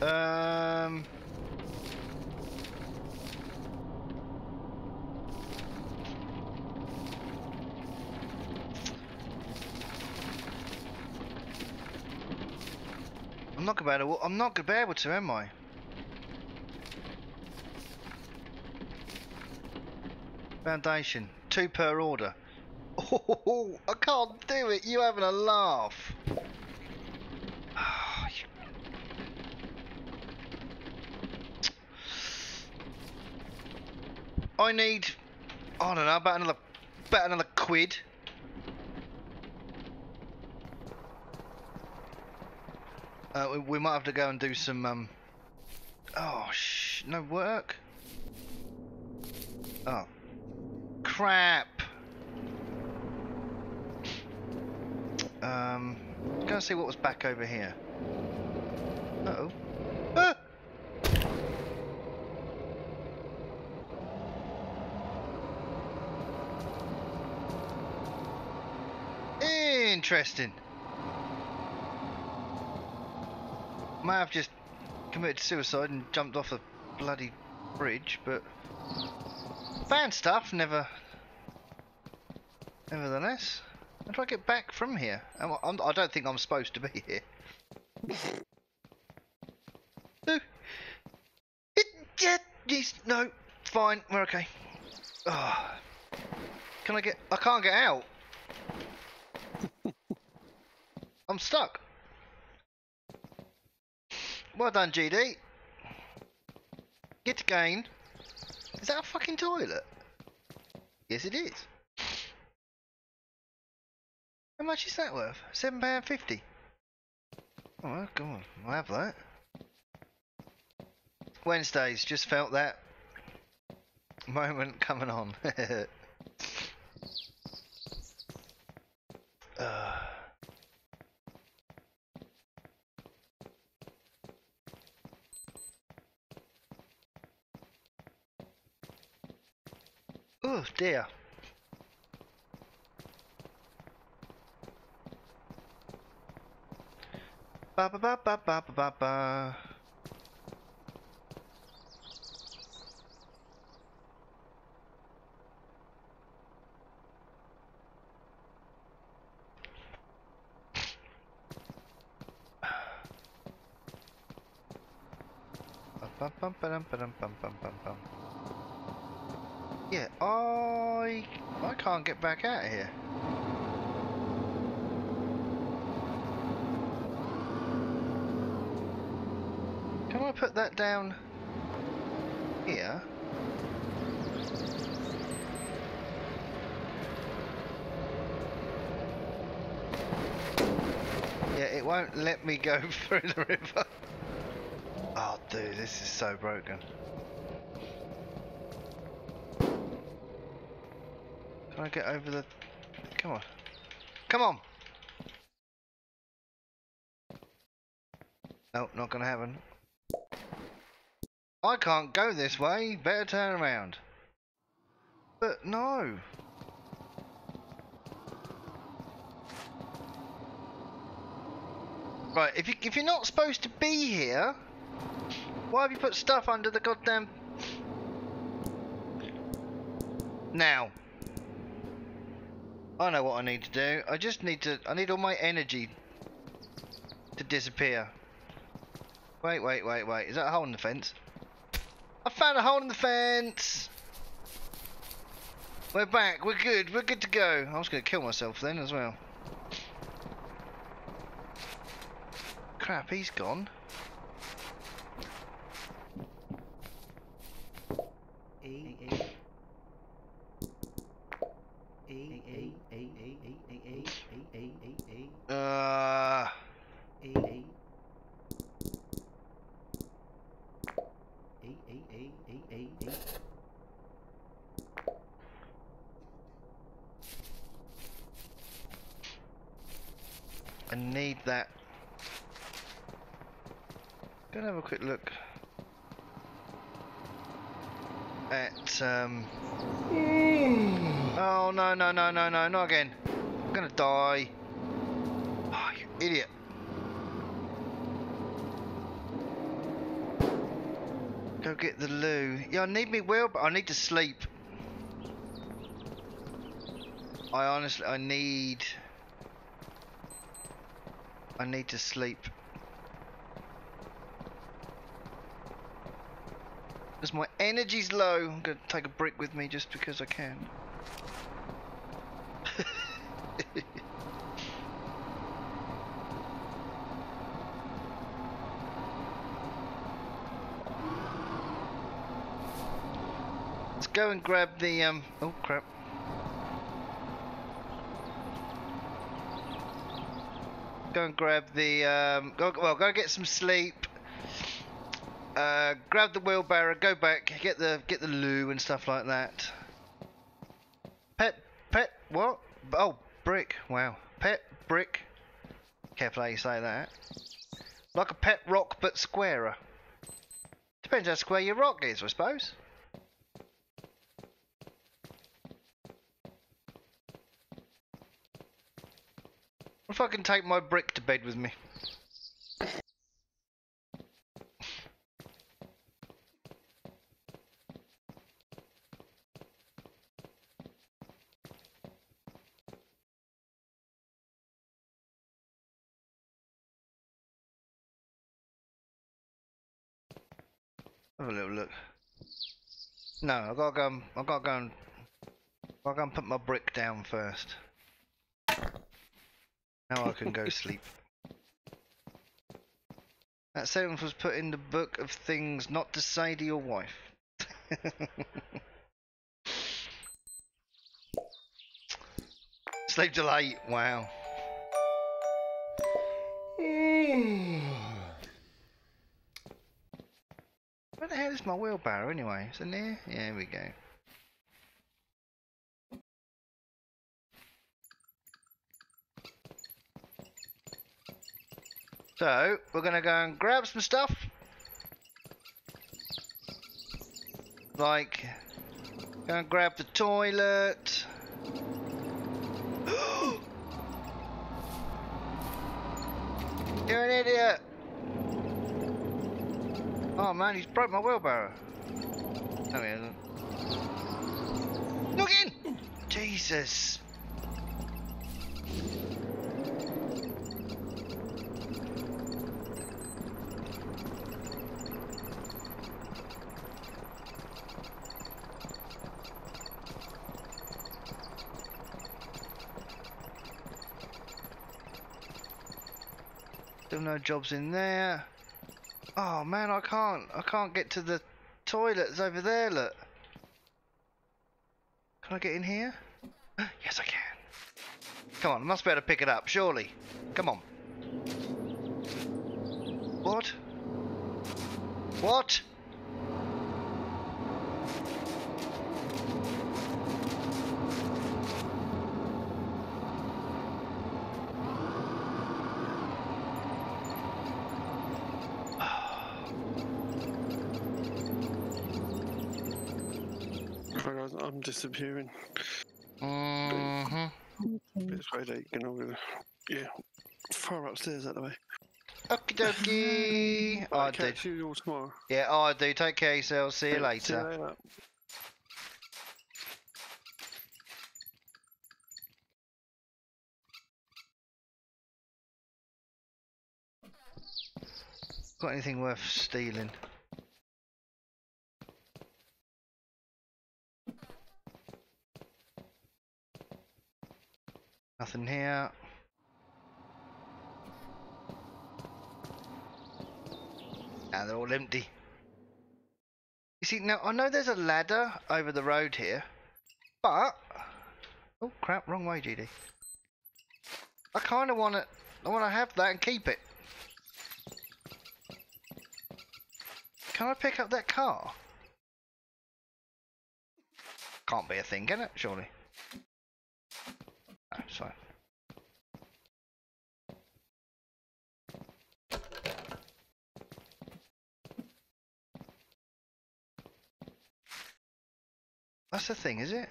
Um. not gonna be able to, I'm not gonna be able to, am I? Foundation, two per order. Oh, I can't do it. You having a laugh? Oh, you... I need, I don't know, about another, about another quid. Uh, we, we might have to go and do some. Um... Oh sh! No work. Oh, crap. Um, go and see what was back over here. Uh oh. Ah! Interesting. Might have just committed suicide and jumped off a bloody bridge, but found stuff, never. Nevertheless. How do I get back from here? I'm, I'm, I don't think I'm supposed to be here. No, it, yeah, geez, no, fine, we're okay. Oh. Can I get? I can't get out. I'm stuck. Well done, G D. Get again. Is that a fucking toilet? Yes, it is. How much is that worth? seven pounds fifty. Oh, come on. I'll have that. Wednesdays. Just felt that moment coming on. uh. Oh, dear. Ba ba ba ba ba ba ba. Yeah, I I can't get back out of here. Can I put that down here? Yeah, it won't let me go through the river. Oh, dude, this is so broken. Can I get over the... Come on. Come on! No, not gonna happen. I can't go this way, better turn around. But no. Right, if, you, if you're not supposed to be here, why have you put stuff under the goddamn... Now. I know what I need to do. I just need to, I need all my energy to disappear. Wait, wait, wait, wait. Is that a hole in the fence? I found a hole in the fence! We're back, we're good, we're good to go. I was going to kill myself then as well. Crap, he's gone. Uh... I need that. Gonna have a quick look at um oh no no no no no not again. I'm gonna die. Oh, you idiot. Go get the loo. Yeah, I need me wheel, but I need to sleep. I honestly I need I need to sleep. Because my energy's low, I'm going to take a brick with me just because I can. Let's go and grab the, um, oh crap. Go and grab the, um, go, well, go get some sleep. Uh, grab the wheelbarrow, go back, get the get the loo and stuff like that. Pet, pet, what? Oh, brick, wow. Pet, brick. Careful how you say that. Like a pet rock, but squarer. Depends how square your rock is, I suppose. What if I can take my brick to bed with me? Have a little look. No, I gotta go. And, I gotta go and I gotta put my brick down first. Now I can go sleep. That sentence was put in the book of things not to say to your wife. Sleep till eight. Wow. Where the hell is my wheelbarrow anyway? Is it there? Yeah, here we go. So, we're going to go and grab some stuff. Like, go and grab the toilet. You're an idiot. Oh man, he's broke my wheelbarrow. No, he hasn't. Knock in! Jesus. No jobs in there. Oh man, I can't I can't get to the toilets over there, look. Can I get in here? Yes I can. Come on, I must be able to pick it up, surely. Come on. What? What? I'm disappearing. Mm-hmm. It's quite late, you know. Yeah, far upstairs that way. Okie dokie. I, I do. Catch you all tomorrow. Yeah, I do. Take care of yourself. See you yeah, later. See you later. Got anything worth stealing? Nothing here. Now they're all empty. You see, now I know there's a ladder over the road here, but oh crap, wrong way, G D. I kind of want to, I want to have that and keep it. Can I pick up that car? Can't be a thing, can it? Surely. No, sorry. That's the thing, is it?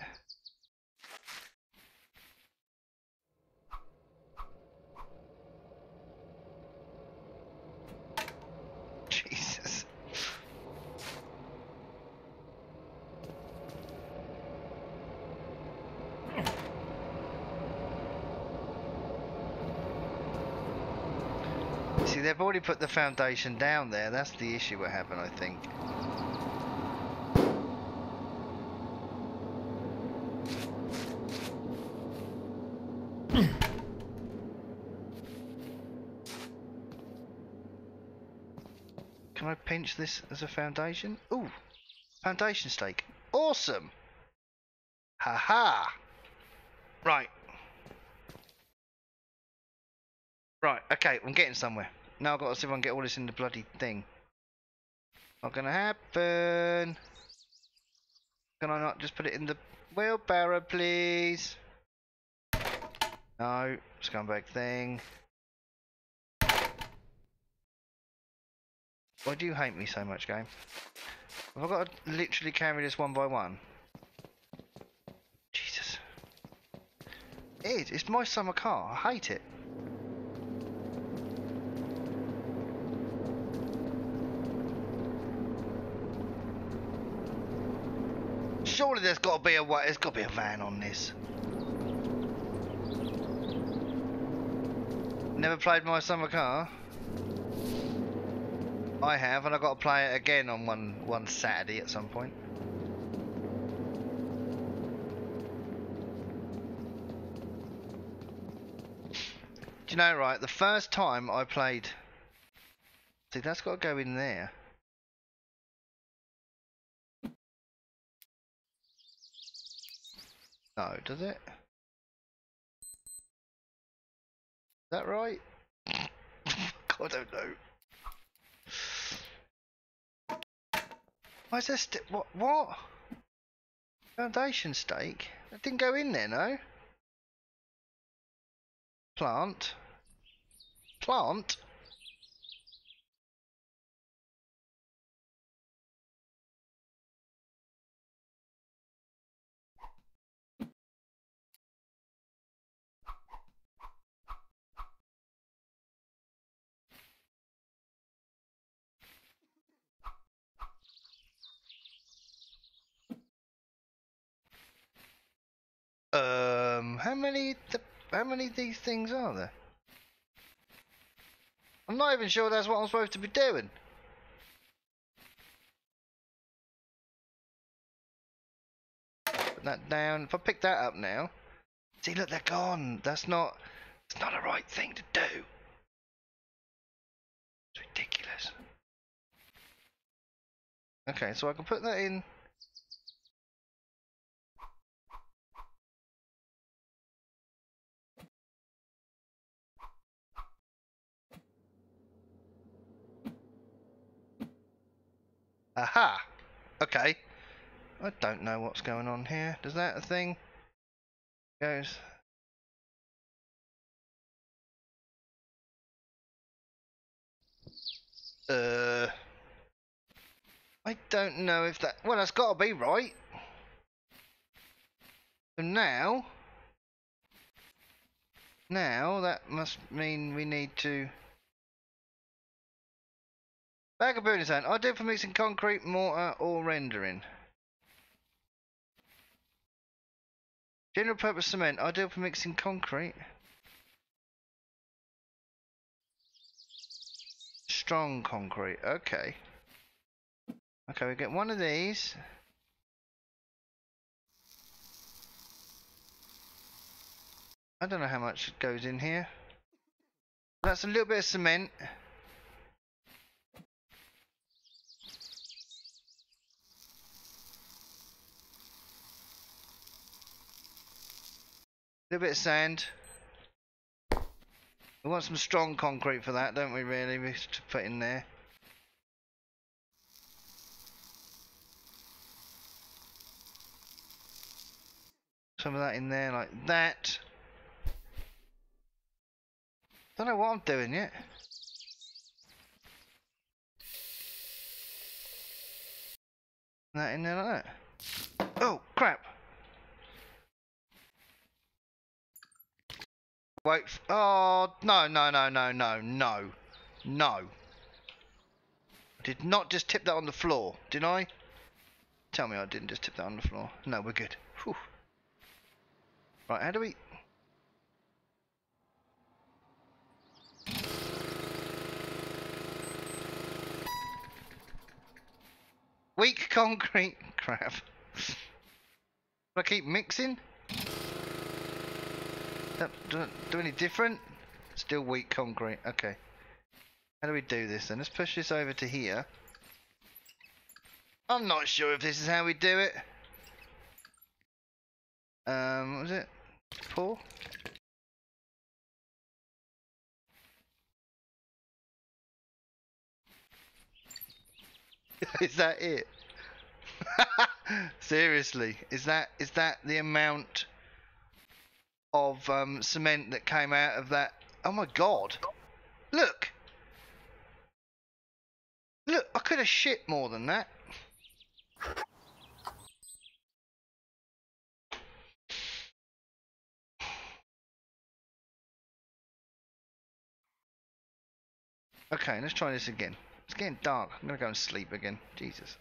They've already put the foundation down there. That's the issue what happened, I think. Can I pinch this as a foundation? Ooh, foundation stake. Awesome. Ha ha. Right. Right, okay, I'm getting somewhere. Now I've got to see if I can get all this in the bloody thing. Not gonna happen. Can I not just put it in the wheelbarrow, please? No, scumbag thing. Why do you hate me so much, game? Have I got to literally carry this one by one? Jesus. It is. It's my summer car. I hate it. Surely there's got to be a way. There's got to be a van on this. Never played my summer car. I have, and I've got to play it again on one one Saturday at some point. Do you know, right, the first time I played... See, that's got to go in there. No, does it? Is that right? God, I don't know. Why is there st- what, what? Foundation stake? That didn't go in there, no? Plant? Plant? Um, how many th how many of these things are there? I'm not even sure that's what I'm supposed to be doing. Put that down. If I pick that up now, see, look, they're gone. That's not. It's not a right thing to do. It's ridiculous. Okay, so I can put that in. Aha! Okay. I don't know what's going on here. Does that thing goes? Uh, I don't know if that. Well, that's got to be right. So now, now that must mean we need to. Bag of building sand. Ideal for mixing concrete, mortar, or rendering. General purpose cement. Ideal for mixing concrete. Strong concrete. Okay. Okay, we get one of these. I don't know how much goes in here. That's a little bit of cement. A little bit of sand. We want some strong concrete for that, don't we, really, we to put in there. Some of that in there like that. Don't know what I'm doing yet. That in there like that. Oh, crap. Wait, oh, no, no, no, no, no, no, no. I did not just tip that on the floor, did I? Tell me I didn't just tip that on the floor. No, we're good. Whew. Right, how do we... Weak concrete. Crap. Do I keep mixing? Nope, doesn't do any different. Still weak concrete. Okay. How do we do this then? Let's push this over to here. I'm not sure if this is how we do it. Um, what was it? Pour? Is that it? Seriously, is that is that the amount of um, cement that came out of that? Oh my god! Look, look! I could have shit more than that. Okay, let's try this again. It's getting dark. I'm gonna go and sleep again. Jesus.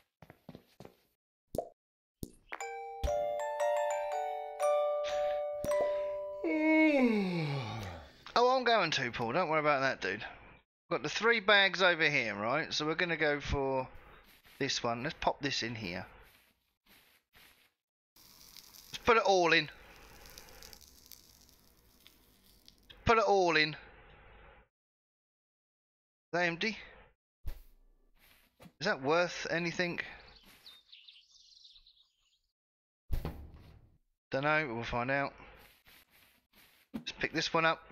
Oh, I'm going to, Paul. Don't worry about that, dude. Got the three bags over here, right? So we're gonna go for this one. Let's pop this in here. Let's put it all in. Put it all in. Is that empty? Is that worth anything? Don't know, but we'll find out. Let's pick this one up.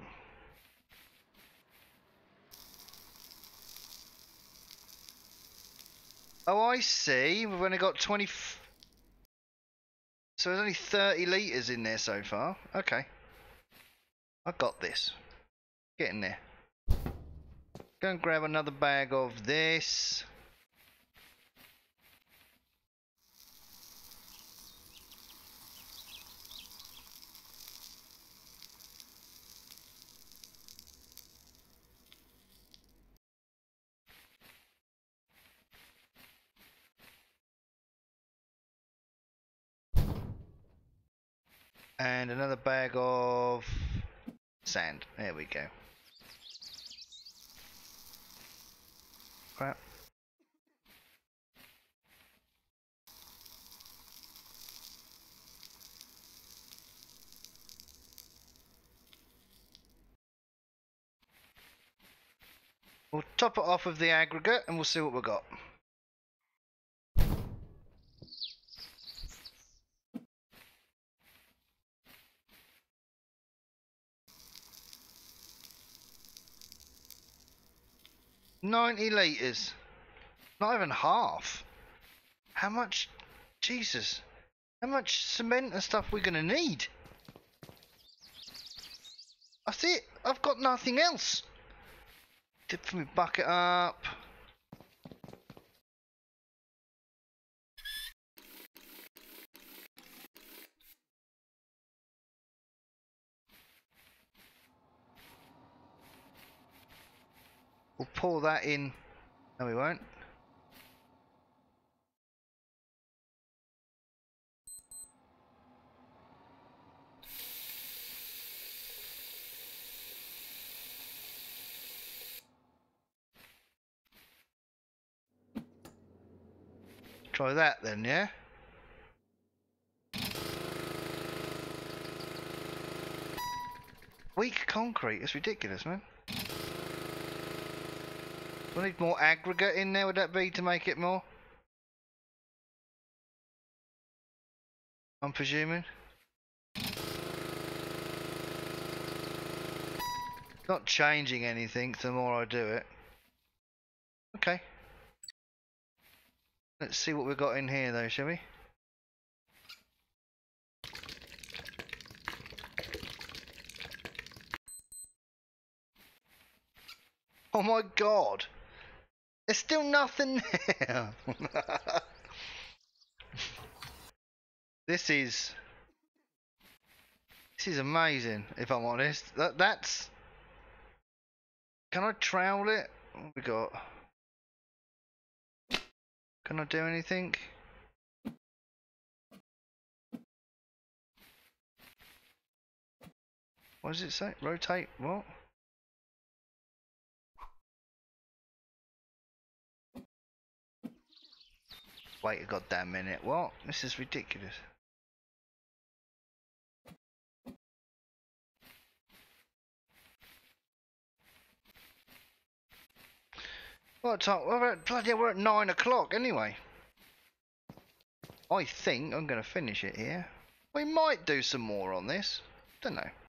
Oh, I see. We've only got twenty. F so there's only thirty litres in there so far. Okay. I got this. Get in there. Go and grab another bag of this. And another bag of sand. There we go. Crap. We'll top it off of the aggregate and we'll see what we've got. ninety litres. Not even half. How much? Jesus. How much cement and stuff we're going to need? That's it. I've got nothing else. Dip my bucket up. We'll pour that in. No, we won't. Try that then, yeah? Weak concrete. It's ridiculous, man. Do I need more aggregate in there, would that be, to make it more? I'm presuming. Not changing anything the more I do it. Okay. Let's see what we've got in here though, shall we? Oh my god! There's still nothing there. This is this is amazing. If I'm honest, that that's. Can I trowel it? What have we got? Can I do anything? What does it say? Rotate what? Wait a goddamn minute, what? This is ridiculous. What time? We're at, bloody, we're at nine o'clock anyway. I think I'm going to finish it here. We might do some more on this. Don't know.